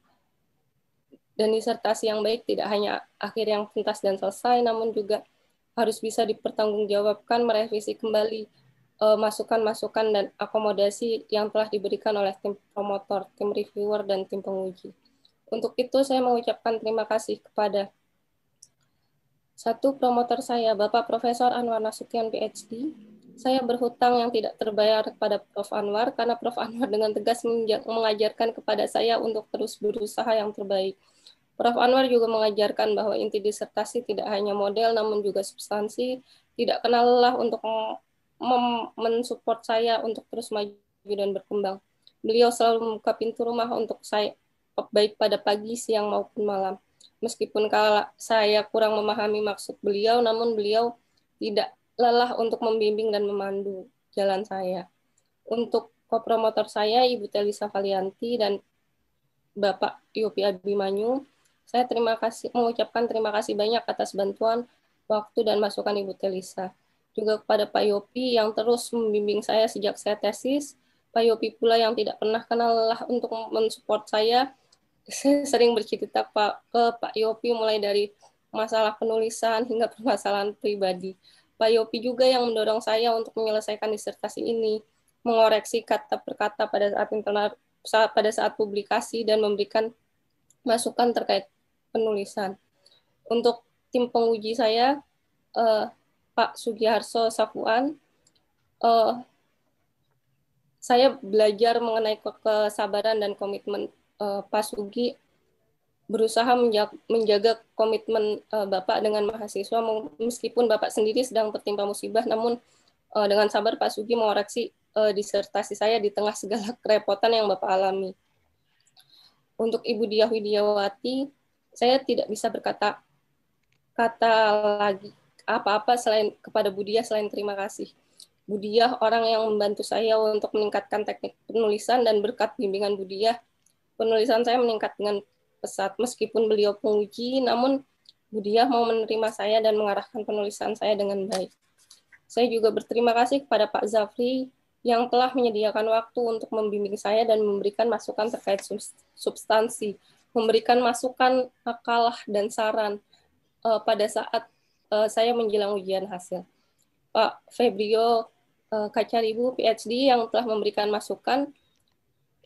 Dan disertasi yang baik tidak hanya akhir yang tuntas dan selesai, namun juga harus bisa dipertanggungjawabkan, merevisi kembali masukan-masukan uh, dan akomodasi yang telah diberikan oleh tim promotor, tim reviewer, dan tim penguji. Untuk itu, saya mengucapkan terima kasih kepada satu promotor saya, Bapak Profesor Anwar Nasution, P H D. Saya berhutang yang tidak terbayar kepada Prof Anwar, karena Prof Anwar dengan tegas mengajarkan kepada saya untuk terus berusaha yang terbaik. Prof Anwar juga mengajarkan bahwa inti disertasi tidak hanya model, namun juga substansi, tidak kenal lelah untuk mensupport saya untuk terus maju dan berkembang. Beliau selalu membuka pintu rumah untuk saya, baik pada pagi, siang, maupun malam. Meskipun kalau saya kurang memahami maksud beliau, namun beliau tidak lelah untuk membimbing dan memandu jalan saya. Untuk kopromotor saya, Ibu Telisa Aulia Falianty dan Bapak Yupi Abimanyu, saya terima kasih, mengucapkan terima kasih banyak atas bantuan, waktu, dan masukan Ibu Telisa. Juga kepada Pak Yupi yang terus membimbing saya sejak saya tesis, Pak Yupi pula yang tidak pernah kenal lelah untuk mensupport saya. Saya sering bercerita ke Pak Yupi mulai dari masalah penulisan hingga permasalahan pribadi. Pak Yupi juga yang mendorong saya untuk menyelesaikan disertasi ini, mengoreksi kata per kata pada saat internal, pada saat publikasi, dan memberikan masukan terkait penulisan. Untuk tim penguji saya, eh, Pak Sugiharso Safuan, eh, saya belajar mengenai kesabaran dan komitmen eh, Pak Sugi, berusaha menjaga, menjaga komitmen eh, Bapak dengan mahasiswa, meskipun Bapak sendiri sedang tertimpa musibah, namun eh, dengan sabar Pak Sugi mengoreksi disertasi saya di tengah segala kerepotan yang Bapak alami. Untuk Ibu Diah Widyawati, saya tidak bisa berkata kata lagi apa-apa selain kepada Bu Diah selain terima kasih. Bu Diah orang yang membantu saya untuk meningkatkan teknik penulisan, dan berkat bimbingan Bu Diah Penulisan saya meningkat dengan pesat. Meskipun beliau penguji, namun Budiah mau menerima saya dan mengarahkan penulisan saya dengan baik. Saya juga berterima kasih kepada Pak Zaafri yang telah menyediakan waktu untuk membimbing saya dan memberikan masukan terkait substansi, memberikan masukan makalah dan saran uh, pada saat uh, saya menjelang ujian hasil. Pak Febrio uh, Kacaribu, P H D, yang telah memberikan masukan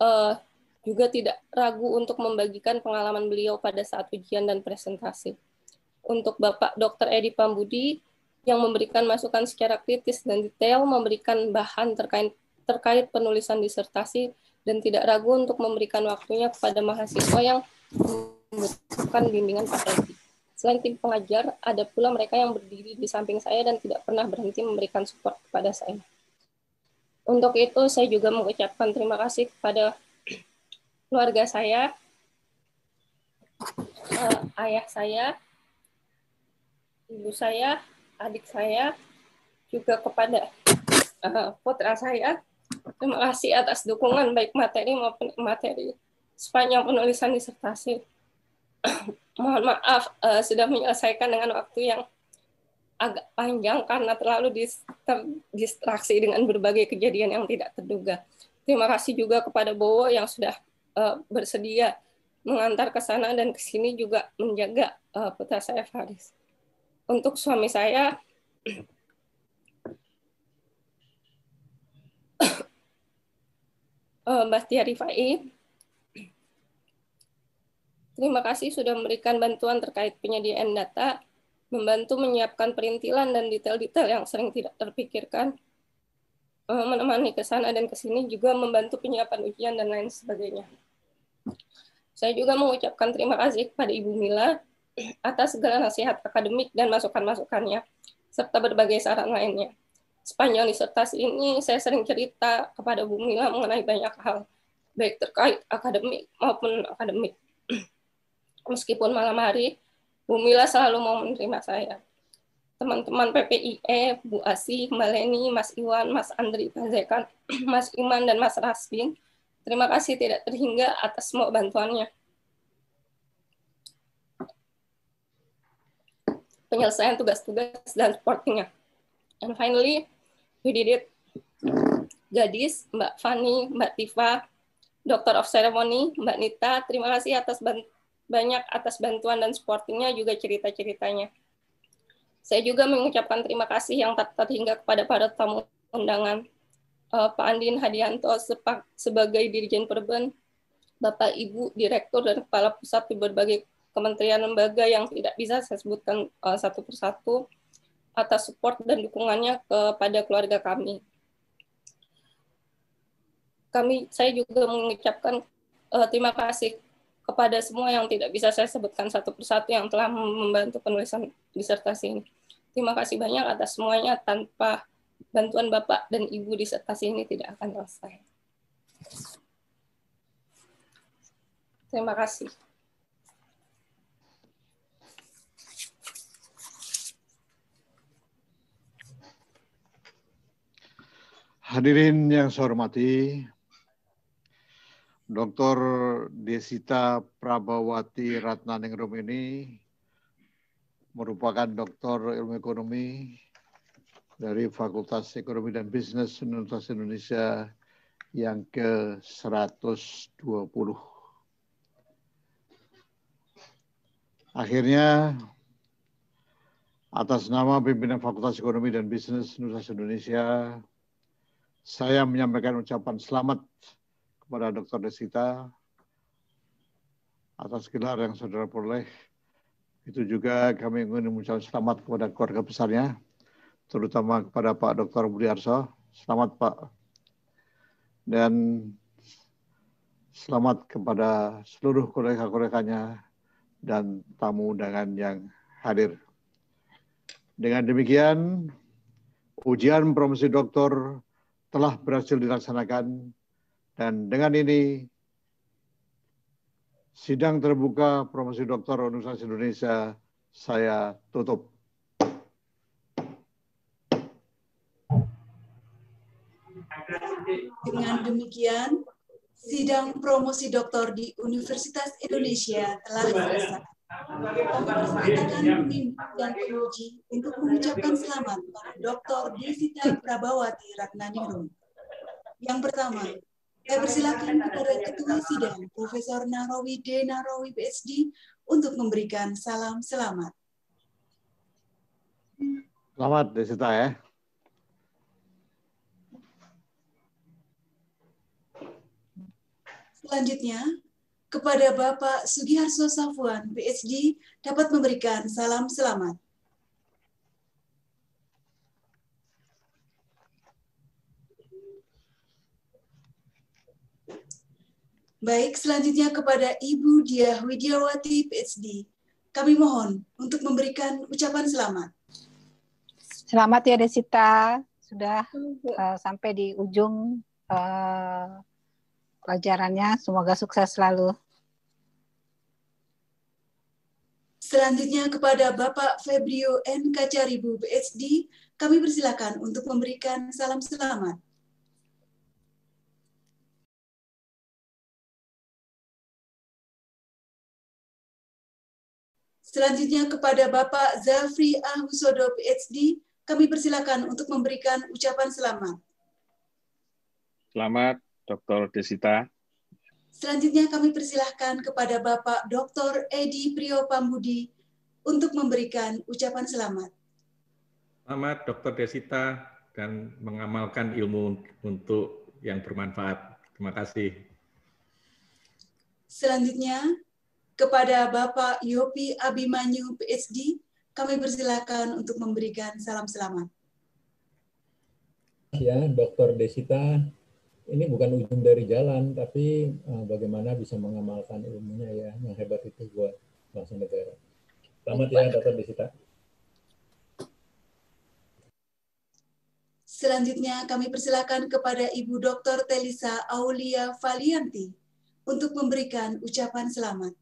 uh, juga tidak ragu untuk membagikan pengalaman beliau pada saat ujian dan presentasi. Untuk Bapak Doktor Edi Pambudi, yang memberikan masukan secara kritis dan detail, memberikan bahan terkait, terkait penulisan disertasi, dan tidak ragu untuk memberikan waktunya kepada mahasiswa yang membutuhkan bimbingan Pak Edi. Selain tim pengajar, ada pula mereka yang berdiri di samping saya dan tidak pernah berhenti memberikan support kepada saya. Untuk itu, saya juga mengucapkan terima kasih kepada keluarga saya, eh, ayah saya, ibu saya, adik saya, juga kepada uh, putra saya. Terima kasih atas dukungan baik materi maupun materi sepanjang penulisan disertasi. Mohon maaf uh, sudah menyelesaikan dengan waktu yang agak panjang karena terlalu dis terdistraksi dengan berbagai kejadian yang tidak terduga. Terima kasih juga kepada Bowo yang sudah uh, bersedia mengantar ke sana dan ke sini juga menjaga uh, putra saya Faris. Untuk suami saya, Bastiar Rifai, terima kasih sudah memberikan bantuan terkait penyediaan data, membantu menyiapkan perintilan dan detail-detail yang sering tidak terpikirkan, menemani ke sana dan ke sini, juga membantu penyiapan ujian dan lain sebagainya. Saya juga mengucapkan terima kasih kepada Ibu Mila atas segala nasihat akademik dan masukan-masukannya, serta berbagai saran lainnya. Sepanjang disertasi ini, saya sering cerita kepada Bu Mila mengenai banyak hal, baik terkait akademik maupun akademik. Meskipun malam hari, Bu Mila selalu mau menerima saya. Teman-teman P P I E, Bu Asih, Mbak Leni, Mas Iwan, Mas Andri Panzekan, Mas Iman, dan Mas Rasbin, terima kasih tidak terhingga atas semua bantuannya. Penyelesaian tugas-tugas dan supportingnya. And finally, we did it. Gadis, Mbak Fani, Mbak Tifa, Doctor of Ceremony, Mbak Nita, terima kasih atas banyak atas bantuan dan supportingnya, juga cerita-ceritanya. Saya juga mengucapkan terima kasih yang tak terhingga kepada para tamu undangan, uh, Pak Andin Hadianto sepak, sebagai Dirjen Perben, Bapak Ibu Direktur dan Kepala Pusat di berbagai kementerian lembaga yang tidak bisa saya sebutkan uh, satu persatu, atas support dan dukungannya kepada keluarga kami. Kami, saya juga mengucapkan uh, terima kasih kepada semua yang tidak bisa saya sebutkan satu persatu yang telah membantu penulisan disertasi ini. Terima kasih banyak atas semuanya, tanpa bantuan Bapak dan Ibu disertasi ini tidak akan selesai. Terima kasih. Hadirin yang saya hormati, Doktor Desita Prabawati Ratnaningrum ini merupakan doktor ilmu ekonomi dari Fakultas Ekonomi dan Bisnis Universitas Indonesia yang ke seratus dua puluh. Akhirnya, atas nama pimpinan Fakultas Ekonomi dan Bisnis Universitas Indonesia, saya menyampaikan ucapan selamat kepada Doktor Desita atas gelar yang saudara peroleh. Itu juga kami ingin mengucapkan selamat kepada keluarga besarnya, terutama kepada Pak Doktor Budiarso. Selamat, Pak. Dan selamat kepada seluruh kolega-koleganya dan tamu undangan yang hadir. Dengan demikian, ujian promosi doktor telah berhasil dilaksanakan, dan dengan ini sidang terbuka promosi doktor Universitas Indonesia saya tutup. Dengan demikian Sidang promosi doktor di Universitas Indonesia telah selesai. Pemberkatan tim dan penguji untuk mengucapkan selamat pada Doktor Desita Prabawati Ratnaningrum. Yang pertama, saya persilakan kepada Ketua Sidang Profesor Nachrowi D. Nachrowi P H D untuk memberikan salam selamat. Selamat Desita ya. Selanjutnya, kepada Bapak Sugiharso Safuan, P H D, dapat memberikan salam selamat. Baik, selanjutnya kepada Ibu Diah Widyawati, P H D. Kami mohon untuk memberikan ucapan selamat. Selamat ya Desita, sudah uh, sampai di ujung uh, pelajarannya, semoga sukses selalu. Selanjutnya kepada Bapak Febrio Kacaribu, P H D, kami persilakan untuk memberikan salam selamat. Selanjutnya kepada Bapak Zaafri Husodo, P H D, kami persilakan untuk memberikan ucapan selamat. Selamat Doktor Desita. Selanjutnya kami persilahkan kepada Bapak Doktor Edi Prio Pambudi untuk memberikan ucapan selamat. Selamat Doktor Desita dan mengamalkan ilmu untuk yang bermanfaat. Terima kasih. Selanjutnya kepada Bapak Yupi Abimanyu, P H D, kami persilahkan untuk memberikan salam selamat. Ya, Doktor Desita, ini bukan ujung dari jalan, tapi uh, bagaimana bisa mengamalkan ilmunya ya, yang hebat itu buat bangsa negara. Selamat ya, Doktor Desita. Selanjutnya kami persilakan kepada Ibu Doktor Telisa Aulia Falianty untuk memberikan ucapan selamat.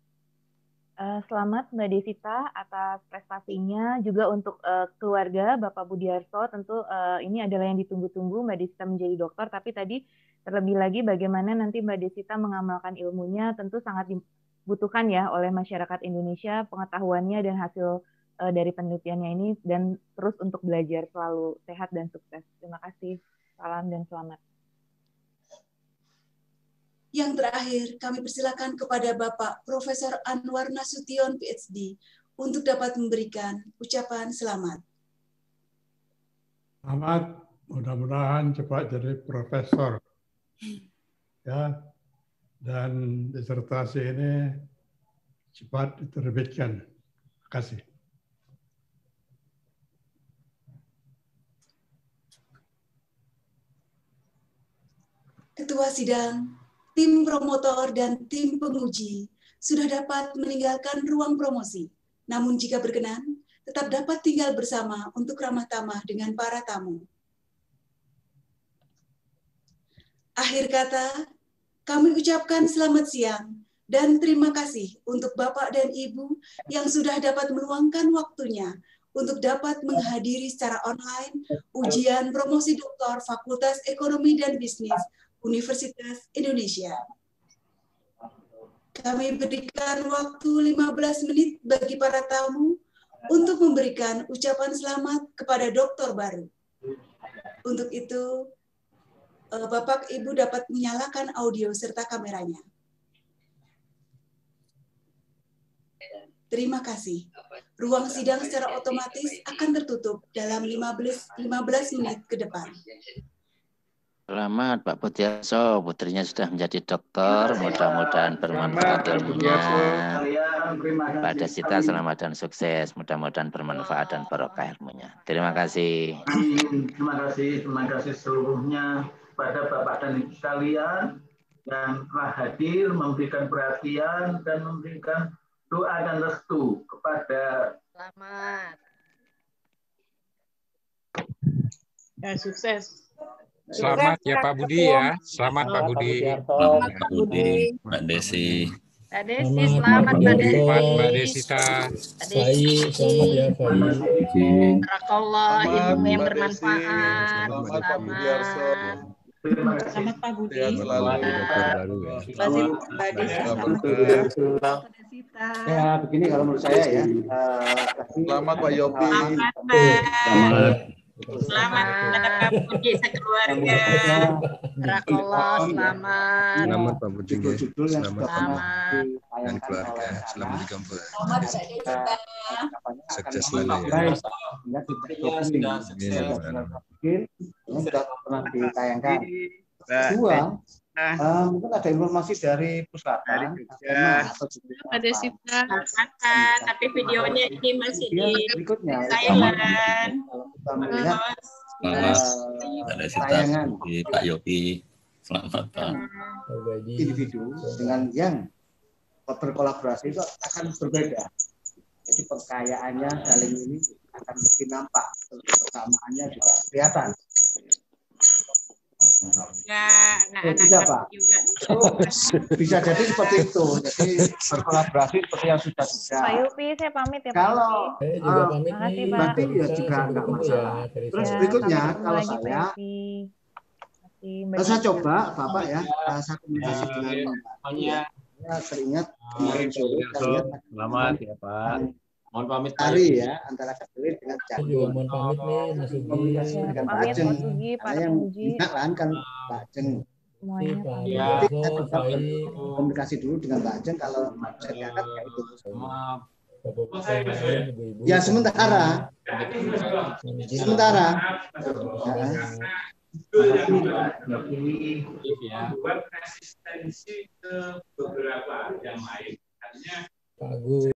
Uh, selamat Mbak Desita atas prestasinya, juga untuk uh, keluarga Bapak Budiarso. Tentu uh, ini adalah yang ditunggu-tunggu Mbak Desita menjadi dokter, tapi tadi terlebih lagi bagaimana nanti Mbak Desita mengamalkan ilmunya tentu sangat dibutuhkan ya oleh masyarakat Indonesia, pengetahuannya dan hasil uh, dari penelitiannya ini, dan terus untuk belajar selalu sehat dan sukses. Terima kasih, salam dan selamat. Yang terakhir, kami persilakan kepada Bapak Profesor Anwar Nasution, P H D, untuk dapat memberikan ucapan selamat. Selamat, mudah-mudahan cepat jadi profesor. Ya, dan disertasi ini cepat diterbitkan. Terima kasih. Ketua sidang, tim promotor, dan tim penguji sudah dapat meninggalkan ruang promosi. Namun jika berkenan, tetap dapat tinggal bersama untuk ramah-tamah dengan para tamu. Akhir kata, kami ucapkan selamat siang dan terima kasih untuk Bapak dan Ibu yang sudah dapat meluangkan waktunya untuk dapat menghadiri secara online ujian promosi doktor Fakultas Ekonomi dan Bisnis Universitas Indonesia. Kami berikan waktu lima belas menit bagi para tamu untuk memberikan ucapan selamat kepada dokter baru. Untuk itu, Bapak Ibu dapat menyalakan audio serta kameranya. Terima kasih. Ruang sidang secara otomatis akan tertutup dalam lima belas menit ke depan. Selamat Pak Budiarso, putrinya sudah menjadi dokter. Mudah-mudahan bermanfaat ilmunya. Pak Desita selamat dan sukses. Mudah-mudahan bermanfaat dan barokah ilmunya. Terima kasih. Terima kasih, terima kasih seluruhnya. Pada Bapak dan Ibu sekalian yang telah hadir memberikan perhatian dan memberikan doa dan restu kepada selamat dan sukses. Selamat, selamat ya Pak Budi ya. Selamat Pak Budi. Selamat Pak Budi. Mbak Desi. Mbak Desi selamat Mbak Desi. Mbak Desita. Baik, selamat ya Pak Budi. Barakallah ilmu yang bermanfaat. Selamat. Selamat Pak Budi. Selamat Pak Budi. Ya, begini kalau menurut saya ya. Selamat Pak Yopi. Selamat. Selamat Pak Budi sekeluarga. Barakallah, selamat. Selamat Pak Budi. Selamat dan keluarga. Selamat di kampus. Selamat sukses selalu ya. Sudah sukses. Ini sudah pernah ditayangkan. Kedua, uh, mungkin ada informasi dari Puslatna. Ada Desita, tapi videonya ini masih di berikutnya. Tayangan. Ada Desita di Pak Yopi. Selamat Pak. Individu dengan yang berkolaborasi itu akan berbeda. Jadi perkayaannya saling ini akan lebih nampak, persamaannya juga kelihatan. Ya, anak-anak ya, juga. Oh, bisa jadi seperti itu. Jadi berkolaborasi seperti yang sudah sudah. Pak Yupi, saya pamit ya. Kalau saya juga uh, pamit nih. Nanti ya juga nggak masalah. Ya, terus berikutnya ya, kalau lagi, saya, saya coba Bapak ya, ya saya komunikasi ya, dengan Bapak. Ya, ya teringat kemarin sore saya. Selamat ya Pak. Mohon pamit hari ya antara Katolik dengan Jawa. Mohon pamit nih Mas Ugi. Komunikasi dengan Pak Jeng. Ada yang tidak lahan kan Pak Jeng. Ya, komunikasi dulu dengan Pak Jeng kalau Pak Jeng diangkat kayak itu. Ya sementara. Sementara. Buat resistensi ke beberapa yang lain. Artinya.